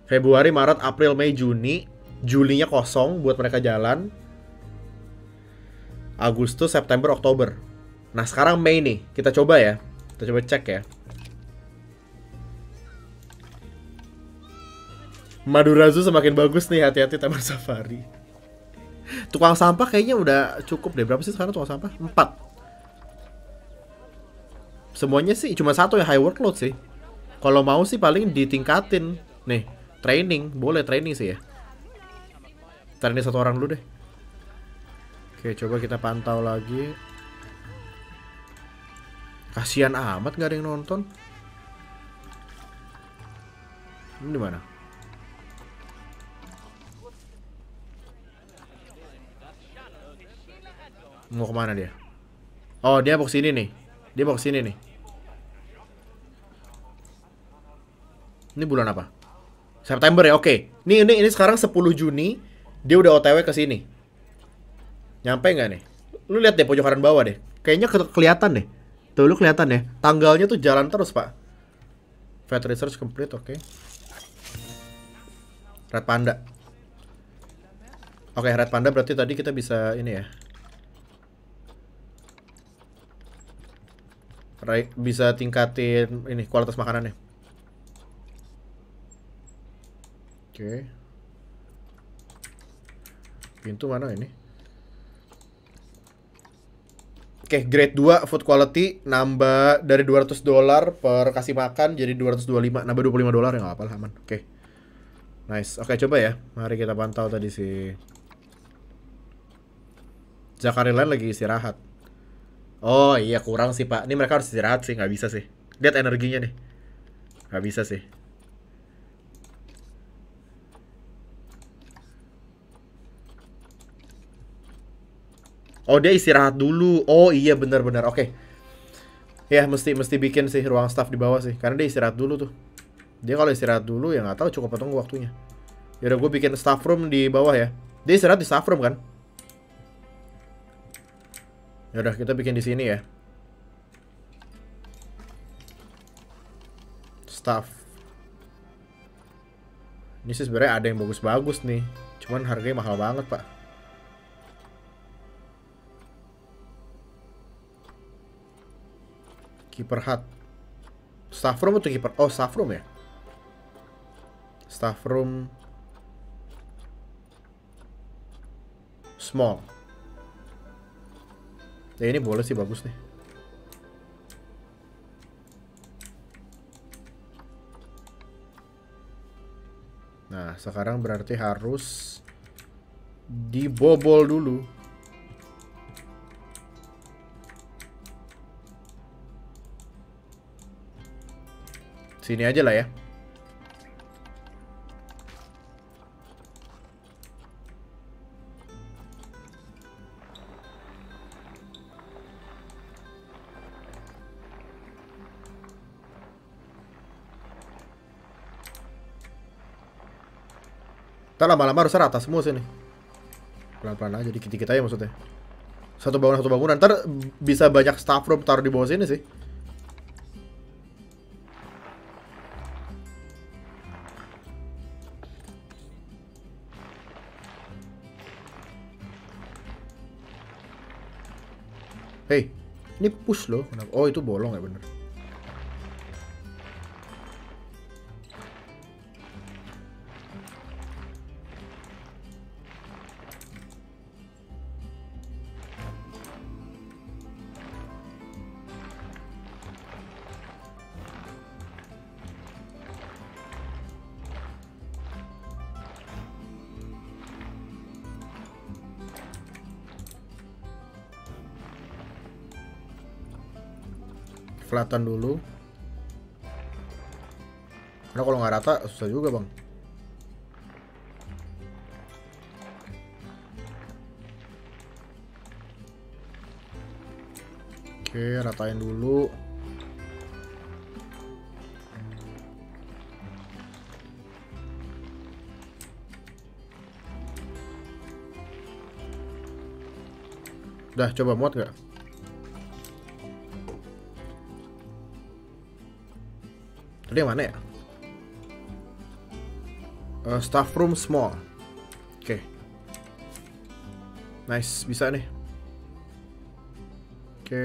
Februari, Maret, April, Mei, Juni, Julinya kosong buat mereka jalan. Agustus, September, Oktober. Nah sekarang Mei nih, kita coba ya. Kita coba cek ya. Madura Zoo semakin bagus nih, hati-hati Taman Safari. Tukang sampah kayaknya udah cukup deh. Berapa sih sekarang tukang sampah? 4. Semuanya sih cuma 1 yang high workload sih. Kalau mau sih paling ditingkatin. Nih, training, boleh training sih ya. Training 1 orang dulu deh. Oke, coba kita pantau lagi. Kasihan amat gak ada yang nonton. Ini di mana? Mau kemana dia? Oh, dia mau ke sini nih. Dia mau ke sini nih. Ini bulan apa? September ya, oke. Ini sekarang 10 Juni, dia udah OTW ke sini. Nyampe nggak nih? Lu lihat deh pojok kanan bawah deh. Kayaknya kelihatan deh. Tuh lu kelihatan ya. Tanggalnya tuh jalan terus, Pak. Vet research complete, oke. Red Panda. Oke, Red Panda berarti tadi kita bisa ini ya. Bisa tingkatin ini kualitas makanannya. Oke. Pintu mana ini? Oke, grade 2 food quality nambah dari $200 per kasih makan jadi 225, nambah $25 ya, nggak apa-apa lah, aman. Oke. Nice. Oke, coba ya. Mari kita pantau tadi si Zakarilan lagi istirahat. Oh iya, kurang sih pak. Ini mereka harus istirahat sih, nggak bisa sih. Lihat energinya nih. Nggak bisa sih. Oh dia istirahat dulu. Oh iya benar-benar. Oke. Ya mesti bikin sih ruang staff di bawah sih, karena dia istirahat dulu tuh. Dia kalau istirahat dulu ya nggak tahu cukup atau enggak waktunya. Ya udah gue bikin staff room di bawah ya. Dia istirahat di staff room kan? Ya udah kita bikin di sini ya. Staff. Ini sih sebenarnya ada yang bagus-bagus nih. Cuman harganya mahal banget pak. Keeper hat. Staff room atau keeper? Oh, staff room ya. Staff room small. Ya ini boleh sih, bagus nih. Nah, sekarang berarti harus dibobol dulu. Sini aja lah ya. Kita lama-lama harusnya rata semua sini. Pelan-pelan aja, dikit-dikit aja maksudnya. Satu bangunan, ntar bisa banyak staff room taruh di bawah sini sih. Hey, ini push loh. Kenapa? Oh itu bolong ya bener. Pelatan dulu, karena kalau nggak rata susah juga bang. Oke, ratain dulu. Udah coba muat nggak? Tadi yang mana ya? Staff room small. Oke. Nice, bisa nih. Oke.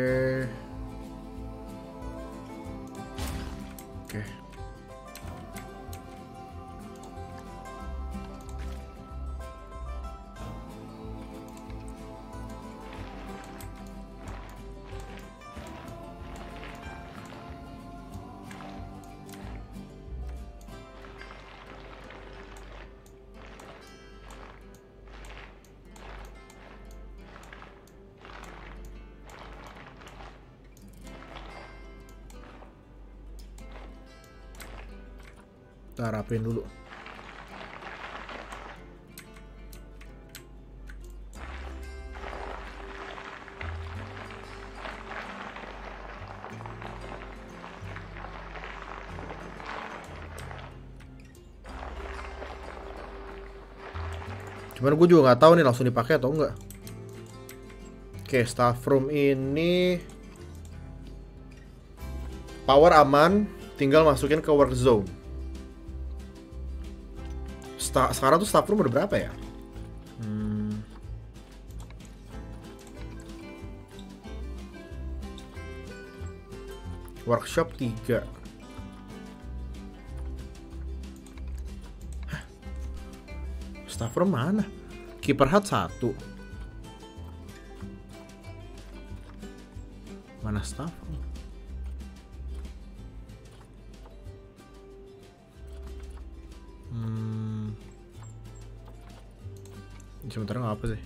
Kita rapiin dulu. Cuman gue juga nggak tahu nih langsung dipakai atau enggak. Oke, staff room ini power aman, tinggal masukin ke work zone. Sekarang tuh staff room udah berapa ya? Workshop 3. Staff room mana? Keeper Hut 1. Mana staff? Sementara nggak apa sih.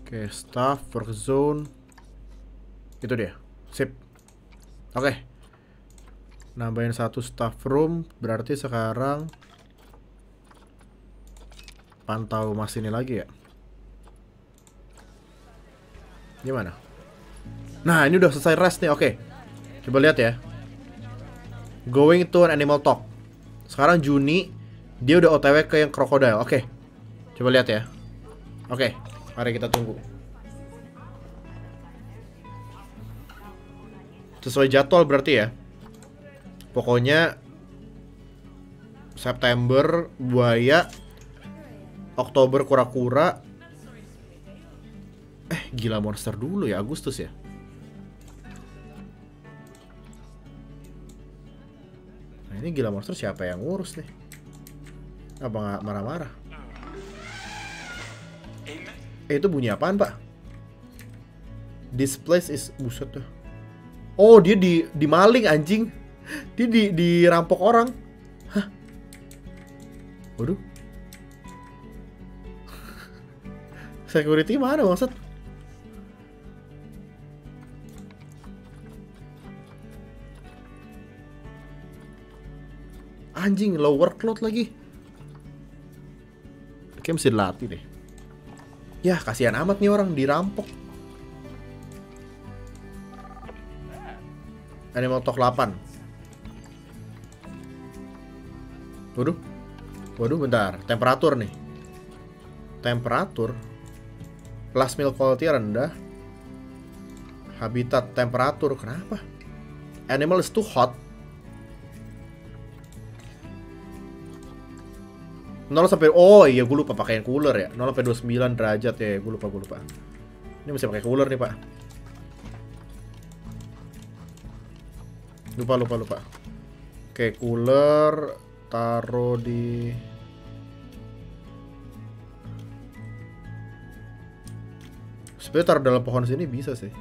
Oke, staff, work zone. Itu dia. Sip. Oke. Nambahin satu staff room. Berarti sekarang pantau mas ini lagi ya. Gimana? Nah, ini udah selesai rest nih. Oke, coba lihat ya. Going to an animal talk. Sekarang Juni dia udah OTW ke yang krokodil. Oke, coba lihat ya. Oke, mari kita tunggu. Sesuai jadwal berarti ya. Pokoknya September buaya, Oktober kura-kura. Gila, monster dulu ya, Agustus ya. Nah, ini gila monster siapa yang ngurus nih? Apa nggak marah-marah? Itu bunyi apaan, Pak? This place is... Buset tuh. Oh, dia dimaling anjing. Dia dirampok orang. Hah? Waduh. Security mana maksud? Anjing, low workload lagi. Kayak mesti dilatih deh. Yah, kasihan amat nih orang dirampok. Animal Talk 8. Waduh. Waduh, bentar. Temperatur nih. Temperatur. Last meal quality rendah. Habitat temperatur. Kenapa? Animal is too hot. 0 sampai... Oh iya, gue lupa pakai yang cooler ya. 0 sampai 29 derajat ya. Gue lupa. Ini mesti pakai cooler nih, Pak. Lupa. Oke, cooler taruh di... Sebenernya taruh dalam pohon sini bisa sih.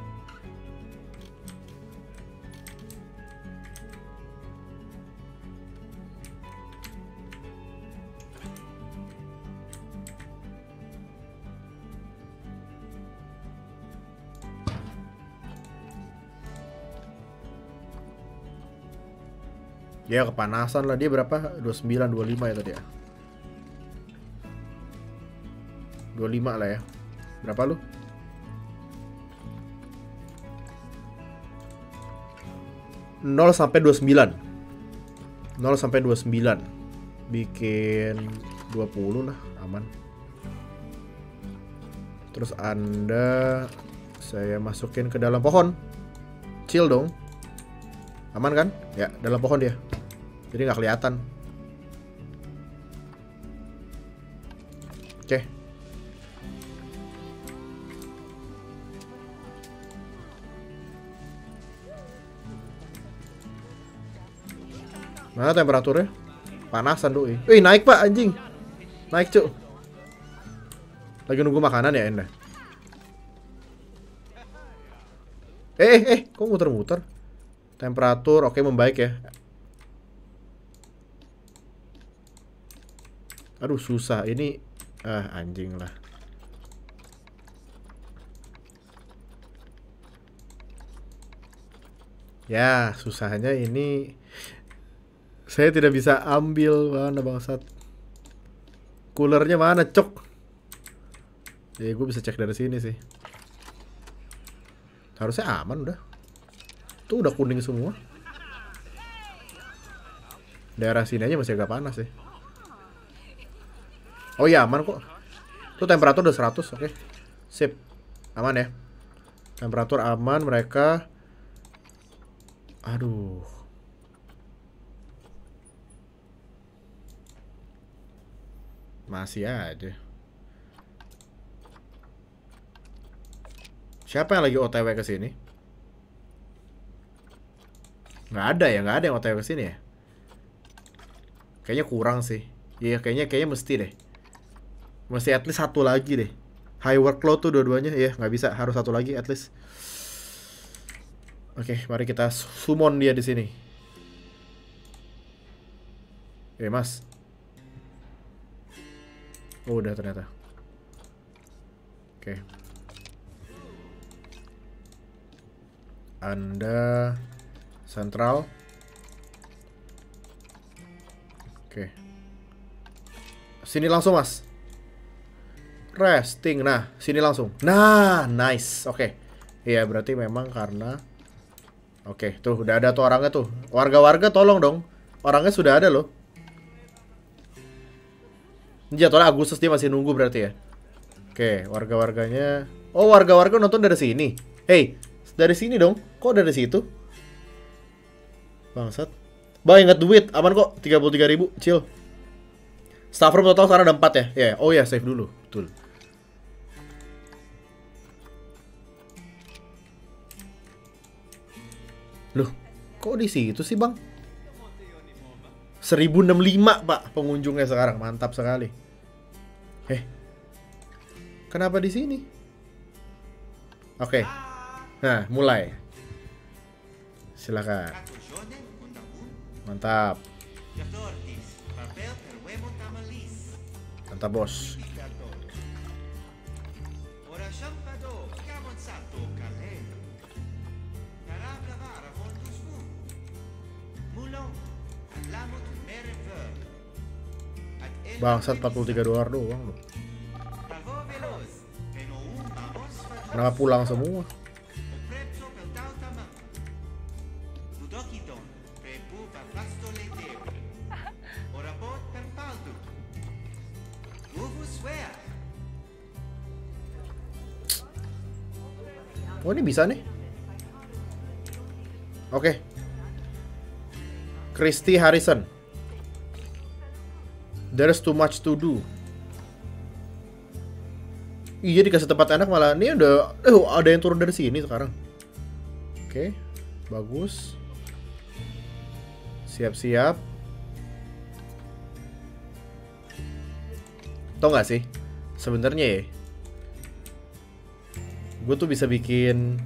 Ya kepanasan lah. Dia berapa? 29, 25 ya tadi ya. 25 lah ya. Berapa lu? Nol sampai 29. Bikin 20 lah, aman. Terus Anda saya masukin ke dalam pohon. Chill dong. Aman kan? Ya, dalam pohon dia. Jadi nggak kelihatan. Oke. Mana temperaturnya? Panasan doi. Wih, naik Pak, anjing. Naik cuk. Lagi nunggu makanan ya Enda. Kok muter-muter? Temperatur, oke, membaik ya. Aduh, susah ini. Anjing lah. Ya, susahnya ini saya tidak bisa ambil. Mana bangsat? Coolernya mana, cok? Ya gue bisa cek dari sini sih. Harusnya aman udah. Tuh udah kuning semua. Daerah sini aja masih agak panas sih. Oh iya, aman kok. Tuh temperatur udah 100, oke. Sip. Aman ya. Temperatur aman mereka. Aduh. Masih aja. Siapa yang lagi OTW ke sini? Nggak ada yang OTW ke sini ya. Kayaknya kurang sih. Iya, kayaknya mesti deh. Mesti at least satu lagi deh. High workload tuh dua-duanya. Ya, nggak bisa. Harus satu lagi at least. Oke, mari kita summon dia di sini. Eh, Mas. Oh, udah ternyata. Oke. Anda sentral. Oke. Sini langsung, Mas. Resting. Nah, sini langsung. Nah, nice. Oke. Iya, berarti memang karena... Oke, tuh udah ada tuh orangnya tuh. Warga-warga tolong dong. Orangnya sudah ada loh. Jadwalnya Agustus, dia masih nunggu berarti ya. Oke, warga-warganya. Oh, warga-warga nonton dari sini. Hey, dari sini dong. Kok dari situ? Bangsat. Bang, ingat duit. Aman kok, 33.000. Chill. Staff room total sekarang ada 4 ya. Yeah. Oh ya, yeah, save dulu. Betul. Loh, kok di situ sih, Bang? 1065, Pak, pengunjungnya sekarang. Mantap sekali. Eh. Kenapa di sini? Oke. Okay. Nah, mulai. Silakan. Mantap. Mantap, Bos. Bangsat, 43 dolar doang loh. Kenapa pulang semua? Oh, ini bisa nih. Oke. Christy Harrison. There's too much to do. Iya, dikasih tempat enak malah. Ini udah, ada yang turun dari sini sekarang. Oke, bagus. Siap-siap. Tau gak sih? Sebenarnya ya, gue tuh bisa bikin.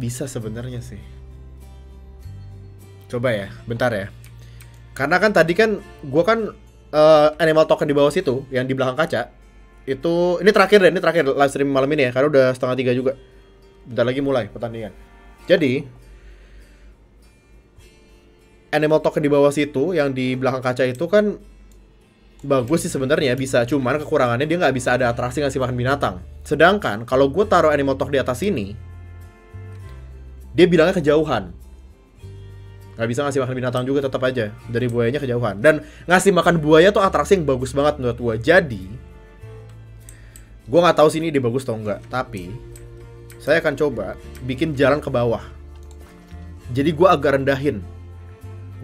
Bisa sebenarnya sih. Coba ya, bentar ya. Karena kan tadi kan, gue kan animal token di bawah situ, yang di belakang kaca. Itu, ini terakhir deh, ini terakhir live stream malam ini ya, karena udah 2:30 juga. Bentar lagi mulai pertandingan. Jadi, animal token di bawah situ, yang di belakang kaca itu kan bagus sih sebenarnya, bisa. Cuman kekurangannya dia nggak bisa ada atraksi ngasih makan binatang. Sedangkan, kalau gue taruh animal token di atas sini, dia bilangnya kejauhan. Gak bisa ngasih makan binatang juga, tetap aja dari buayanya kejauhan. Dan ngasih makan buaya tuh atraksi yang bagus banget menurut gue. Jadi gue gak tahu sini dia bagus atau enggak, tapi saya akan coba bikin jalan ke bawah. Jadi gue agak rendahin.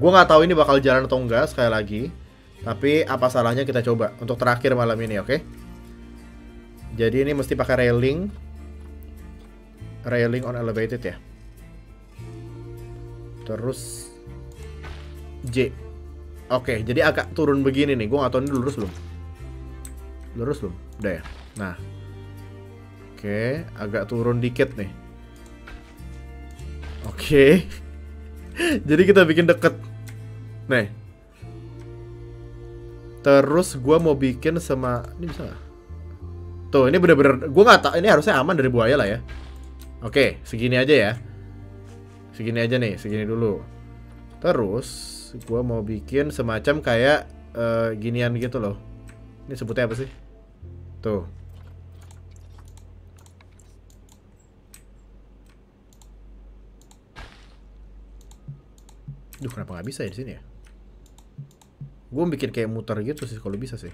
Gue gak tahu ini bakal jalan atau enggak sekali lagi, tapi apa salahnya kita coba untuk terakhir malam ini. Oke, jadi ini mesti pakai railing. Railing on elevated ya. Terus J. Oke, jadi agak turun begini nih. Gue gak tau ini lurus belum. Lurus belum? Udah ya? Nah. Oke, agak turun dikit nih. Oke. Jadi kita bikin deket. Nih. Terus gue mau bikin sama... Ini bisa gak? Tuh, ini bener-bener... Gue gak tau, ini harusnya aman dari buaya lah ya. Oke, segini aja ya. Segini aja nih, segini dulu. Terus gue mau bikin semacam kayak ginian gitu loh. Ini sebutnya apa sih? Tuh. Duh, kenapa nggak bisa ya di sini ya? Gue bikin kayak muter gitu sih kalau bisa sih.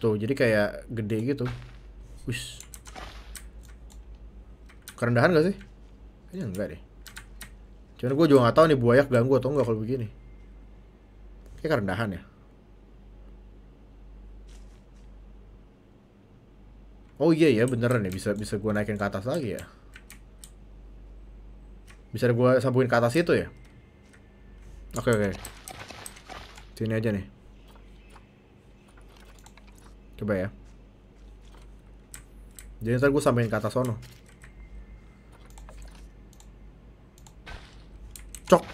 Tuh, jadi kayak gede gitu. Wih. Kerendahan gak sih? Kayaknya enggak deh. Cuman gue juga gak tahu nih buaya ganggu atau enggak kalau begini. Kayak kerendahan ya. Oh iya ya, beneran ya, bisa gue naikin ke atas lagi ya. Bisa gue sambungin ke atas itu ya. Oke. Sini aja nih. Coba ya. Jadi ntar gue sampein ke atas sono. Cok.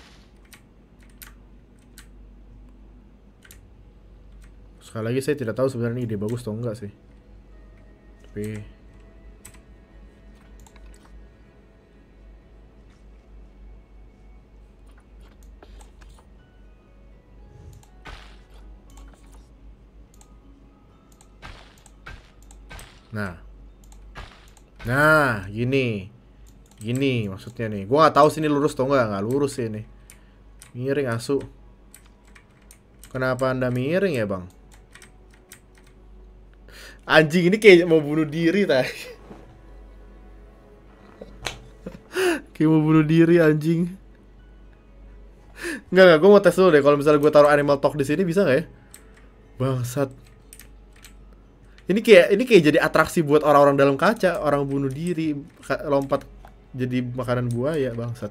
Sekali lagi saya tidak tahu sebenarnya ide bagus atau enggak sih. Tapi Nah, gini maksudnya nih. Gua nggak tahu sini lurus atau nggak lurus sih ini. Miring asu. Kenapa Anda miring ya, Bang? Anjing ini kayak mau bunuh diri tadi. Kayak mau bunuh diri anjing. Enggak, gua mau tes dulu deh kalau misalnya gua taruh animal talk di sini bisa nggak ya? Bangsat. Ini kayak jadi atraksi buat orang-orang dalam kaca, orang bunuh diri, lompat jadi makanan buaya, bangsat.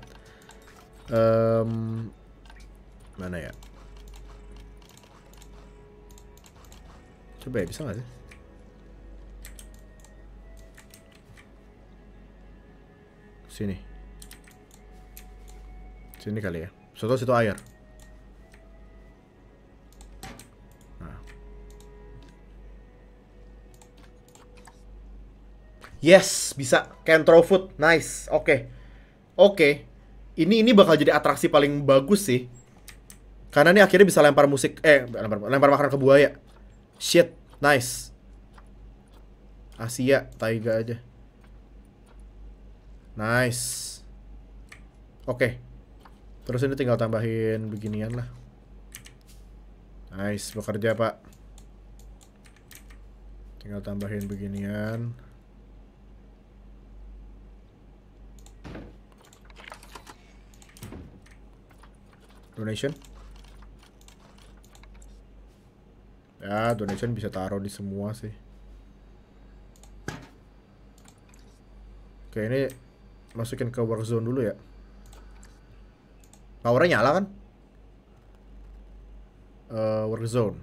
Mana ya? Coba ya, bisa nggak sih? Sini. Sini kali ya. Soalnya situ air. Yes, bisa. Can throw food. Nice. Oke. Ini bakal jadi atraksi paling bagus sih. Karena ini akhirnya bisa lempar musik lempar makanan ke buaya. Shit. Nice. Asia, taiga aja. Nice. Oke. Terus ini tinggal tambahin beginian lah. Nice, bekerja, Pak. Tinggal tambahin beginian. Donation. Ya, donation bisa taruh di semua sih. Oke, ini masukin ke work zone dulu ya. Powernya nyala kan? Work zone.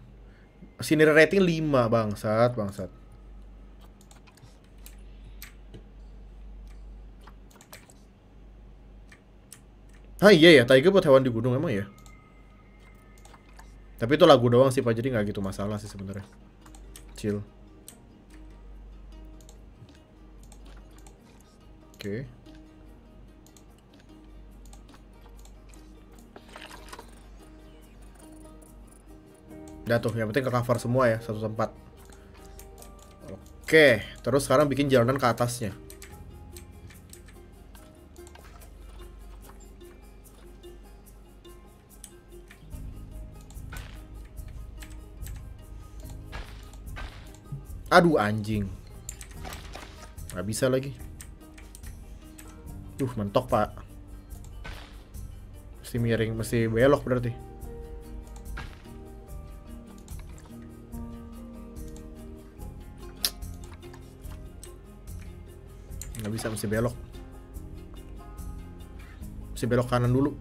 Sini rating 5, bangsat. Ah iya ya, tiger buat hewan di gunung emang ya. Tapi itu lagu doang sih Pak, jadi nggak gitu masalah sih sebenarnya. Chill. Oke. Udah tuh, yang penting ke cover semua ya, satu tempat. Oke, terus sekarang bikin jalanan ke atasnya. Aduh anjing. Gak bisa lagi. Mentok Pak. Mesti miring, mesti belok berarti. Gak bisa, mesti belok. Mesti belok kanan dulu.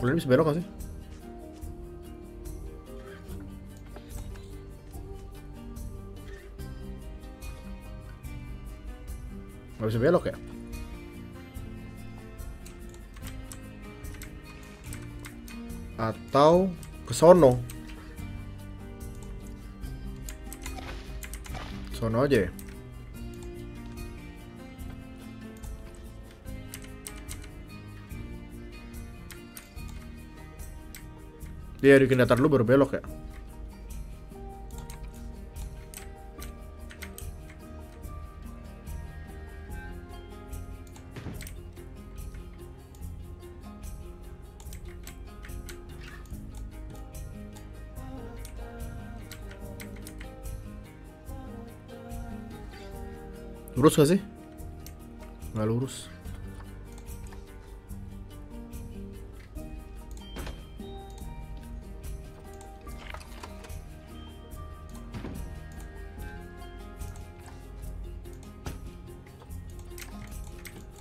Kalau ini bisa belok gak sih? Gak bisa belok ya? Atau ke sono? Sono aja ya? Dia bikin datar dulu baru belok ya? Lurus gak sih? Nggak lurus.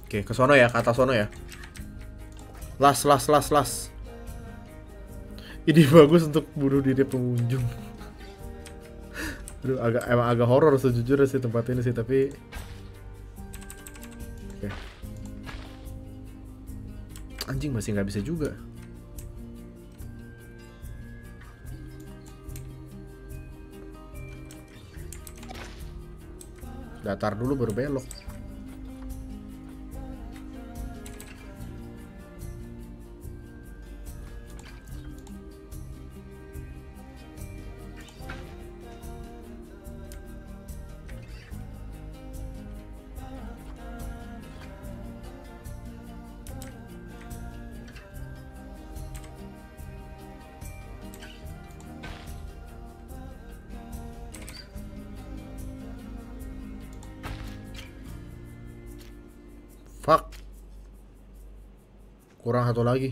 Oke, ke sono ya, ke atas sono ya. Las. Ini bagus untuk bunuh diri pengunjung. Aduh, emang agak horor sejujurnya sih tempat ini sih, tapi oke. Anjing masih nggak bisa juga. Datar dulu baru belok. Kurang satu lagi.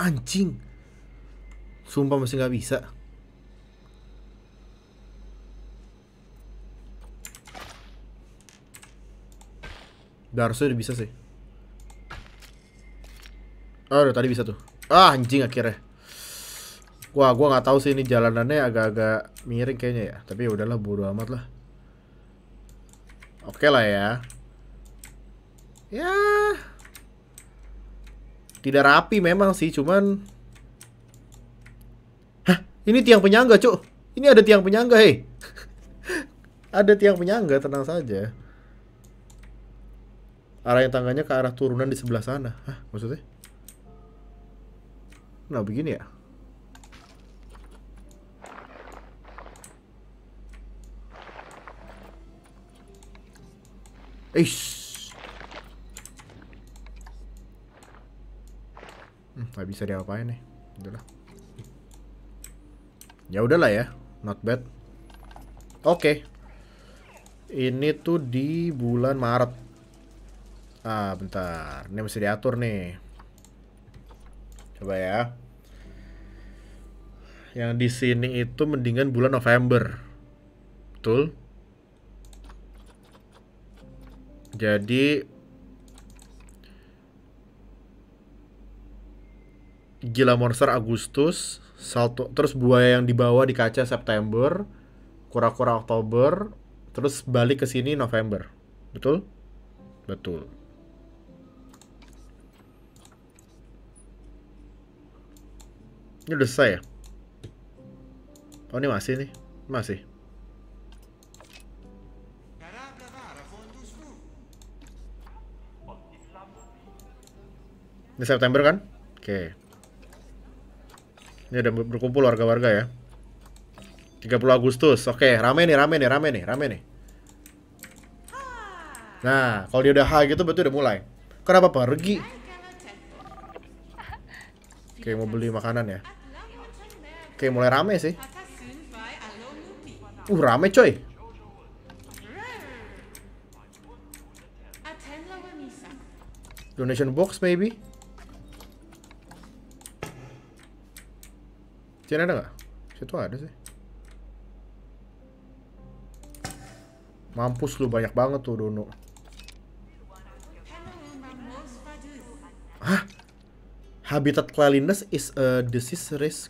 Anjing. Sumpah masih nggak bisa. Udah harusnya udah bisa sih. Aduh, tadi bisa tuh. Ah, anjing akhirnya. Wah, gua nggak tahu sih ini jalanannya agak-agak miring kayaknya ya. Tapi udahlah, bodo amat lah. Oke lah ya. Ya. Tidak rapi memang sih, cuman. Hah, ini tiang penyangga, Cuk. Ini ada tiang penyangga, hei. Ada tiang penyangga, tenang saja. Arah yang tangganya ke arah turunan di sebelah sana. Hah, maksudnya? Nah, begini ya. Eish. Gak bisa diapain nih. Udahlah. Ya udahlah ya. Not bad. Oke. Ini tuh di bulan Maret. Ah, bentar. Ini mesti diatur nih. Coba ya. Yang di sini itu mendingan bulan November. Betul? Jadi gila monster Agustus, salto, terus buaya yang dibawa di kaca September, kura-kura Oktober, terus balik ke sini November. Betul? Betul. Ini udah selesai ya? Oh, ini masih nih. Masih. Ini September kan? Oke. Ini udah berkumpul warga-warga ya. 30 Agustus. Oke, rame nih. Nah, kalau dia udah high gitu berarti udah mulai. Kenapa pergi? Oke, mau beli makanan ya. Oke, mulai rame sih. Rame coy. Donation box maybe. Sini ada nggak? Situ ada sih. Mampus lu, banyak banget tuh dono. Hah? Habitat cleanliness is a disease risk.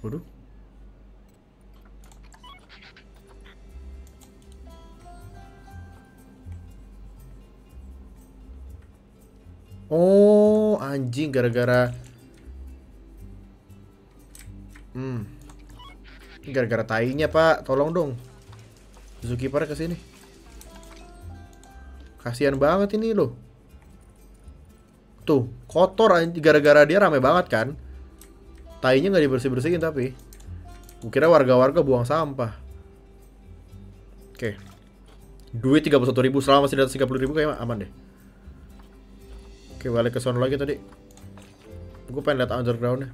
Waduh. Oh, anjing gara-gara gara-gara tainya, Pak. Tolong dong. Zookeeper ke sini. Kasihan banget ini loh. Tuh, kotor gara-gara dia rame banget kan. Tainya nggak dibersih-bersihin tapi. Gue kira warga-warga buang sampah. Oke. Duit 31.000, selama masih di atas 30.000 kayaknya aman deh. Oke, balik ke sono lagi tadi. Gue pengen lihat underground-nya.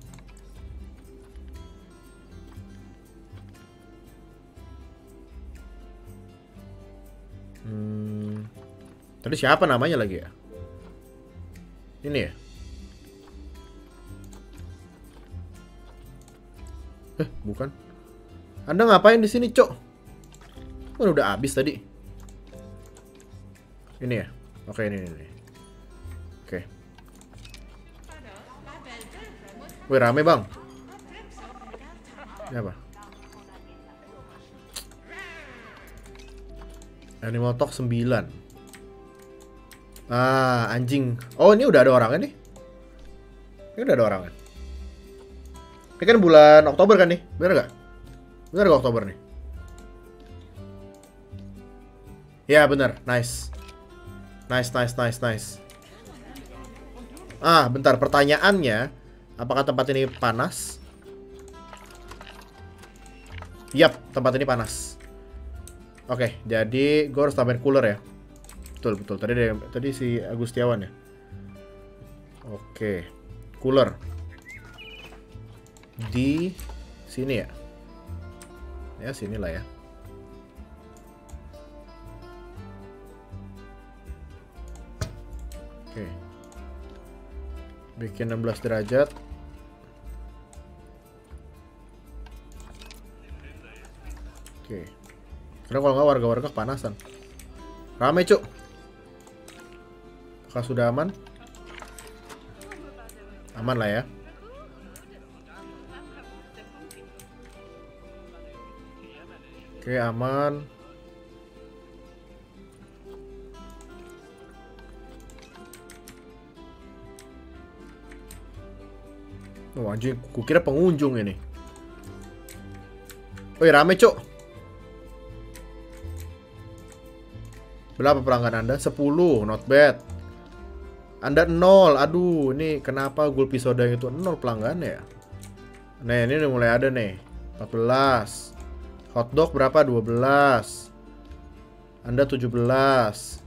Tadi siapa namanya lagi ya? Ini ya? Bukan. Anda ngapain di sini, Cok? Kan udah habis tadi. Ini ya? Oke, ini. Oke. Wih, rame, Bang. Ini apa? Animal Talk 9. Ah, anjing. Oh, ini udah ada orangnya nih. Ini udah ada orangnya. Ini kan bulan Oktober kan nih? Bener gak? Bener gak Oktober nih? Ya, bener. Nice. Nice. Ah, bentar. Pertanyaannya, apakah tempat ini panas? Yap, tempat ini panas. Oke, jadi gue harus tambahin cooler ya. Betul. Tadi si Agustiawan ya. Oke. Cooler. Di sini ya. Ya, sinilah ya. Oke. Bikin 16 derajat. Oke. Karena kalau nggak warga-warga kepanasan. Rame, Cuk. Apakah sudah aman? Aman lah ya. Oke, aman. Oh, anjing. Kukira pengunjung ini. Woi, rame, Cuk. Berapa pelanggan Anda? 10, not bad. Anda 0, aduh, ini kenapa gulpi soda yang itu 0 pelanggan ya? Nah, ini udah mulai ada nih, 14. Hotdog berapa? 12. Anda 17.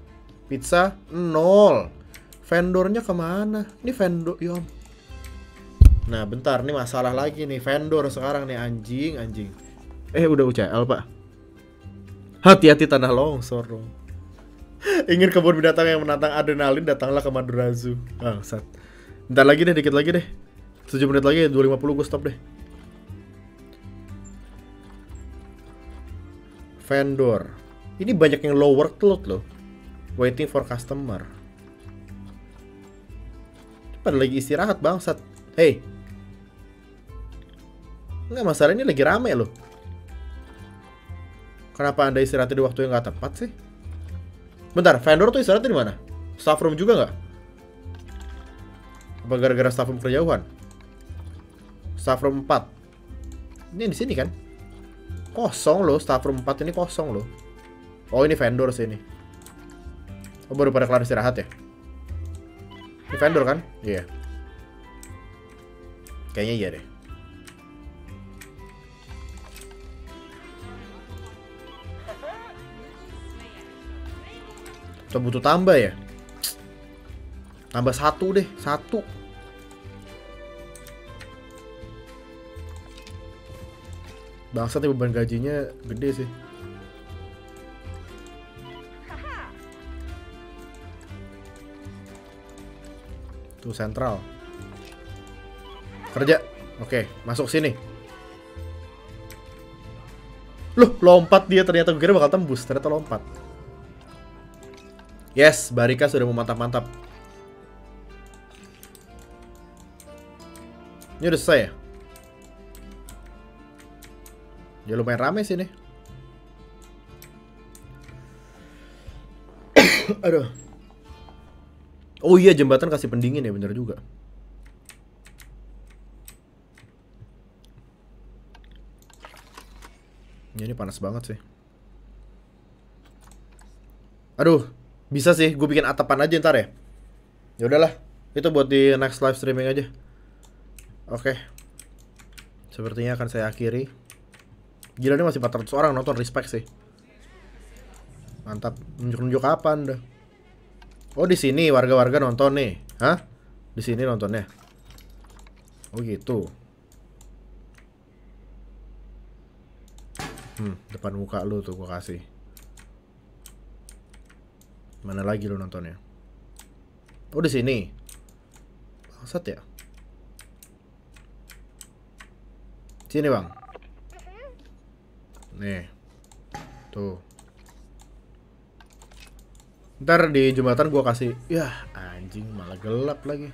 Pizza 0. Vendornya kemana? Ini vendor, yom. Nah, bentar, nih masalah lagi nih, vendor sekarang nih, anjing. Udah UCL, Pak. Hati-hati tanah longsor dong. Ingin kebun binatang yang menantang adrenalin, datanglah ke Madura Zoo. Bangsat. Bentar lagi deh, dikit lagi deh. 7 menit lagi, 2.50 gue stop deh. Vendor. Ini banyak yang low workload loh. Waiting for customer. Pada lagi istirahat, bangsat. Hey. Enggak, masalah ini lagi rame loh. Kenapa Anda istirahatnya di waktu yang gak tepat sih? Bentar, vendor tuh istirahatnya di mana? Staff room juga nggak? Apa gara-gara staff room kerjauhan? Staff room 4. Ini di sini kan? Kosong loh, staff room 4 ini kosong loh. Oh, ini vendor sih ini. Oh, baru pada kelar istirahat ya? Ini vendor kan? Iya. Kayaknya iya deh. Kita butuh tambah ya. Tambah 1 deh, 1. Bangsat nih, beban gajinya gede sih. Tuh sentral. Kerja. Oke, masuk sini. Loh, lompat dia ternyata. Gue kira bakal tembus, ternyata lompat. Yes, Barika sudah memantap-mantap. Ini udah selesai ya? Ya lumayan rame sih nih. Aduh. Oh iya, jembatan kasih pendingin ya, bener juga. Ini panas banget sih. Aduh. Bisa sih, gue bikin atapan aja ntar ya. Ya udahlah, itu buat di next live streaming aja. Oke. Sepertinya akan saya akhiri. Gila, ini masih 400 orang nonton, respect sih. Mantap, nunjuk-nunjuk apa Anda? Oh, di sini warga-warga nonton nih. Hah? Di sini nontonnya. Oh gitu. Depan muka lu tuh gue kasih. Mana lagi lo nontonnya? Oh, di sini. Bangsat ya. Sini, Bang. Nih. Tuh. Ntar di jembatan gua kasih. Yah, anjing malah gelap lagi.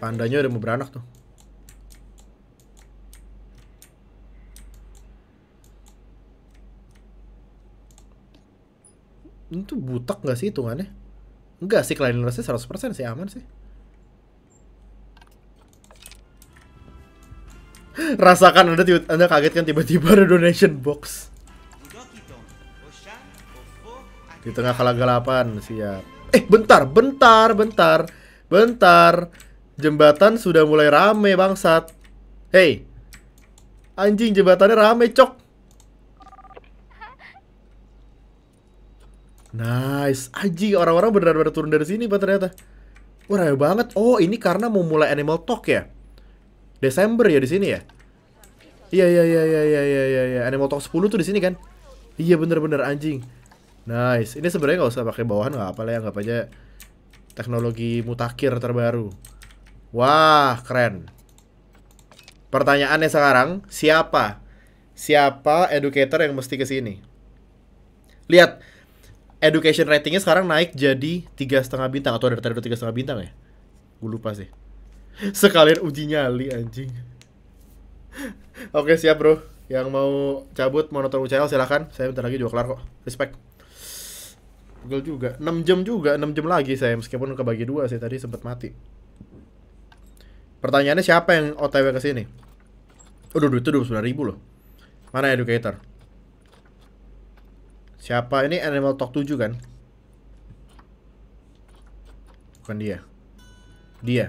Pandanya udah mau beranak tuh. Itu butak gak sih hitungannya? Enggak sih, cleanliness-nya 100% sih, aman sih. Rasakan, anda kaget kan tiba-tiba ada donation box. Di tengah kegelapan, siap. Bentar. Jembatan sudah mulai rame, bangsat. Hei. Anjing, jembatannya rame, cok. Nice, aji orang-orang benar-benar turun dari sini, Pak, ternyata. Wah, rame banget. Oh, ini karena mau mulai Animal Talk ya? Desember ya di sini ya? Iya. Animal Talk 10 tuh di sini kan? Iya, bener-bener anjing. Nice. Ini sebenarnya nggak usah pakai bawahan, nggak apa lah ya, nggak aja teknologi mutakhir terbaru. Wah, keren. Pertanyaannya sekarang, siapa educator yang mesti ke sini? Lihat. Education ratingnya sekarang naik jadi 3,5 bintang. Atau dari tadi udah 3,5 bintang ya? Gue lupa sih. Sekalian uji nyali, anjing. Oke, siap bro. Yang mau cabut, mau nonton UCL silahkan. Saya bentar lagi juga kelar kok. Respect. Pegel juga. 6 jam lagi saya. Meskipun kebagi 2 sih, tadi sempet mati. Pertanyaannya siapa yang OTW kesini? Udah, duit itu 29.000 loh. Mana educator? Siapa? Ini Animal Talk 7 kan? Bukan dia. Dia.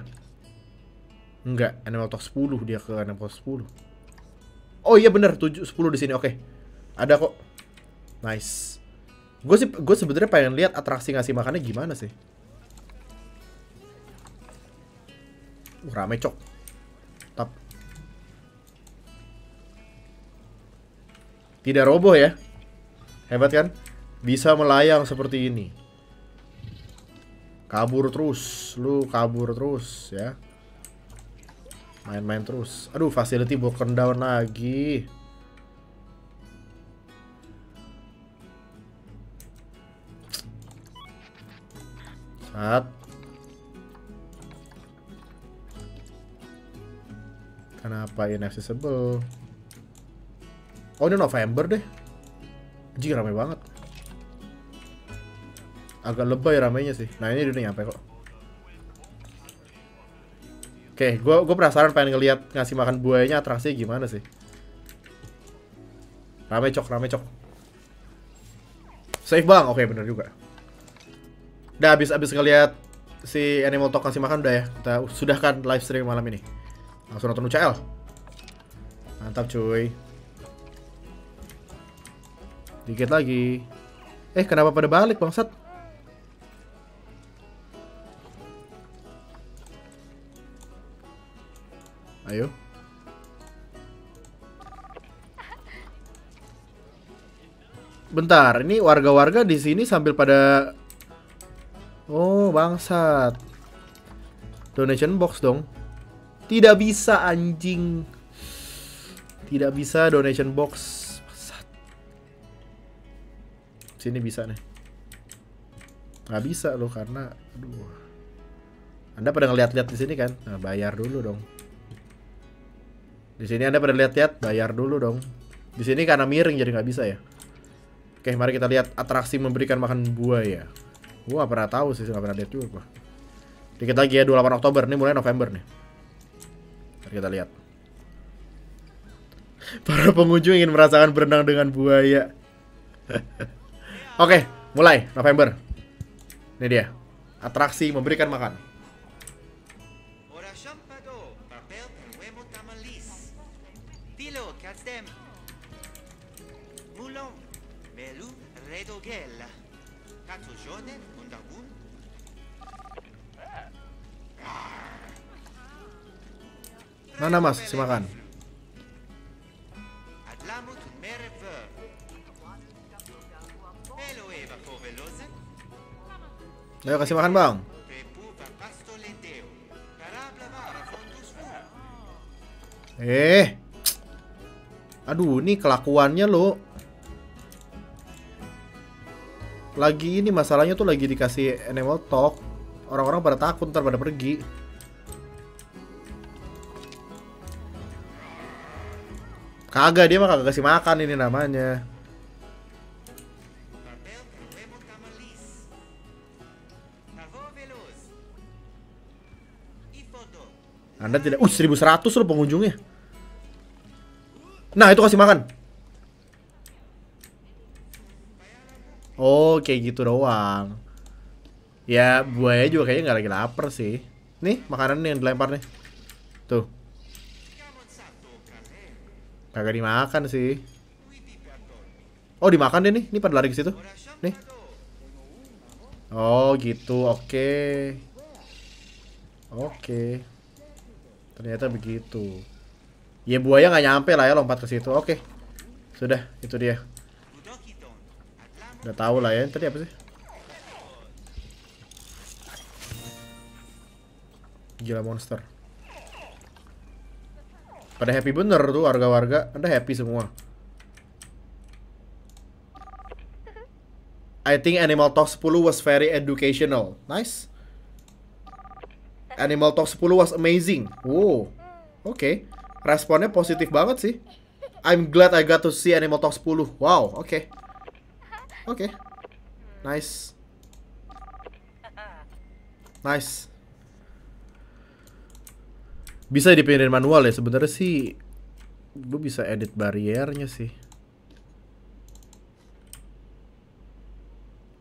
Enggak, Animal Talk 10. Dia ke Animal Talk 10. Oh iya bener, 7, 10 di sini. Oke. Ada kok. Nice. Gue sebenarnya pengen lihat atraksi ngasih makannya gimana sih. Rame cok. Tap. Tidak roboh ya. Hebat kan? Bisa melayang seperti ini. Kabur terus. Lu kabur terus ya. Main-main terus. Aduh, facility broken down lagi. Sat. Kenapa inaccessible? Oh, ini November deh. Anjing, ramai banget. Agak lebay ramainya sih. Nah, ini udah nyampe kok. Oke, gue penasaran pengen ngeliat ngasih makan buayanya atraksinya gimana sih. Rame cok. Safe bang, oke bener juga. Udah abis ngeliat si Animal Talk ngasih makan udah ya. Kita sudahkan live stream malam ini. Langsung nonton UCL. Mantap cuy. Dikit lagi. Kenapa pada balik, bangsat? Ayo. Bentar, ini warga-warga di sini sambil pada... Oh, bangsat. Donation box dong. Tidak bisa, anjing. Tidak bisa donation box. Sini bisa nih. Nggak bisa loh karena aduh. Anda pada ngeliat-liat di sini kan? Nah, bayar dulu dong. Di sini Anda pada lihat-lihat, bayar dulu dong. Di sini karena miring jadi nggak bisa ya. Oke, mari kita lihat atraksi memberikan makan buaya. Gua nggak pernah tahu sih, nggak pernah lihat juga gua. Dikit lagi ya, 28 Oktober nih, mulai November nih. Mari kita lihat. Para pengunjung ingin merasakan berenang dengan buaya. Oke, mulai November. Ini dia. Atraksi memberikan makan. Mana mas, si makan? Ayo kasih makan, Bang. Aduh, ini kelakuannya lo. Lagi ini masalahnya tuh lagi dikasih animal talk. Orang-orang pada takut, ntar pada pergi. Kagak, dia mah kagak kasih makan, ini namanya. Anda tidak... 1100 loh pengunjungnya. Nah, itu kasih makan. Oh, kayak gitu doang. Ya, buaya juga kayaknya nggak lagi lapar sih. Nih, makanan nih yang dilempar nih. Tuh. Kagak dimakan sih. Oh, dimakan deh nih. Ini pada lari ke situ. Nih. Oh, gitu. Oke. Oke. Ternyata begitu. Ya, buaya nggak nyampe lah ya lompat ke situ. Oke. Sudah, itu dia. Udah tahu lah ya. Tadi apa sih? Gila monster. Pada happy bener tuh warga-warga. Anda happy semua. I think Animal Talk 10 was very educational. Nice. Animal Talk 10 was amazing. Wow. Oke. Responnya positif banget sih. I'm glad I got to see Animal Talk 10. Wow. Oke. Oke. Nice. Nice. Bisa dipindahin manual ya, sebenarnya sih gue bisa edit barriernya sih.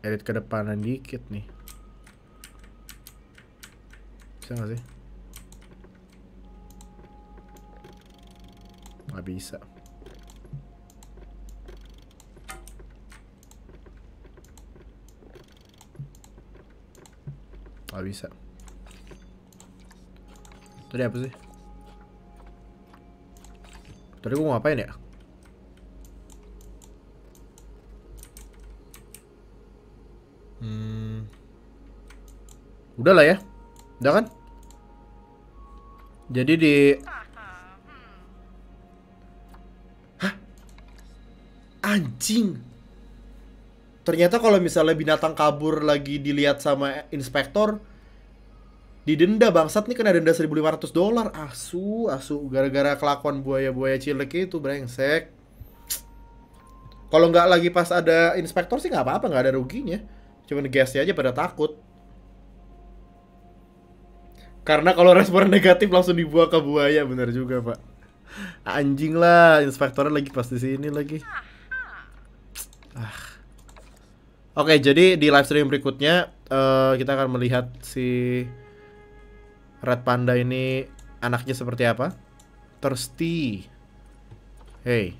Edit ke depanan dikit nih. Bisa gak sih? Gak bisa. Gak bisa. Tadi apa sih? Tadi gue mau ngapain ya? Udah lah ya. Udah kan? Jadi di... Hah? Anjing. Ternyata kalau misalnya binatang kabur lagi dilihat sama inspektor, didenda bangsat nih, kena denda $1.500. Asu, gara-gara kelakuan buaya-buaya cilik itu, brengsek. Kalau nggak lagi pas ada inspektor sih nggak apa-apa, nggak ada ruginya. Cuman gasnya aja pada takut. Karena kalau respon negatif langsung dibuang ke buaya, bener juga pak. Anjing lah, inspektornya lagi pas di sini lagi. Oke, jadi di live stream berikutnya kita akan melihat si Red Panda ini anaknya seperti apa? Thirsty. Hey.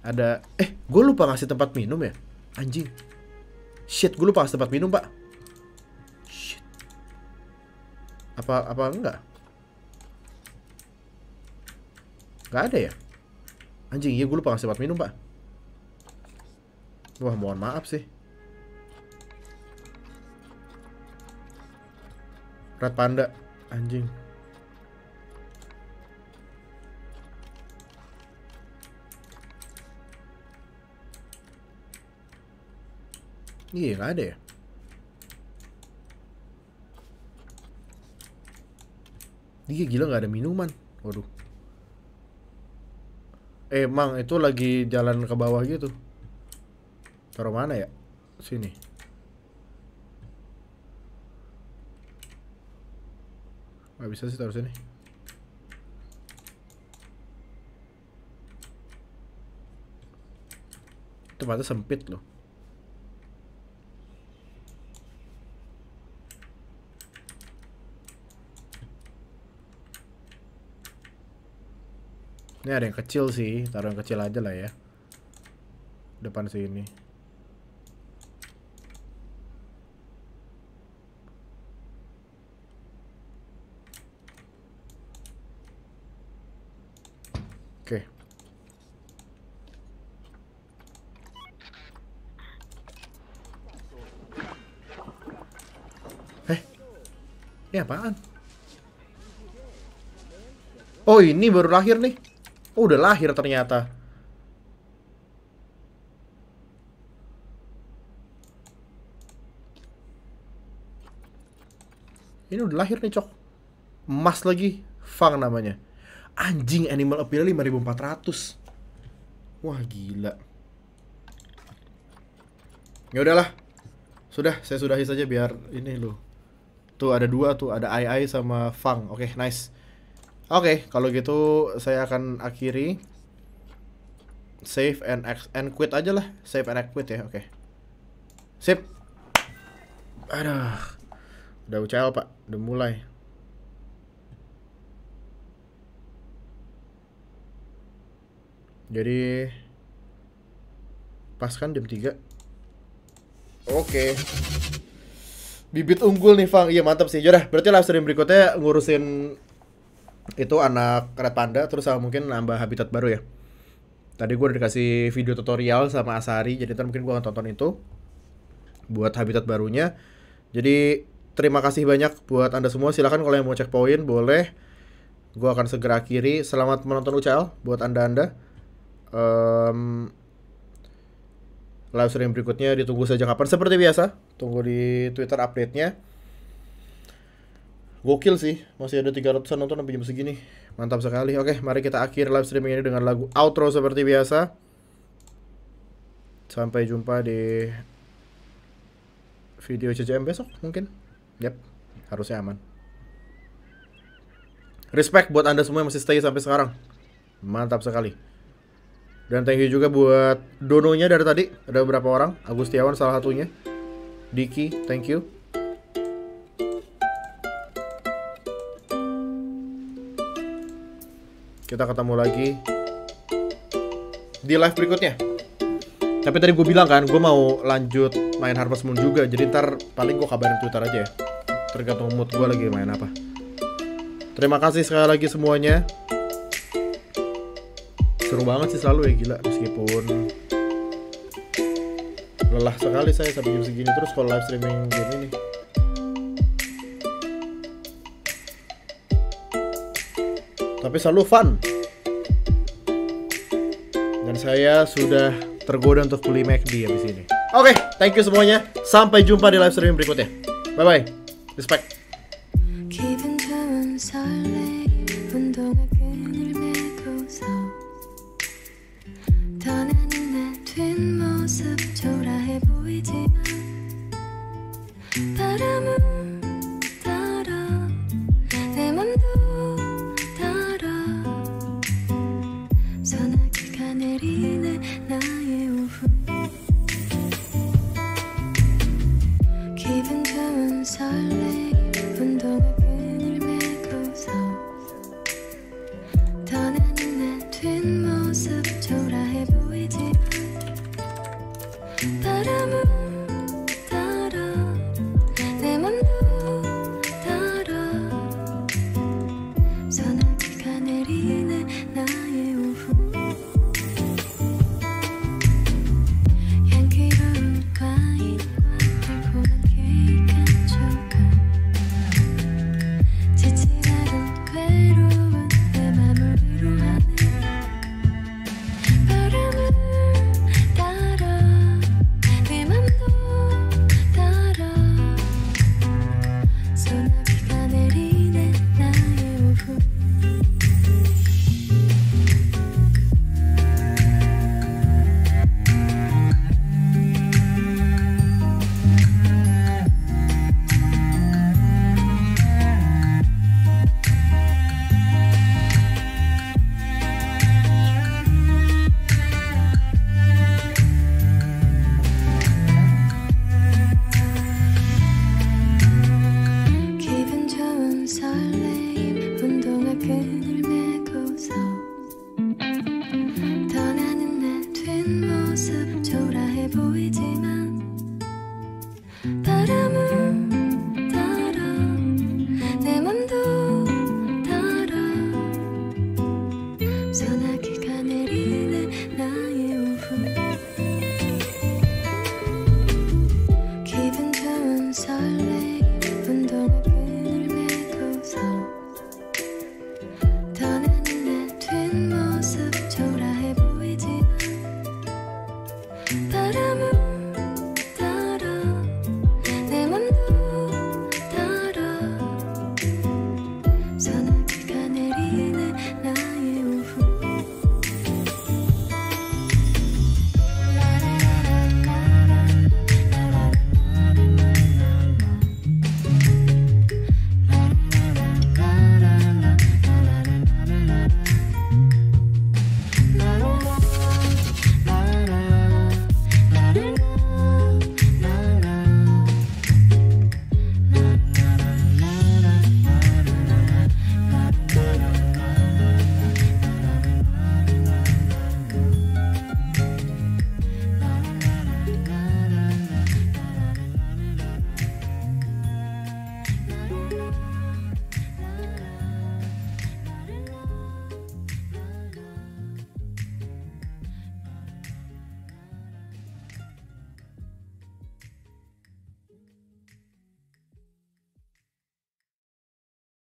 Ada... gue lupa ngasih tempat minum ya? Anjing. Shit, gue lupa ngasih tempat minum, Pak. Shit. Apa enggak? Enggak ada ya? Anjing, iya gue lupa ngasih tempat minum, Pak. Wah, mohon maaf sih. Red Panda. Anjing. Iya, gak ada ya? Iya, gila gak ada minuman. Waduh. Emang itu lagi jalan ke bawah gitu. Taruh mana ya? Sini. Gak bisa sih taruh sini. Tempatnya sempit loh. Ini ada yang kecil sih, taruh yang kecil aja lah ya. Depan sini. Oke. Ini apaan? Oh, ini baru lahir nih. Oh, udah lahir ternyata. Ini udah lahir nih, Cok. Emas lagi. Fang namanya. Anjing, animal appeal 5400. Wah, gila. Ya udahlah. Sudah, saya sudahi saja biar ini loh. Tuh ada dua tuh, ada AI sama Fang. Oke, nice. Oke, kalau gitu saya akan akhiri. Save and quit aja lah. Save and quit ya, oke. Sip. Aduh. Udah UCL, Pak. Udah mulai. Jadi pas kan jam 3. Oke. Bibit unggul nih, Fang. Iya, mantap sih. Yaudah, berarti live stream berikutnya ngurusin itu anak red panda, terus sama mungkin nambah habitat baru ya. Tadi gue udah dikasih video tutorial sama Asari, jadi ntar mungkin gue akan tonton itu buat habitat barunya. Jadi terima kasih banyak buat anda semua. Silahkan kalau yang mau checkpoint boleh. Gue akan segera akhiri. Selamat menonton UCL buat anda-anda. Live stream berikutnya ditunggu saja kapan. Seperti biasa, tunggu di Twitter update-nya. Gokil sih, masih ada 300-an nonton sampai jam segini. Mantap sekali. Oke, mari kita akhiri live streaming ini dengan lagu outro seperti biasa. Sampai jumpa di video CJM besok mungkin. Yap, harusnya aman. Respect buat anda semua yang masih stay sampai sekarang. Mantap sekali. Dan thank you juga buat dononya dari tadi. Ada beberapa orang, Agustiawan salah satunya. Diki, thank you. Kita ketemu lagi di live berikutnya. Tapi tadi gue bilang kan, gue mau lanjut main Harvest Moon juga. Jadi ntar paling gue kabarin Twitter aja ya. Tergantung mood gue lagi main apa. Terima kasih sekali lagi semuanya. Seru banget sih selalu ya, gila. Meskipun lelah sekali saya sampai jam segini terus kalau live streaming game ini. Tapi selalu fun. Dan saya sudah tergoda untuk beli McD abis ini. Oke, thank you semuanya. Sampai jumpa di live stream berikutnya. Bye bye. Respect. Given to one